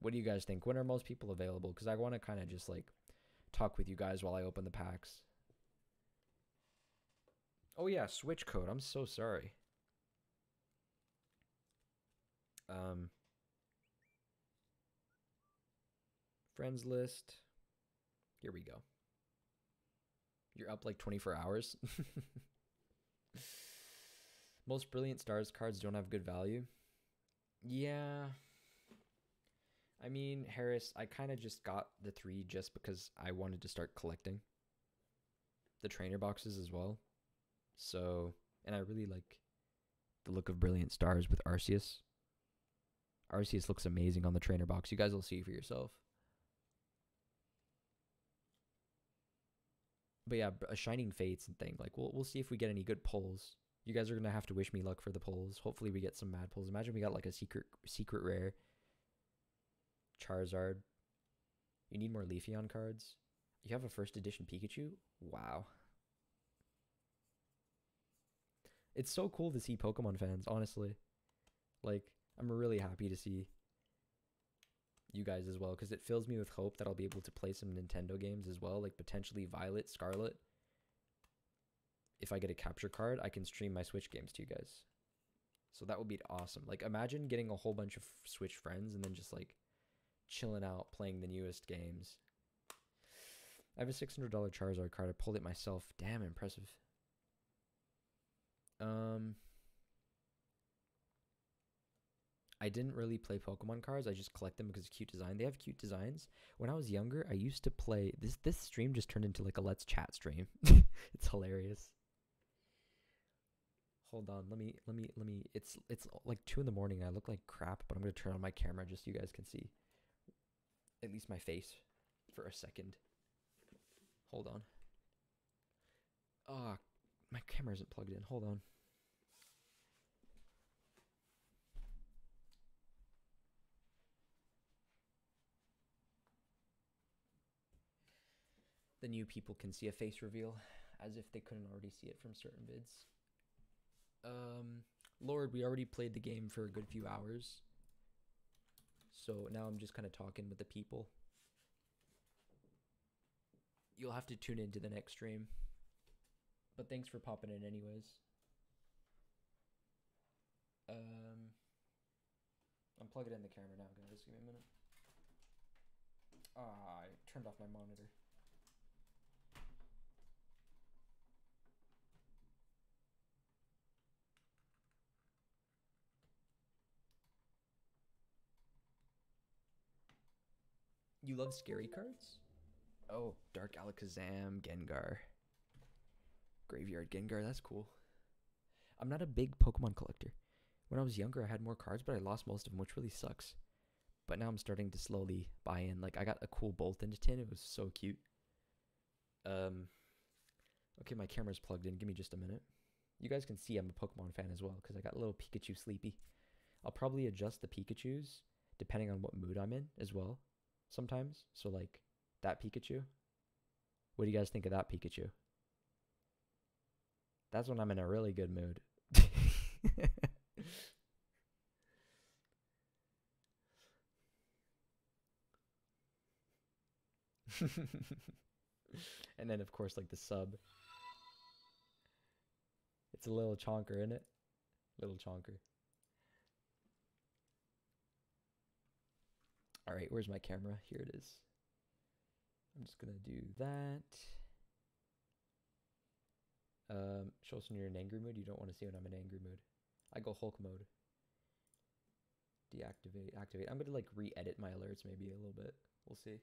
What do you guys think? When are most people available? Because I want to kind of just like talk with you guys while I open the packs. Oh yeah, Switch code. I'm so sorry. Friends list. Here we go. You're up like 24 hours. Most Brilliant Stars cards don't have good value. Yeah. I mean, Harris, I kind of just got the 3 just because I wanted to start collecting the trainer boxes as well. So, and I really like the look of Brilliant Stars with Arceus. Arceus looks amazing on the trainer box. You guys will see for yourself. But yeah, a Shining Fates and thing. Like, we'll see if we get any good pulls. You guys are going to have to wish me luck for the polls. Hopefully we get some mad polls. Imagine we got like a secret rare. Charizard. You need more Leafeon cards. You have a first edition Pikachu? Wow. It's so cool to see Pokemon fans, honestly. Like, I'm really happy to see you guys as well, because it fills me with hope that I'll be able to play some Nintendo games as well, like potentially Violet, Scarlet. If I get a capture card, I can stream my Switch games to you guys. So that would be awesome. Like, imagine getting a whole bunch of Switch friends and then just like chilling out playing the newest games. I have a $600 Charizard card. I pulled it myself. Damn, impressive. I didn't really play Pokemon cards. I just collect them because of cute design. They have cute designs. When I was younger, I used to play... This stream just turned into like a Let's Chat stream. It's hilarious. Hold on. Let me... It's like 2 in the morning. I look like crap, but I'm going to turn on my camera just so you guys can see. At least my face for a second. Hold on. Ah, my camera isn't plugged in. Hold on. The new people can see a face reveal as if they couldn't already see it from certain vids. Lord, we already played the game for a good few hours. So now I'm just kind of talking with the people. You'll have to tune into the next stream. But thanks for popping in anyways. I'm plugging in the camera now, guys. Just give me a minute. Ah, I turned off my monitor. You love scary cards? Oh, Dark Alakazam, Gengar. Graveyard Gengar, that's cool. I'm not a big Pokemon collector. When I was younger, I had more cards, but I lost most of them, which really sucks. But now I'm starting to slowly buy in. Like, I got a cool Bolton tin. It was so cute. Okay, my camera's plugged in. Give me just a minute. You guys can see I'm a Pokemon fan as well, because I got a little Pikachu Sleepy. I'll probably adjust the Pikachus, depending on what mood I'm in as well. Sometimes. So like that Pikachu. What do you guys think of that Pikachu? That's when I'm in a really good mood. And then of course like the sub. It's a little chonker, isn't it? Little chonker. All right, where's my camera? Here it is. I'm just going to do that. Show us when you're in an angry mood. You don't want to see when I'm in an angry mood. I go Hulk mode. Deactivate, activate. I'm going to like re-edit my alerts maybe a little bit. We'll see.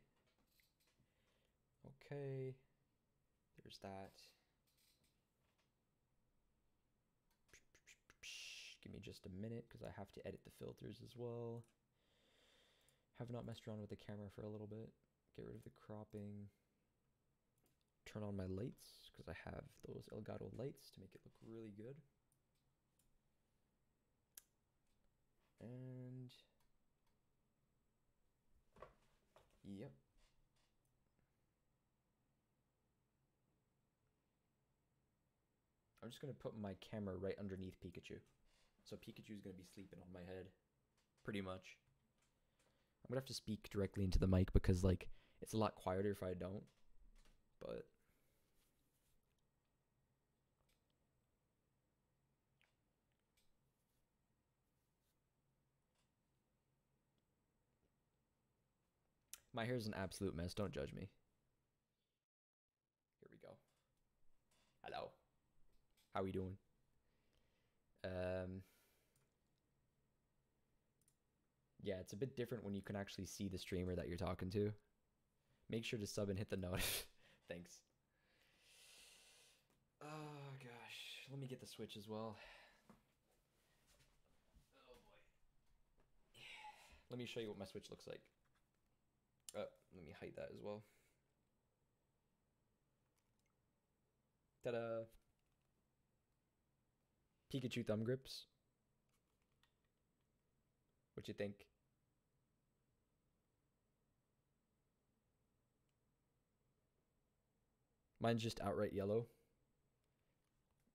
Okay. There's that. Give me just a minute because I have to edit the filters as well. Have not messed around with the camera for a little bit. Get rid of the cropping. Turn on my lights because I have those Elgato lights to make it look really good. And yep. I'm just going to put my camera right underneath Pikachu. So Pikachu's going to be sleeping on my head pretty much. I'm gonna have to speak directly into the mic because like it's a lot quieter if I don't, but my hair's an absolute mess, don't judge me. Here we go. Hello. How we doing? Yeah, it's a bit different when you can actually see the streamer that you're talking to. Make sure to sub and hit the notif. Thanks. Oh, gosh. Let me get the Switch as well. Oh, boy. Let me show you what my Switch looks like. Oh, let me hide that as well. Ta-da. Pikachu thumb grips. What you think? Mine's just outright yellow.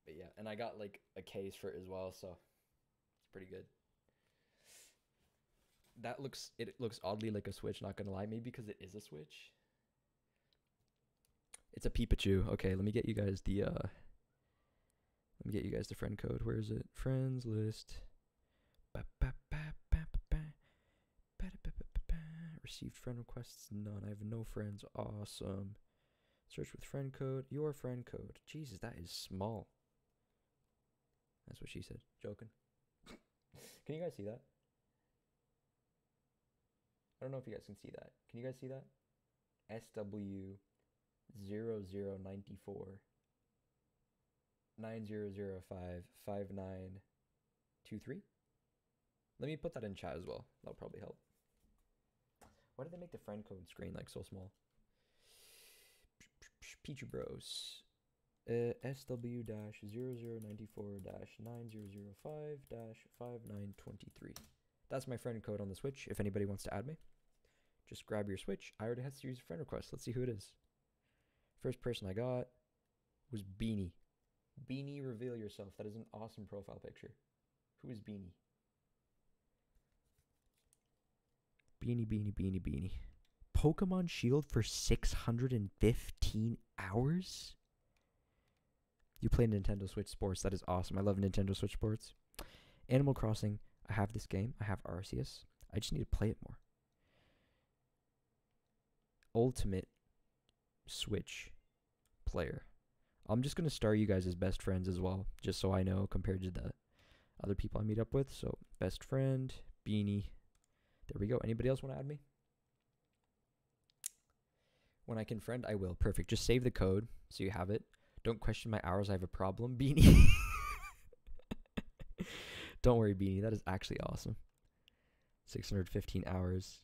But yeah, and I got like a case for it as well, so it's pretty good. That looks, it looks oddly like a Switch, not gonna lie. Maybe because it is a Switch. It's a Pikachu. Okay, let me get you guys the friend code. Where is it? Friends list. Received friend requests, none. I have no friends. Awesome. Search with friend code. Your friend code. Jesus, that is small. That's what she said. Joking. Can you guys see that? I don't know if you guys can see that. Can you guys see that? SW0094 9005 5923. Let me put that in chat as well. That'll probably help. Why did they make the friend code screen like so small? Pichu Bros. SW-0094-9005-5923. That's my friend code on the Switch. If anybody wants to add me, just grab your Switch. I already had to use a friend request. Let's see who it is. First person I got was Beanie. Beanie, reveal yourself. That is an awesome profile picture. Who is Beanie? Beanie, Beanie, Beanie, Beanie. Pokemon Shield for 615 hours? You play Nintendo Switch Sports. That is awesome. I love Nintendo Switch Sports. Animal Crossing. I have this game. I have Arceus. I just need to play it more. Ultimate Switch player. I'm just going to star you guys as best friends as well, just so I know compared to the other people I meet up with. So best friend, Beanie. There we go. Anybody else want to add me? When I can friend, I will. Perfect. Just save the code so you have it. Don't question my hours. I have a problem, Beanie. Don't worry, Beanie. That is actually awesome. 615 hours.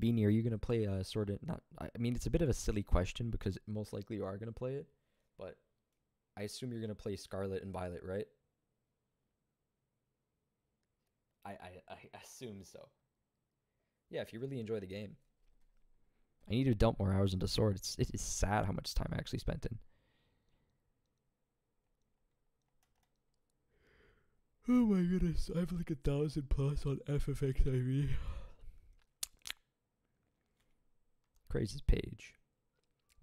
Beanie, are you going to play a sort of... Not, I mean, it's a bit of a silly question because most likely you are going to play it, but I assume you're going to play Scarlet and Violet, right? I assume so. Yeah, if you really enjoy the game. I need to dump more hours into Sword. It is sad how much time I actually spent in. Oh my goodness, I have like 1,000 plus on FFXIV. Craze's page.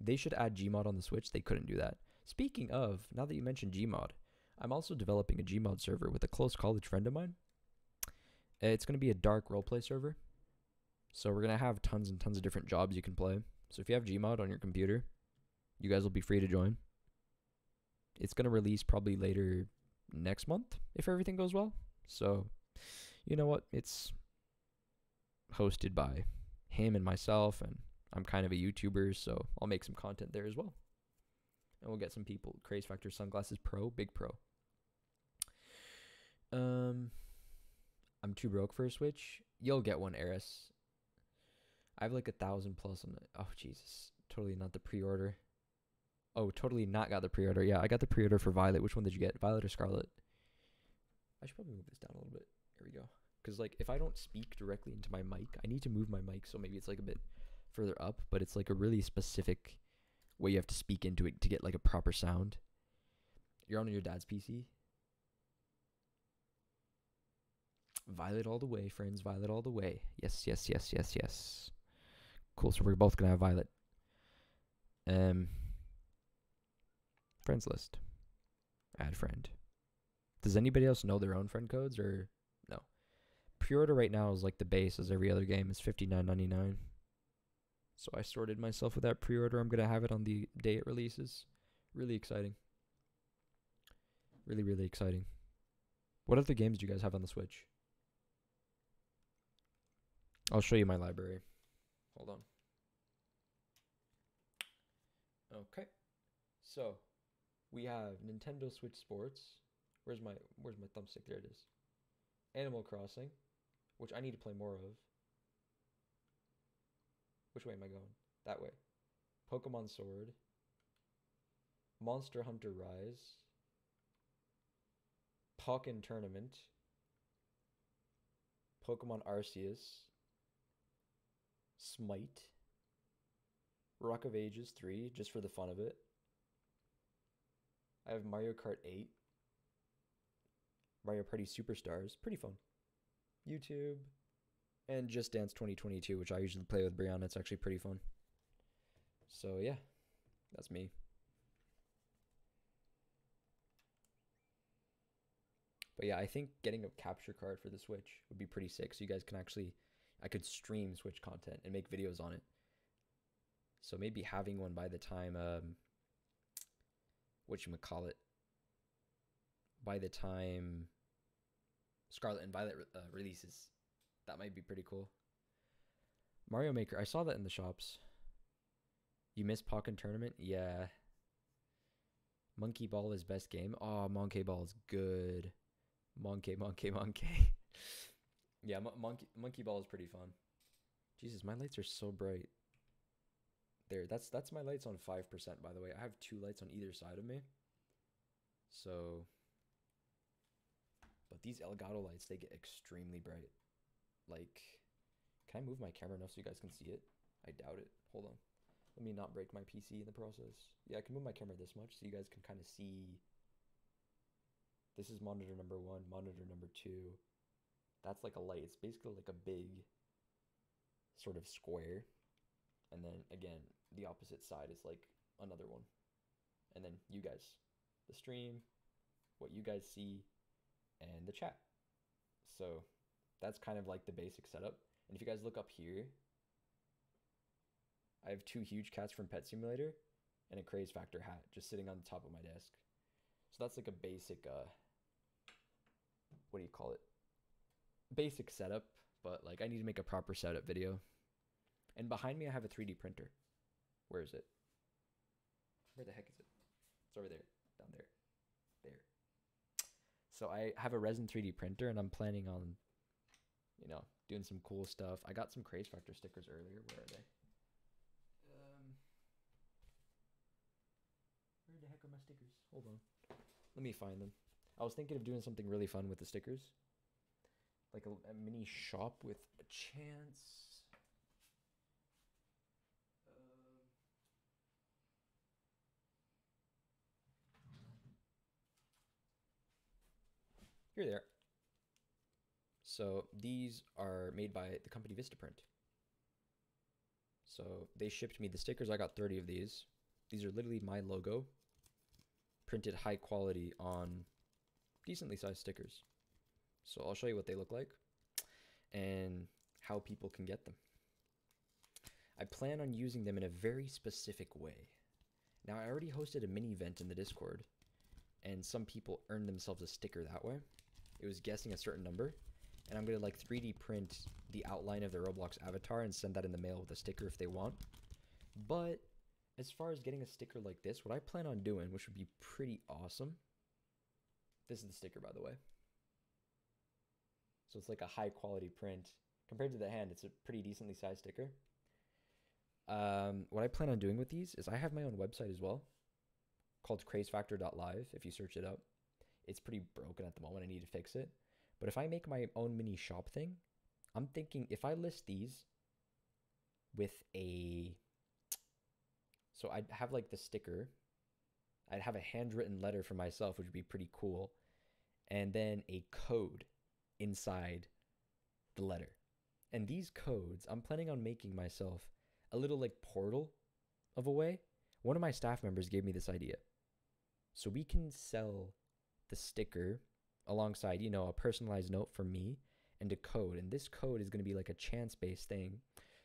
They should add Gmod on the Switch. They couldn't do that. Speaking of, now that you mentioned Gmod, I'm also developing a Gmod server with a close college friend of mine. It's going to be a dark roleplay server. So we're going to have tons and tons of different jobs you can play. So if you have Gmod on your computer, you guys will be free to join. It's going to release probably later next month, if everything goes well. So, you know what? It's hosted by him and myself, and I'm kind of a YouTuber, so I'll make some content there as well. And we'll get some people. Craze Factor Sunglasses Pro, Big Pro. I'm too broke for a Switch. You'll get one, Eris. I have like 1,000 plus on the... Oh, Jesus. Totally not the pre-order. Oh, totally not got the pre-order. Yeah, I got the pre-order for Violet. Which one did you get? Violet or Scarlet? I should probably move this down a little bit. Here we go. Because, like, if I don't speak directly into my mic, I need to move my mic, so maybe it's, like, a bit further up. But it's, like, a really specific way you have to speak into it to get, like, a proper sound. You're on your dad's PC. Violet all the way, friends. Violet all the way. Yes, yes, yes, yes, yes. Cool, so we're both going to have Violet. Friends list. Add friend. Does anybody else know their own friend codes or no? Pre-order right now is like the base as every other game. It's $59.99. So I sorted myself with that pre-order. I'm going to have it on the day it releases. Really exciting. Really, really exciting. What other games do you guys have on the Switch? I'll show you my library. Hold on. Okay. So, we have Nintendo Switch Sports. Where's my thumbstick? There it is. Animal Crossing, which I need to play more of. Which way am I going? That way. Pokemon Sword. Monster Hunter Rise. Pokken Tournament, Pokemon Arceus, Smite, Rock of Ages 3, just for the fun of it. I have Mario Kart 8, Mario Party Superstars, pretty fun. YouTube, and Just Dance 2022, which I usually play with Brianna. It's actually pretty fun. So yeah, that's me. But yeah, I think getting a capture card for the Switch would be pretty sick. So you guys can actually, I could stream Switch content and make videos on it. So maybe having one by the time, whatchamacallit, by the time Scarlet and Violet releases, that might be pretty cool. Mario Maker, I saw that in the shops. You missed Pokken Tournament? Yeah. Monkey Ball is best game. Oh, Monkey Ball is good. Monkey. Yeah, Monkey Ball is pretty fun. Jesus, my lights are so bright. There, that's my lights on 5%, by the way. I have two lights on either side of me. So, but these Elgato lights, they get extremely bright. Like, can I move my camera enough so you guys can see it? I doubt it. Hold on. Let me not break my PC in the process. Yeah, I can move my camera this much so you guys can kind of see. This is monitor number one, monitor number two. That's like a light. It's basically like a big sort of square. And then again, the opposite side is like another one. And then you guys, the stream, what you guys see, and the chat. So that's kind of like the basic setup. And if you guys look up here, I have two huge cats from Pet Simulator and a Craze Factor hat just sitting on the top of my desk. So that's like a basic, what do you call it? Basic setup, but like I need to make a proper setup video. And behind me, I have a 3D printer. Where is it? Where the heck is it? It's over there, down there, there. So I have a resin 3D printer and I'm planning on, you know, doing some cool stuff. I got some Craze Factor stickers earlier. Where are they? Where the heck are my stickers? Hold on. Let me find them. I was thinking of doing something really fun with the stickers. Like a mini shop with a chance. Here they are. So these are made by the company Vistaprint. So they shipped me the stickers. I got 30 of these. These are literally my logo, printed high quality on decently sized stickers. So I'll show you what they look like and how people can get them. I plan on using them in a very specific way. Now, I already hosted a mini event in the Discord and some people earned themselves a sticker that way. It was guessing a certain number, and I'm gonna like 3D print the outline of the Roblox avatar and send that in the mail with a sticker if they want. But as far as getting a sticker like this, what I plan on doing, which would be pretty awesome. This is the sticker, by the way. So it's like a high quality print. Compared to the hand, it's a pretty decently sized sticker. What I plan on doing with these is I have my own website as well, called crazefactor.live, if you search it up. It's pretty broken at the moment. I need to fix it. But if I make my own mini shop thing, I'm thinking if I list these with a... So I'd have like the sticker, I'd have a handwritten letter for myself, which would be pretty cool, and then a code inside the letter. And these codes, I'm planning on making myself a little like portal of a way. One of my staff members gave me this idea. So we can sell the sticker alongside, you know, a personalized note for me and a code. And this code is going to be like a chance-based thing.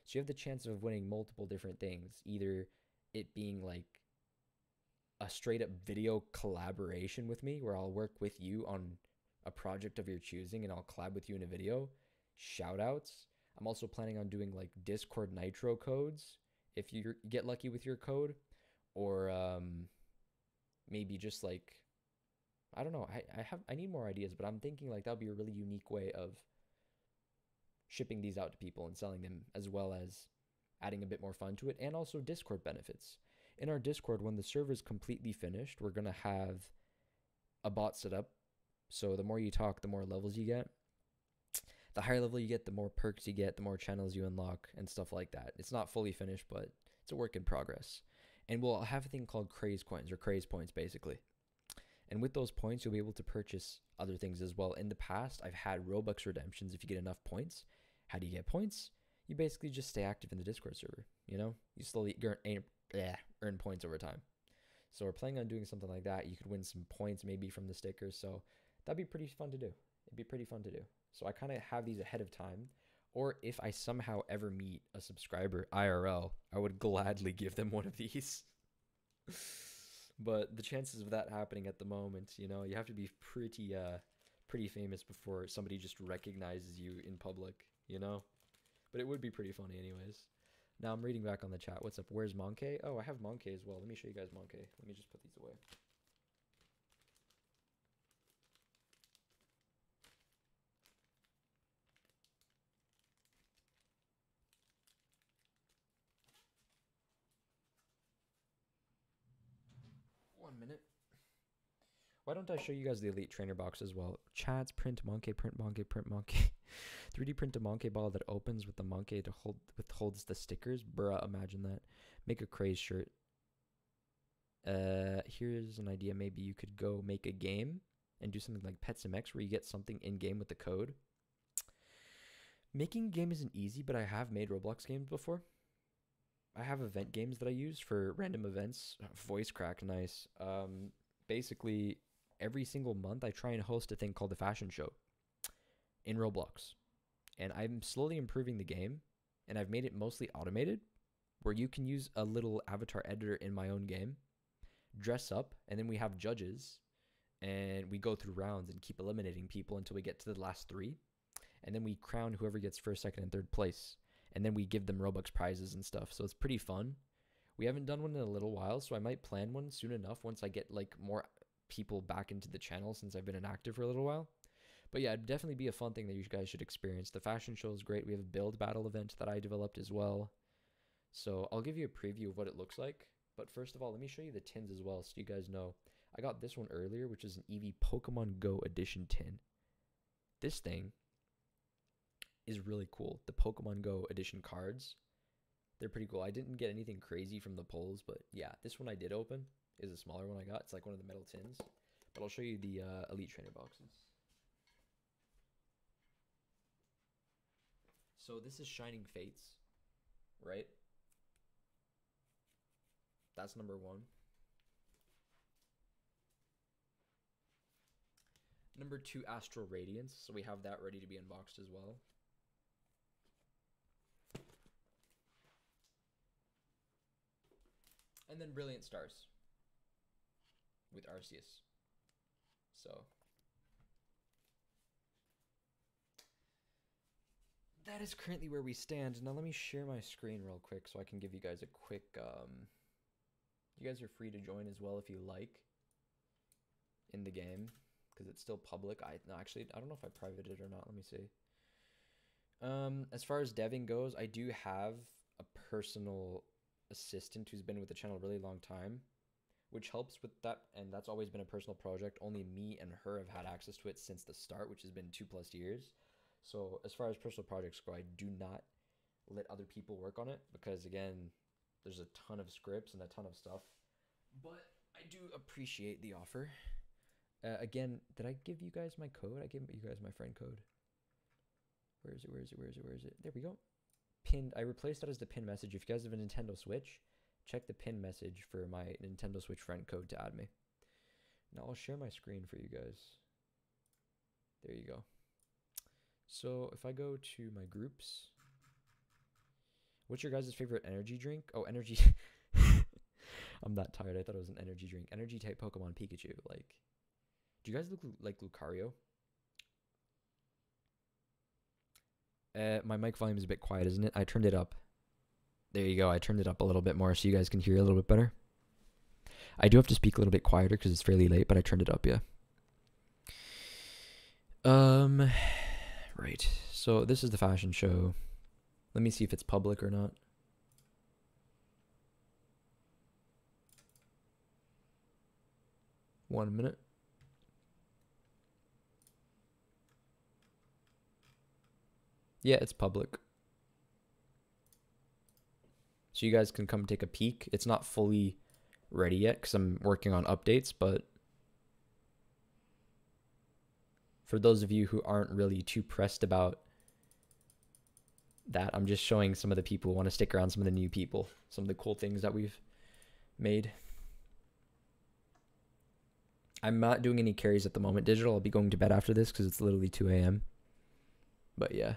So you have the chance of winning multiple different things, either it being like a straight up video collaboration with me where I'll work with you on a project of your choosing and I'll collab with you in a video, shout outs. I'm also planning on doing like Discord Nitro codes if you get lucky with your code, or maybe just like, I don't know. I need more ideas, but I'm thinking like that would be a really unique way of shipping these out to people and selling them, as well as adding a bit more fun to it, and also Discord benefits. In our Discord, when the server is completely finished, we're going to have a bot set up So the more you talk, the more levels you get. The higher level you get, the more perks you get, the more channels you unlock, and stuff like that. It's not fully finished, but it's a work in progress. And we'll have a thing called Craze Coins, or Craze Points, basically. And with those points, you'll be able to purchase other things as well. In the past, I've had ROBUX redemptions if you get enough points. How do you get points? You basically just stay active in the Discord server, you know? You slowly earn points over time. So we're planning on doing something like that. You could win some points maybe from the stickers, so that'd be pretty fun to do. It'd be pretty fun to do. So I kind of have these ahead of time, or if I somehow ever meet a subscriber IRL, I would gladly give them one of these. But the chances of that happening at the moment, you know, you have to be pretty pretty famous before somebody just recognizes you in public, you know? But it would be pretty funny anyways. Now I'm reading back on the chat. What's up? Where's Monkey? Oh, I have Monkey as well. Let me show you guys Monkey. Let me just put these away. Minute. Why don't I show you guys the Elite Trainer box as well? Chats, print Monkey, print Monkey, print Monkey. 3D print a Monkey ball that opens with the Monkey to hold withholds the stickers. Bruh, imagine that. Make a Craze shirt. Here's an idea. Maybe you could go make a game and do something like Pet Sim X where you get something in game with the code. Making a game isn't easy, but I have made Roblox games before. I have event games that I use for random events. Voice crack, nice. Basically, every single month I try and host a thing called the Fashion Show in Roblox. And I'm slowly improving the game, and I've made it mostly automated, where you can use a little avatar editor in my own game, dress up, and then we have judges, and we go through rounds and keep eliminating people until we get to the last three. And then we crown whoever gets first, second, and third place. And then we give them Robux prizes and stuff. So it's pretty fun. We haven't done one in a little while, so I might plan one soon enough once I get like more people back into the channel since I've been inactive for a little while. But yeah, it'd definitely be a fun thing that you guys should experience. The Fashion Show is great. We have a build battle event that I developed as well. So I'll give you a preview of what it looks like. But first of all, let me show you the tins as well so you guys know. I got this one earlier, which is an Eevee Pokemon Go Edition tin. This thing is really cool. The Pokemon Go edition cards, they're pretty cool. I didn't get anything crazy from the polls, but yeah, this one I did open is a smaller one I got. It's like one of the metal tins, but I'll show you the Elite Trainer boxes. So this is Shining Fates, right? That's number one. Number two, Astral Radiance. So we have that ready to be unboxed as well. And then Brilliant Stars with Arceus. So that is currently where we stand. Now let me share my screen real quick so I can give you guys a quick... you guys are free to join as well if you like in the game, because it's still public. I don't know if I private it or not. Let me see. As far as deving goes, I do have a personal assistant who's been with the channel a really long time, which helps with that, and that's always been a personal project. Only me and her have had access to it since the start, which has been 2+ years. So as far as personal projects go, I do not let other people work on it because, again, there's a ton of scripts and a ton of stuff. But I do appreciate the offer. Again, did I give you guys my code? I gave you guys my friend code. Where is it? Where is it? Where is it? Where is it? There we go. Pinned. I replaced that as the pin message. If you guys have a Nintendo Switch, check the pin message for my Nintendo Switch friend code to add me. Now I'll share my screen for you guys. There you go. So if I go to my groups, what's your guys' favorite energy drink? Oh, energy. I'm that tired. I thought it was an energy drink. Energy type Pokemon Pikachu. Like, do you guys look like Lucario? My mic volume is a bit quiet, isn't it? I turned it up. There you go. I turned it up a little bit more so you guys can hear a little bit better. I do have to speak a little bit quieter because it's fairly late, but I turned it up, yeah. Right. So this is the Fashion Show. Let me see if it's public or not. One minute. Yeah, it's public. So you guys can come take a peek. It's not fully ready yet because I'm working on updates, but for those of you who aren't really too pressed about that, I'm just showing some of the people who want to stick around, some of the new people, some of the cool things that we've made. I'm not doing any carries at the moment. Digital, I'll be going to bed after this because it's literally 2 a.m. But yeah.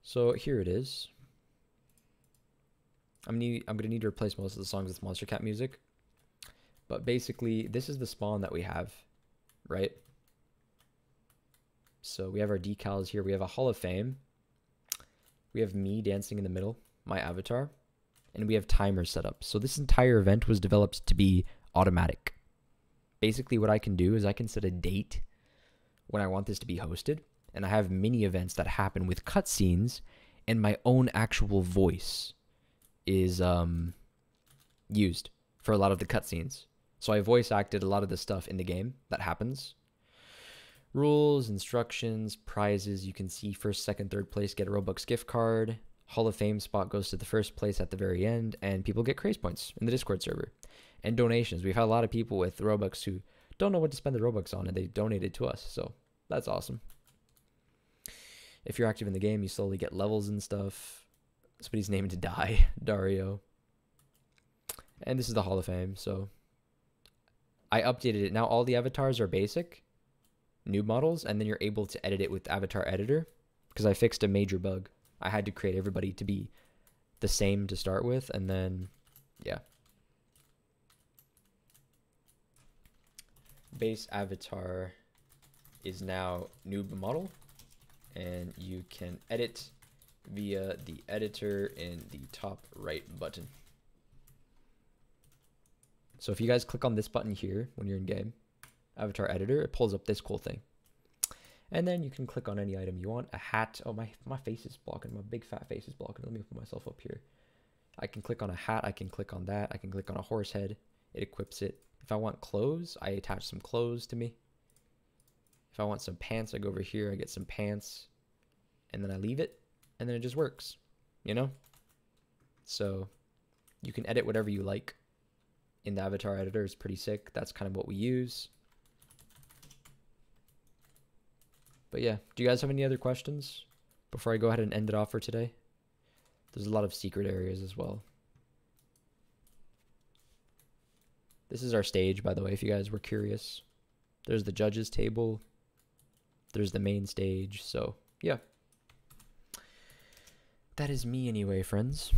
So here it is. I'm going to need to replace most of the songs with Monstercat music. But basically, this is the spawn that we have, right? So we have our decals here. We have a Hall of Fame. We have me dancing in the middle, my avatar. And we have timers set up. So this entire event was developed to be automatic. Basically, what I can do is I can set a date when I want this to be hosted. And I have mini events that happen with cutscenes. And my own actual voice is used for a lot of the cutscenes. So I voice acted a lot of the stuff in the game that happens. Rules, instructions, prizes. You can see first, second, third place get a Robux gift card. Hall of Fame spot goes to the first place at the very end. And people get Craze points in the Discord server. And donations. We've had a lot of people with Robux who don't know what to spend the Robux on, and they donated to us. So that's awesome. If you're active in the game, you slowly get levels and stuff. Somebody's named to die, Dario. And this is the Hall of Fame. So I updated it. Now all the avatars are basic, new models, and then you're able to edit it with Avatar Editor because I fixed a major bug. I had to create everybody to be the same to start with, and then, yeah. Base avatar is now noob model, and you can edit via the editor in the top right button. So if you guys click on this button here when you're in game, avatar editor, it pulls up this cool thing. And then you can click on any item you want. A hat. Oh, my face is blocking. My big fat face is blocking. Let me put myself up here. I can click on a hat. I can click on that. I can click on a horse head. It equips it. If I want clothes, I attach some clothes to me. If I want some pants, I go over here, I get some pants, and then I leave it, and then it just works, you know? So you can edit whatever you like in the avatar editor. It's pretty sick. That's kind of what we use. But yeah, do you guys have any other questions before I go ahead and end it off for today? There's a lot of secret areas as well. This is our stage, by the way, if you guys were curious. There's the judges table. There's the main stage. So, yeah. That is me anyway, friends.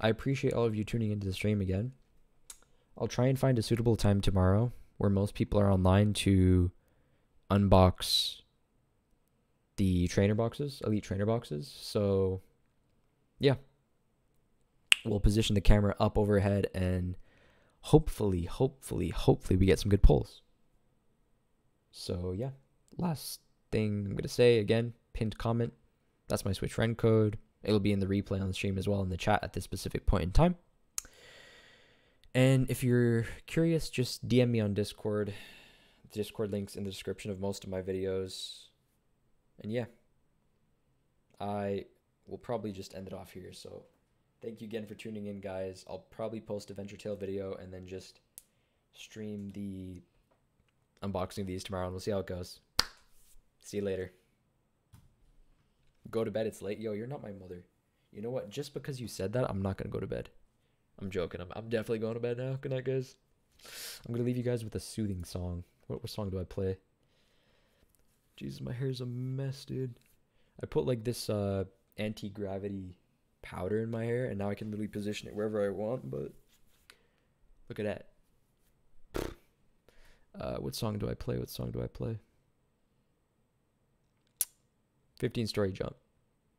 I appreciate all of you tuning into the stream again. I'll try and find a suitable time tomorrow where most people are online to unbox the trainer boxes, elite trainer boxes. So, yeah. We'll position the camera up overhead and hopefully we get some good polls. So yeah, last thing I'm gonna say again, pinned comment, that's my Switch friend code. It'll be in the replay on the stream as well, in the chat at this specific point in time. And if you're curious, just DM me on Discord. The Discord link's in the description of most of my videos. And yeah, I will probably just end it off here. So thank you again for tuning in, guys. I'll probably post a Venture Tale video and then just stream the unboxing of these tomorrow, and we'll see how it goes. See you later. Go to bed. It's late. Yo, you're not my mother. You know what? Just because you said that, I'm not going to go to bed. I'm joking. I'm definitely going to bed now. Good night, guys. I'm going to leave you guys with a soothing song. What song do I play? Jesus, my hair's a mess, dude. I put like this anti-gravity powder in my hair, and now I can literally position it wherever I want. But look at that. What song do I play? 15 Story Jump.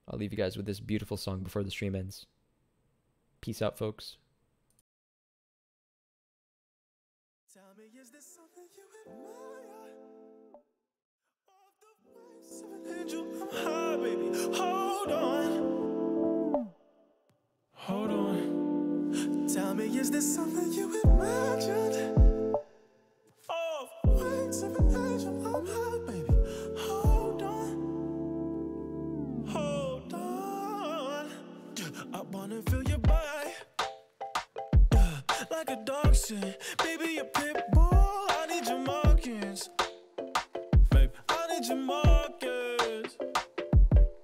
I'll leave you guys with this beautiful song before the stream ends. Peace out, folks. Tell me, is this something you admire? Of the angel, I'm high, baby. Hold on. Hold on. Tell me, is this something you imagined? Oh, wings of an angel, I'm high, baby. Hold on. boxing. Baby, a pit bull. I need your markings. Babe, I need your markings.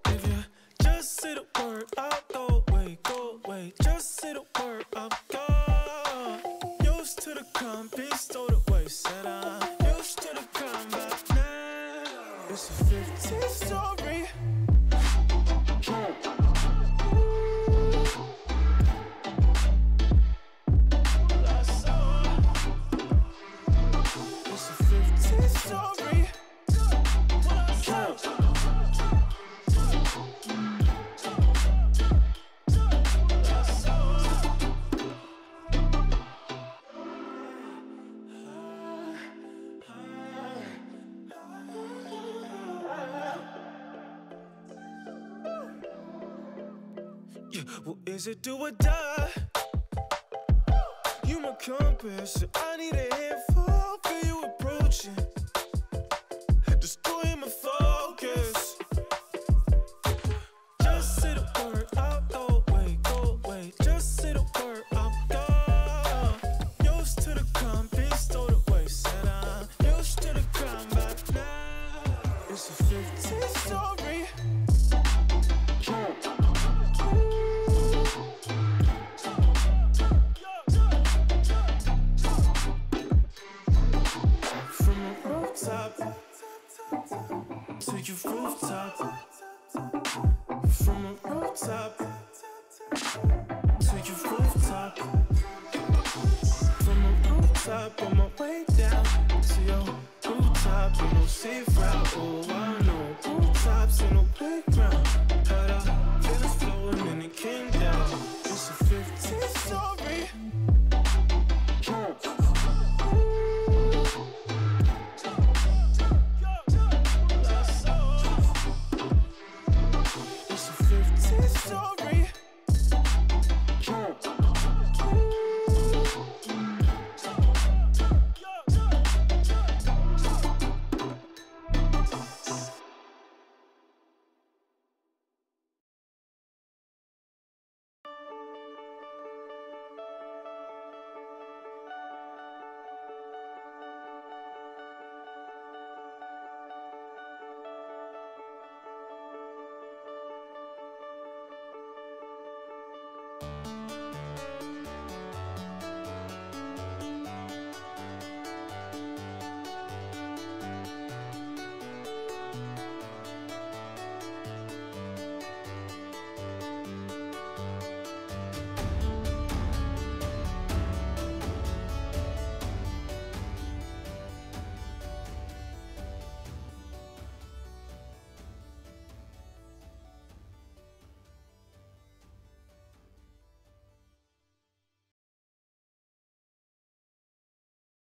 If you just say the word, I'll go away, go away. Just say the word, I'll go. Used to the combi, stole the waist, and I used to the combat now. It's a 15th story. Is it do or die? You my compass, so I need a handful. Feel you approaching, destroying my focus. Just say the word, I'll go away, go away. Just say the word, I'll go. Used to the compass, stole the waste, and I'm used to the crime back now. It's a 15th story. It's over.